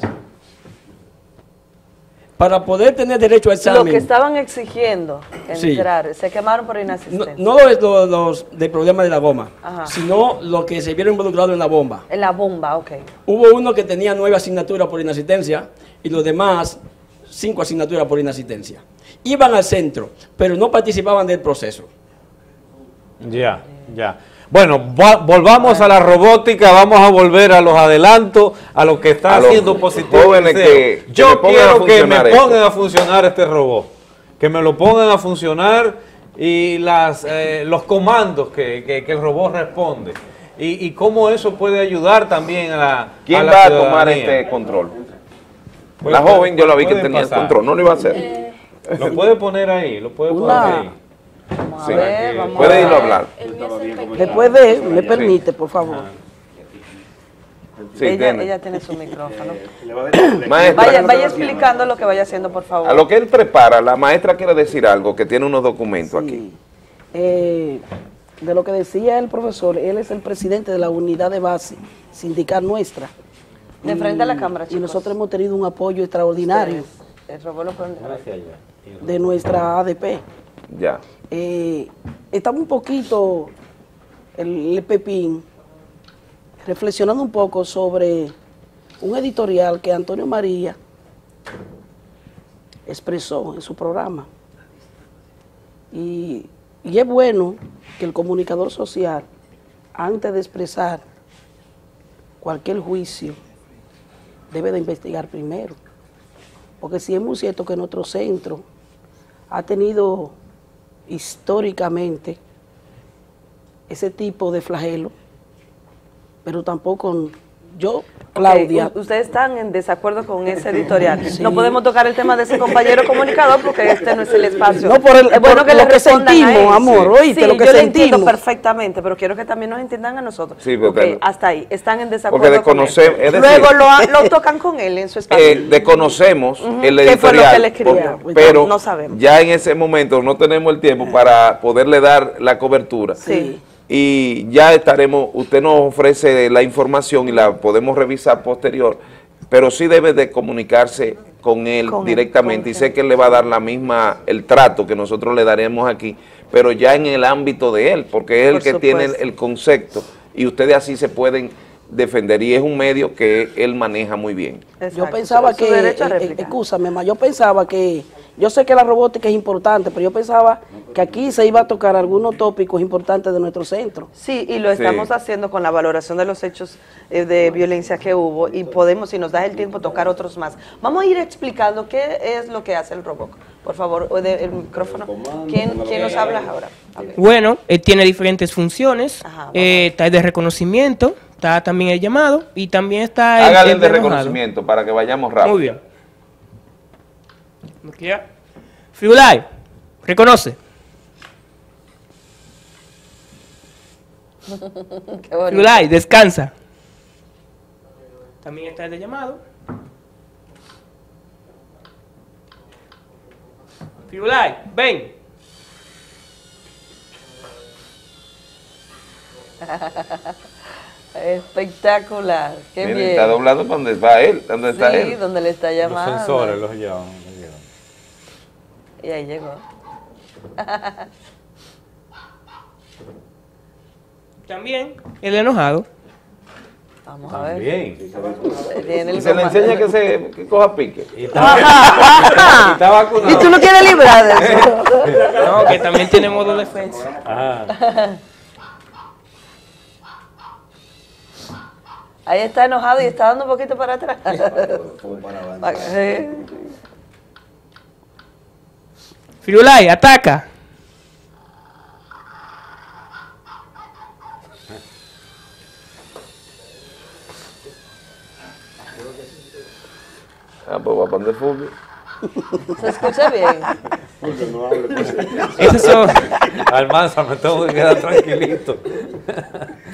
Para poder tener derecho a examen. Lo que estaban exigiendo, entrar, sí. Se quemaron por inasistencia. No, no es lo, los del problema de la bomba, ajá, sino lo que se vieron involucrados en la bomba. En la bomba, ok. Hubo uno que tenía nueve asignaturas por inasistencia y los demás cinco asignaturas por inasistencia. Iban al centro, pero no participaban del proceso. Ya, yeah, ya. Yeah. Bueno, volvamos a la robótica, vamos a volver a los adelantos, a lo que está haciendo positivo. Jóvenes que, que yo quiero que me pongan esto. a funcionar este robot, que me lo pongan a funcionar y las, eh, los comandos que, que, que el robot responde y, y cómo eso puede ayudar también a la ¿Quién a la va ciudadanía. a tomar este control? La joven, yo la vi que tenía pasar. el control, no lo iba a hacer. Eh. Lo puede poner ahí, lo puede poner Hola. ahí. Vamos sí. a ver, vamos Puede a ver. irlo a hablar. Le puede, me permite, por favor. Sí, ella, ella tiene su micrófono. maestra, vaya, vaya explicando lo que vaya haciendo, por favor. A lo que él prepara, la maestra quiere decir algo, que tiene unos documentos sí. aquí. Eh, de lo que decía el profesor, él es el presidente de la unidad de base sindical nuestra. De frente a la cámara, chicos. Y nosotros hemos tenido un apoyo extraordinario. El robot lo pone. De nuestra A D P. Ya. Eh, estamos un poquito, el, el Pepín, reflexionando un poco sobre un editorial que Antonio María expresó en su programa. Y, y es bueno que el comunicador social, antes de expresar cualquier juicio, debe de investigar primero. Porque si es muy cierto que nuestro centro ha tenido históricamente ese tipo de flagelo, pero tampoco yo, Claudia. Okay, ustedes están en desacuerdo con ese editorial. Sí. No podemos tocar el tema de ese compañero comunicador porque este no es el espacio. No, por el, es bueno por que lo que sentimos, amor, oíste, sí, lo que yo sentimos. Lo entiendo perfectamente, pero quiero que también nos entiendan a nosotros. Sí, pero okay, pero, hasta ahí, están en desacuerdo porque desconocemos, con él. Es decir, luego lo, lo tocan con él en su espacio. Eh, desconocemos uh-huh. el editorial. ¿Qué fue lo que le escribieron? Porque, pero no sabemos. Ya en ese momento no tenemos el tiempo para poderle dar la cobertura. Sí. Y ya estaremos, usted nos ofrece la información y la podemos revisar posterior, pero sí debe de comunicarse con él con directamente él, con él. Y sé que él le va a dar la misma, el trato que nosotros le daremos aquí, pero ya en el ámbito de él, porque es Por el que supuesto. tiene el, el concepto y ustedes así se pueden defender y es un medio que él maneja muy bien. Exacto. Yo pensaba Su que, eh, excúsame, ma, yo pensaba que... Yo sé que la robótica es importante, pero yo pensaba que aquí se iba a tocar algunos tópicos importantes de nuestro centro. Sí, y lo estamos sí. haciendo con la valoración de los hechos eh, de violencia que hubo y podemos, si nos das el tiempo, tocar otros más. Vamos a ir explicando qué es lo que hace el robot. Por favor, el micrófono. ¿Quién, quién nos habla ahora? Okay. Bueno, él tiene diferentes funciones. Ajá, eh, está el de reconocimiento, está también el llamado y también está el... Hágale el de reconocimiento para que vayamos rápido. Muy bien. Friulay, reconoce. Friulay, descansa. También está el de llamado. Friulay, ven. Espectacular. Qué Miren, bien. Está doblado para donde va él, donde sí, está él. Sí, donde le está llamando. Los sensores los llevan. Y ahí llegó. También el enojado. Vamos a ver. Bien. Y se le enseña que se que coja pique. Y está, ajá, está vacunado. Y tú no quieres librar de eso. No, que también tiene modo defensa. Ajá. Ahí está enojado y está dando un poquito para atrás. Como para avanzar. Friulay, ataca. Ah, pues va a pan de Fulvio. Se escucha bien. Fulvio, no hable. Esas son... Almanza, me tengo que quedar tranquilito.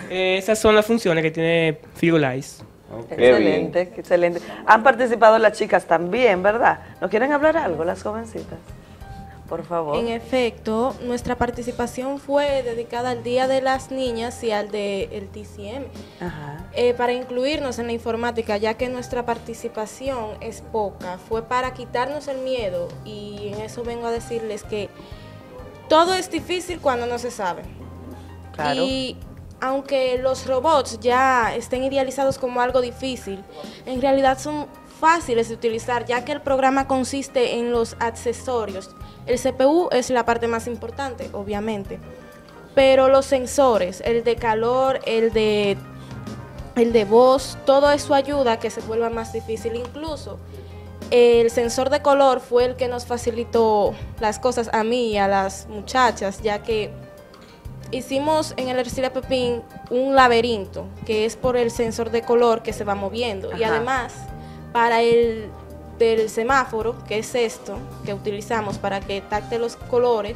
Eh, esas son las funciones que tiene Figolize. Okay, excelente, bien. excelente. Han participado las chicas también, ¿verdad? ¿No quieren hablar algo las jovencitas? Por favor. En efecto, nuestra participación fue dedicada al Día de las Niñas y al del T C M. Ajá. Eh, para incluirnos en la informática, ya que nuestra participación es poca, fue para quitarnos el miedo, y en eso vengo a decirles que todo es difícil cuando no se sabe. Claro. Y aunque los robots ya estén idealizados como algo difícil, en realidad son fáciles de utilizar, ya que el programa consiste en los accesorios. El C P U es la parte más importante, obviamente, pero los sensores, el de calor, el de, el de voz, todo eso ayuda a que se vuelva más difícil. Incluso el sensor de color fue el que nos facilitó las cosas a mí y a las muchachas, ya que hicimos en el Ercilia Pepín un laberinto, que es por el sensor de color que se va moviendo. Ajá. Y además, para el del semáforo, que es esto que utilizamos para que tacte los colores,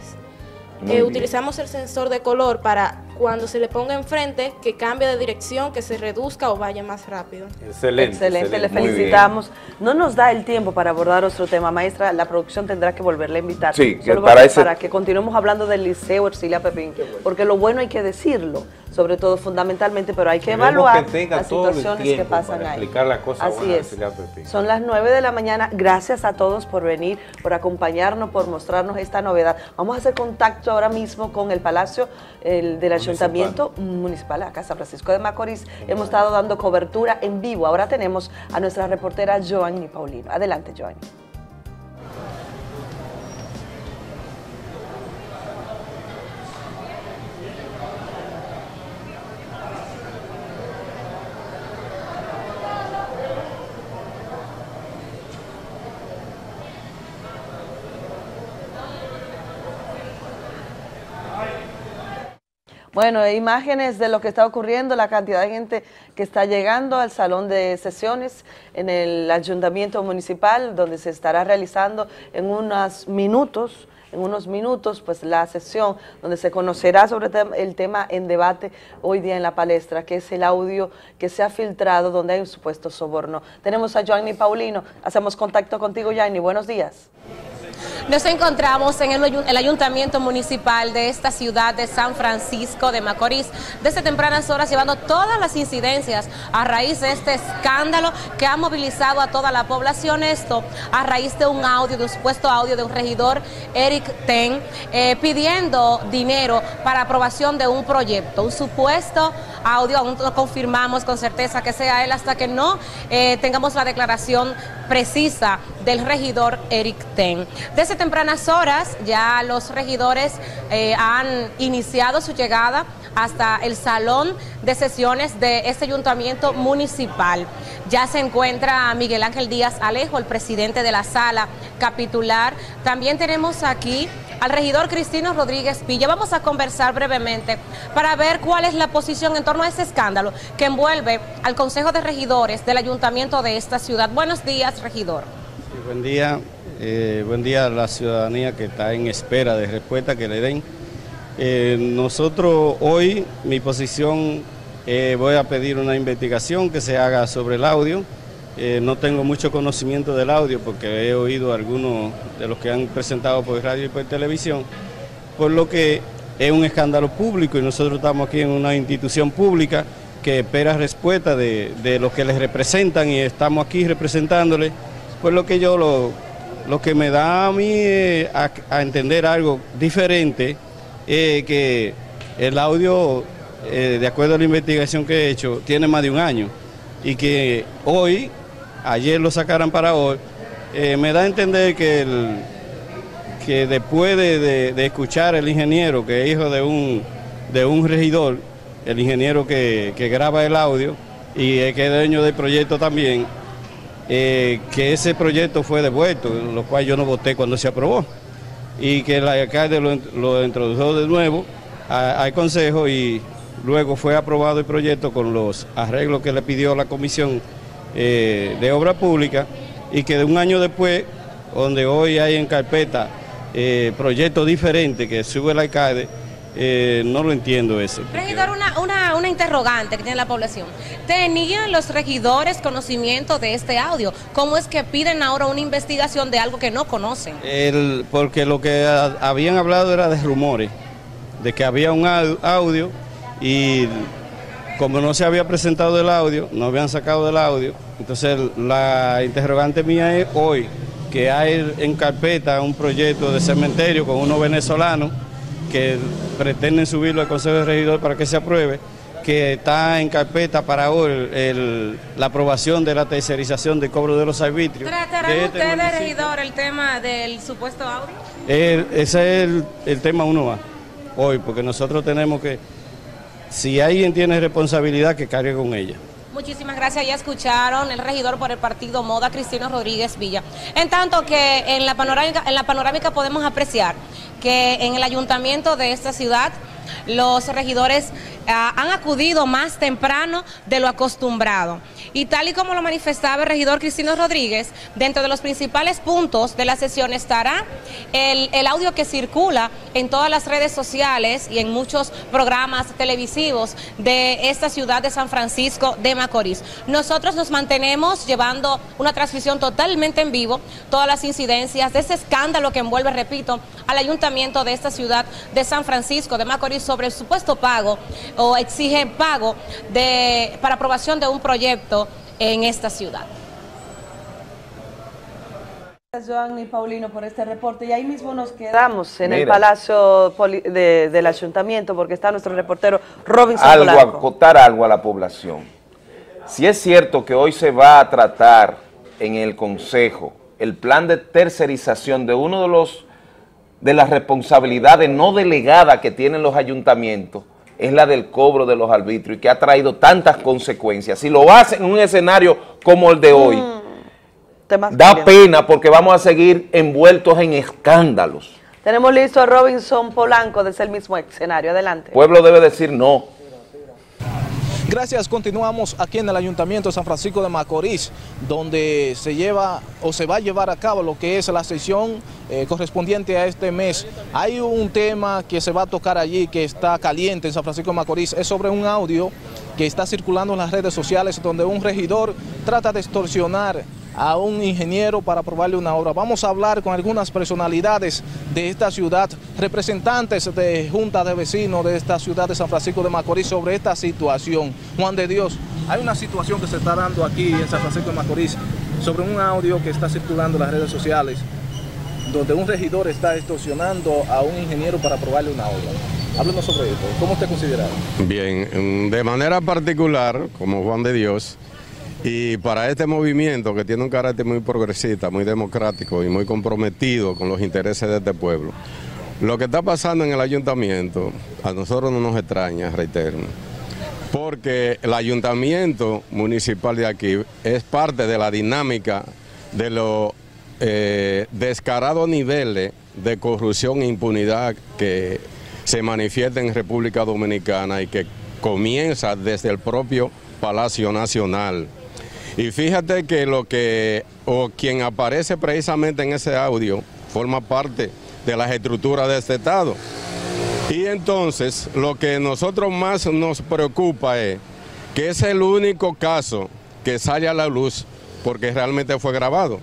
eh, utilizamos el sensor de color para cuando se le ponga enfrente, que cambie de dirección, que se reduzca o vaya más rápido. Excelente, excelente, excelente. Le felicitamos. No nos da el tiempo para abordar otro tema, maestra. La producción tendrá que volverle a invitar. Sí, que para, ese... para que continuemos hablando del Liceo Ercilia Pepín, bueno, porque lo bueno hay que decirlo, sobre todo fundamentalmente, pero hay que Tenemos evaluar que las situaciones que pasan para ahí. Las cosas Así buenas, es. Pepín. Son las nueve de la mañana. Gracias a todos por venir, por acompañarnos, por mostrarnos esta novedad. Vamos a hacer contacto ahora mismo con el Palacio el de la Ayuntamiento Municipal acá, San Francisco de Macorís. Hemos estado dando cobertura en vivo. Ahora tenemos a nuestra reportera Joanny Paulino. Adelante, Joanny. Bueno, imágenes de lo que está ocurriendo, la cantidad de gente que está llegando al Salón de Sesiones en el Ayuntamiento Municipal, donde se estará realizando en unos minutos, en unos minutos, pues la sesión donde se conocerá sobre el tema en debate hoy día en la palestra, que es el audio que se ha filtrado donde hay un supuesto soborno. Tenemos a Joanny Paulino, hacemos contacto contigo, Joanny, buenos días. Nos encontramos en el Ayuntamiento Municipal de esta ciudad de San Francisco de Macorís desde tempranas horas, llevando todas las incidencias a raíz de este escándalo que ha movilizado a toda la población. Esto a raíz de un audio, de un supuesto audio de un regidor, Eric Then, eh, pidiendo dinero para aprobación de un proyecto. Un supuesto audio, aún no confirmamos con certeza que sea él hasta que no eh, tengamos la declaración precisa del regidor Eric Then. Desde tempranas horas ya los regidores eh, han iniciado su llegada hasta el Salón de Sesiones de este Ayuntamiento Municipal. Ya se encuentra Miguel Ángel Díaz Alejo, el presidente de la sala capitular. También tenemos aquí al regidor Cristino Rodríguez Pilla. Vamos a conversar brevemente para ver cuál es la posición en torno a este escándalo que envuelve al Consejo de Regidores del Ayuntamiento de esta ciudad. Buenos días, regidor. Sí, buen día. Eh, buen día a la ciudadanía que está en espera de respuesta que le den. Eh, nosotros hoy, mi posición, eh, voy a pedir una investigación que se haga sobre el audio. Eh, no tengo mucho conocimiento del audio porque he oído algunos de los que han presentado por radio y por televisión, por lo que es un escándalo público y nosotros estamos aquí en una institución pública que espera respuesta de, de los que les representan y estamos aquí representándoles, por lo que yo lo, lo que me da a mí eh, a, a entender algo diferente eh, que el audio, eh, de acuerdo a la investigación que he hecho, tiene más de un año y que hoy... ayer lo sacaran para hoy, eh, me da a entender que, el, que después de, de, de escuchar el ingeniero, que es hijo de un, de un regidor, el ingeniero que, que graba el audio y eh, que es dueño del proyecto también, eh, que ese proyecto fue devuelto, lo cual yo no voté cuando se aprobó, y que el alcalde lo, lo introdujo de nuevo al consejo y luego fue aprobado el proyecto con los arreglos que le pidió la comisión Eh, de obra pública, y que de un año después, donde hoy hay en carpeta eh, proyecto diferente que sube el alcalde, eh, no lo entiendo ese. Regidor, una, una, una interrogante que tiene la población. ¿Tenían los regidores conocimiento de este audio? ¿Cómo es que piden ahora una investigación de algo que no conocen? El, porque lo que a, habían hablado era de rumores, de que había un audio y como no se había presentado el audio, no habían sacado el audio. Entonces la interrogante mía es hoy, que hay en carpeta un proyecto de cementerio con unos venezolanos que pretenden subirlo al Consejo de Regidores para que se apruebe, que está en carpeta para hoy el, el, la aprobación de la tercerización del cobro de los arbitrios. ¿Tratarán de este ustedes, regidor, el tema del supuesto audio? El, ese es el, el tema uno A hoy, porque nosotros tenemos que, si alguien tiene responsabilidad, que cargue con ella. Muchísimas gracias, ya escucharon el regidor por el partido Moda, Cristino Rodríguez Villa. En tanto que en la panorámica, en la panorámica podemos apreciar que en el ayuntamiento de esta ciudad los regidores uh, han acudido más temprano de lo acostumbrado. Y tal y como lo manifestaba el regidor Cristino Rodríguez, dentro de los principales puntos de la sesión estará el, el audio que circula en todas las redes sociales y en muchos programas televisivos de esta ciudad de San Francisco de Macorís. Nosotros nos mantenemos llevando una transmisión totalmente en vivo, todas las incidencias de ese escándalo que envuelve, repito, al ayuntamiento de esta ciudad de San Francisco de Macorís sobre el supuesto pago o exige pago de, para aprobación de un proyecto en esta ciudad. Gracias, Joanny Paulino, por este reporte. Y ahí mismo nos quedamos en Mira. el Palacio Poli de, del Ayuntamiento, porque está nuestro reportero Robinson algo, Blanco. Acotar algo a la población. Si es cierto que hoy se va a tratar en el Consejo el plan de tercerización de uno de los de las responsabilidades no delegadas que tienen los ayuntamientos, es la del cobro de los arbitrios, y que ha traído tantas consecuencias. Si lo hacen en un escenario como el de hoy, mm, da pena, porque vamos a seguir envueltos en escándalos. Tenemos listo a Robinson Polanco desde el mismo escenario. Adelante. El pueblo debe decir no. Gracias, continuamos aquí en el Ayuntamiento de San Francisco de Macorís, donde se lleva o se va a llevar a cabo lo que es la sesión eh, correspondiente a este mes. Hay un tema que se va a tocar allí que está caliente en San Francisco de Macorís, es sobre un audio que está circulando en las redes sociales donde un regidor trata de extorsionar a un ingeniero para aprobarle una obra. Vamos a hablar con algunas personalidades de esta ciudad, representantes de juntas de vecinos de esta ciudad de San Francisco de Macorís sobre esta situación. Juan de Dios, hay una situación que se está dando aquí en San Francisco de Macorís sobre un audio que está circulando en las redes sociales donde un regidor está extorsionando a un ingeniero para aprobarle una obra. Háblenos sobre esto. ¿Cómo usted considera? Bien, de manera particular, como Juan de Dios, y para este movimiento que tiene un carácter muy progresista, muy democrático y muy comprometido con los intereses de este pueblo, lo que está pasando en el ayuntamiento a nosotros no nos extraña, reitero, porque el ayuntamiento municipal de aquí es parte de la dinámica de los eh, descarados niveles de corrupción e impunidad que se manifiesta en República Dominicana y que comienza desde el propio Palacio Nacional. Y fíjate que lo que, o quien aparece precisamente en ese audio, forma parte de las estructuras de este Estado. Y entonces, lo que nosotros más nos preocupa es que es el único caso que sale a la luz, porque realmente fue grabado.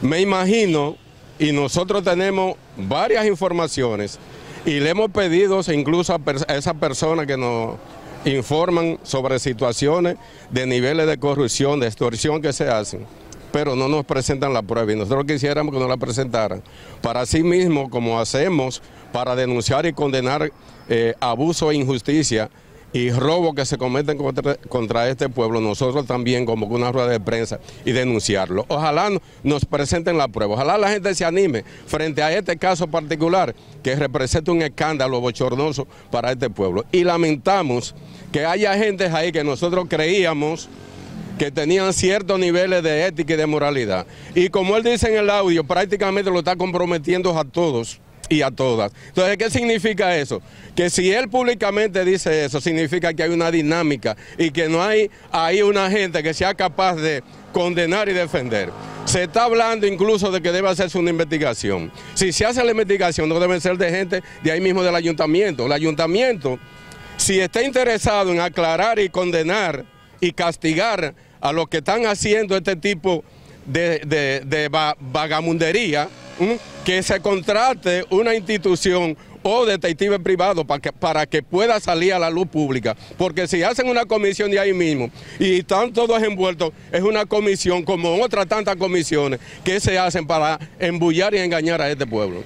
Me imagino, y nosotros tenemos varias informaciones, y le hemos pedido incluso a esa persona que nos informan sobre situaciones de niveles de corrupción, de extorsión que se hacen, pero no nos presentan la prueba y nosotros quisiéramos que nos la presentaran para sí mismo, como hacemos para denunciar y condenar eh, abuso e injusticia y robo que se cometen contra, contra este pueblo, nosotros también como una rueda de prensa y denunciarlo. Ojalá nos presenten la prueba, ojalá la gente se anime frente a este caso particular que representa un escándalo bochornoso para este pueblo. Y lamentamos que haya gente ahí que nosotros creíamos que tenían ciertos niveles de ética y de moralidad. Y como él dice en el audio, prácticamente lo está comprometiendo a todos y a todas. Entonces, ¿qué significa eso? Que si él públicamente dice eso, significa que hay una dinámica y que no hay ahí una gente que sea capaz de condenar y defender. Se está hablando incluso de que debe hacerse una investigación. Si se hace la investigación, no deben ser de gente de ahí mismo del ayuntamiento. El ayuntamiento, si está interesado en aclarar y condenar y castigar a los que están haciendo este tipo de, de, de va, vagamundería, ¿m? que se contrate una institución o detective privado para que, para que pueda salir a la luz pública, porque si hacen una comisión de ahí mismo y están todos envueltos, es una comisión como otras tantas comisiones que se hacen para embullar y engañar a este pueblo.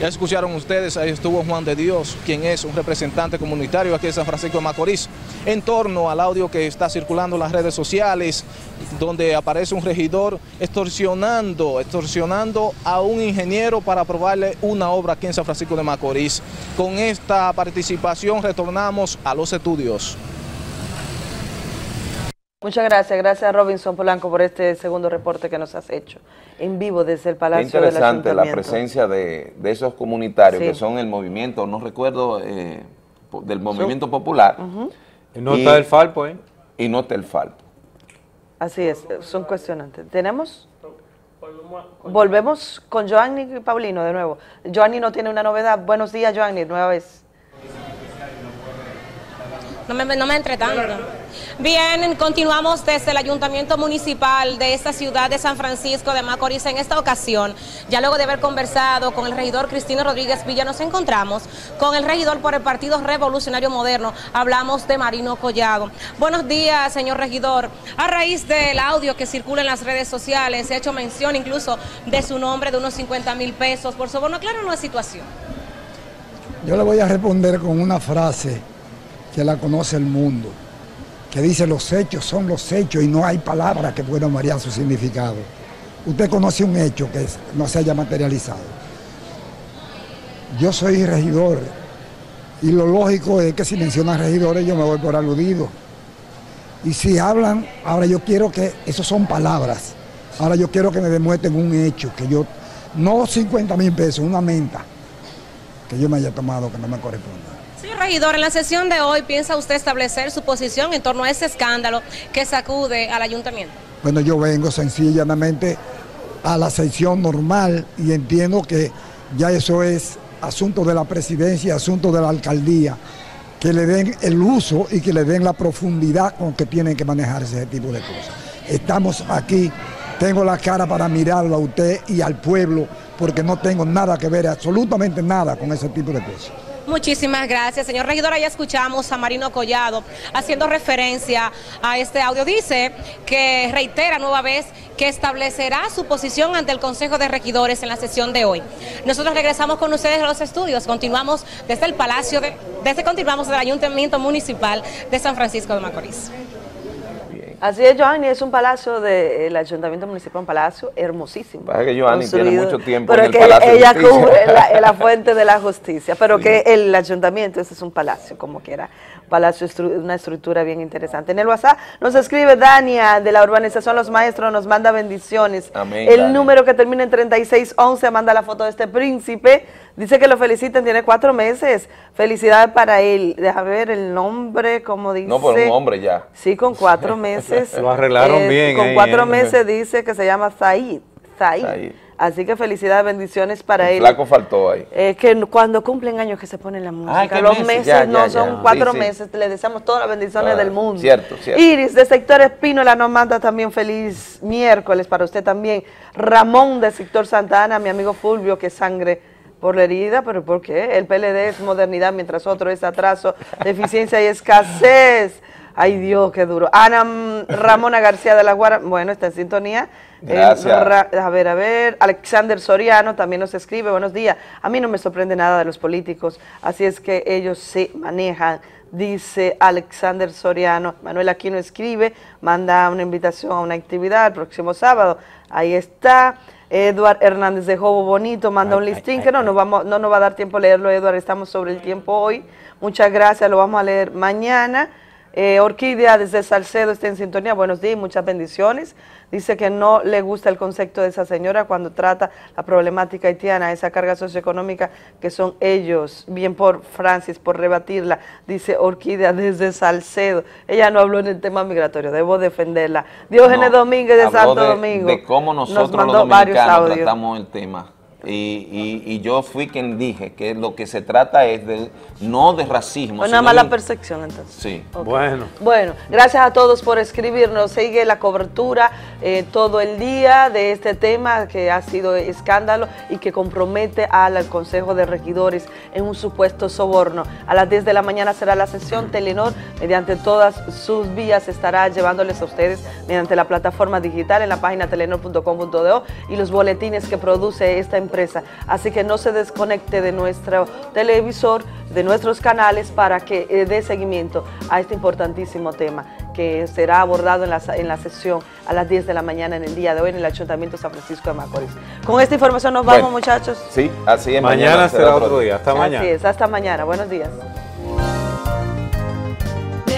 Ya escucharon ustedes, ahí estuvo Juan de Dios, quien es un representante comunitario aquí de San Francisco de Macorís, en torno al audio que está circulando en las redes sociales, donde aparece un regidor extorsionando, extorsionando a un ingeniero para aprobarle una obra aquí en San Francisco de Macorís. Con esta participación retornamos a los estudios. Muchas gracias, gracias a Robinson Polanco por este segundo reporte que nos has hecho, en vivo desde el Palacio del Ayuntamiento. Interesante la presencia de, de esos comunitarios, sí, que son el movimiento, no recuerdo, eh, del movimiento sí. popular. Uh-huh. Y no está el Falpo, ¿eh? Y no está el Falpo. Así es, son cuestionantes. ¿Tenemos? Volvemos con Joanny y Paulino de nuevo. Joanny no tiene una novedad. Buenos días, Joanny, nueva vez. No me, no me entretanto. Bien, continuamos desde el Ayuntamiento Municipal de esta ciudad de San Francisco de Macorís. En esta ocasión, ya luego de haber conversado con el regidor Cristino Rodríguez Villa, nos encontramos con el regidor por el Partido Revolucionario Moderno. Hablamos de Marino Collado. Buenos días, señor regidor. A raíz del audio que circula en las redes sociales, se ha hecho mención incluso de su nombre, de unos cincuenta mil pesos. Por favor, no aclaro la situación. Yo le voy a responder con una frase que la conoce el mundo, que dice: los hechos son los hechos y no hay palabras que puedan variar su significado. Usted conoce un hecho que no se haya materializado. Yo soy regidor y lo lógico es que si mencionan regidores yo me voy por aludido. Y si hablan, ahora yo quiero que, esos son palabras, ahora yo quiero que me demuestren un hecho, que yo, no cincuenta mil pesos, una menta que yo me haya tomado que no me corresponde. Señor regidor, en la sesión de hoy, ¿piensa usted establecer su posición en torno a ese escándalo que sacude al ayuntamiento? Bueno, yo vengo sencillamente a la sesión normal y entiendo que ya eso es asunto de la presidencia, asunto de la alcaldía, que le den el uso y que le den la profundidad con que tienen que manejarse ese tipo de cosas. Estamos aquí, tengo la cara para mirarlo a usted y al pueblo, porque no tengo nada que ver, absolutamente nada, con ese tipo de cosas. Muchísimas gracias, señor regidor. Ya escuchamos a Marino Collado haciendo referencia a este audio. Dice que reitera nueva vez que establecerá su posición ante el Consejo de Regidores en la sesión de hoy. Nosotros regresamos con ustedes a los estudios. Continuamos desde el Palacio, de, desde continuamos del Ayuntamiento Municipal de San Francisco de Macorís. Así es, Joanny, es un palacio del de, Ayuntamiento Municipal, un palacio hermosísimo. Para que Joanny tiene mucho tiempo en el Palacio de Justicia. Pero que ella cubre la, la fuente de la justicia, pero sí, que el Ayuntamiento, ese es un palacio, como quiera. Palacio, una estructura bien interesante. En el WhatsApp nos escribe Dania de la urbanización Los Maestros, nos manda bendiciones. Amén, el Dania. Número que termina en treinta y seis once, manda la foto de este príncipe. Dice que lo feliciten, tiene cuatro meses. Felicidades para él. Deja ver el nombre, como dice. No, por un hombre ya. Sí, con cuatro meses. Lo arreglaron eh, bien. Con ahí, cuatro eh, meses dice que se llama Said. Said. Said. Así que felicidades, bendiciones para el él. Flaco faltó ahí. Es eh, que cuando cumplen años que se pone la música. Ay, los meses, meses ya, no ya, son ya. cuatro sí, meses. Sí. Le deseamos todas las bendiciones ah, del mundo. Cierto, cierto. Iris de Sector Espínola nos manda también feliz miércoles para usted también. Ramón de Sector Santa Ana, mi amigo Fulvio, que sangre por la herida, pero ¿por qué? El P L D es modernidad, mientras otro es atraso, deficiencia y escasez. Ay Dios, qué duro. Ana Ramona García de la Guara, bueno, está en sintonía. Gracias. Eh, a ver, a ver, Alexander Soriano también nos escribe, buenos días. A mí no me sorprende nada de los políticos, así es que ellos se manejan, dice Alexander Soriano. Manuel Aquino escribe, manda una invitación a una actividad el próximo sábado. Ahí está. Eduard Hernández de Jobo Bonito manda un listín que no nos vamos, no nos va a dar tiempo a leerlo, Eduard, estamos sobre el tiempo hoy. Muchas gracias, lo vamos a leer mañana. Eh, Orquídea desde Salcedo está en sintonía, buenos días y muchas bendiciones. Dice que no le gusta el concepto de esa señora cuando trata la problemática haitiana, esa carga socioeconómica que son ellos. Bien por Francis, por rebatirla, dice Orquídea desde Salcedo. Ella no habló en el tema migratorio, debo defenderla. Diógenes no, Domínguez de Santo de, Domingo de cómo nosotros nos mandó los dominicanos varios tratamos el tema. Y, y, y yo fui quien dije que lo que se trata es de no de racismo. Una mala de... percepción entonces. Sí. Okay. Bueno. Bueno, gracias a todos por escribirnos. Sigue la cobertura eh, todo el día de este tema que ha sido escándalo y que compromete al, al Consejo de Regidores en un supuesto soborno. A las diez de la mañana será la sesión. Telenor, mediante todas sus vías, estará llevándoles a ustedes mediante la plataforma digital en la página Telenord punto com punto do y los boletines que produce esta empresa. Empresa. Así que no se desconecte de nuestro televisor, de nuestros canales, para que eh, dé seguimiento a este importantísimo tema que será abordado en la, en la sesión a las diez de la mañana en el día de hoy en el Ayuntamiento de San Francisco de Macorís. Con esta información nos vamos, bueno, muchachos. Sí, así es. Mañana, mañana será otro día. Hasta mañana. Así es, hasta mañana. Buenos días.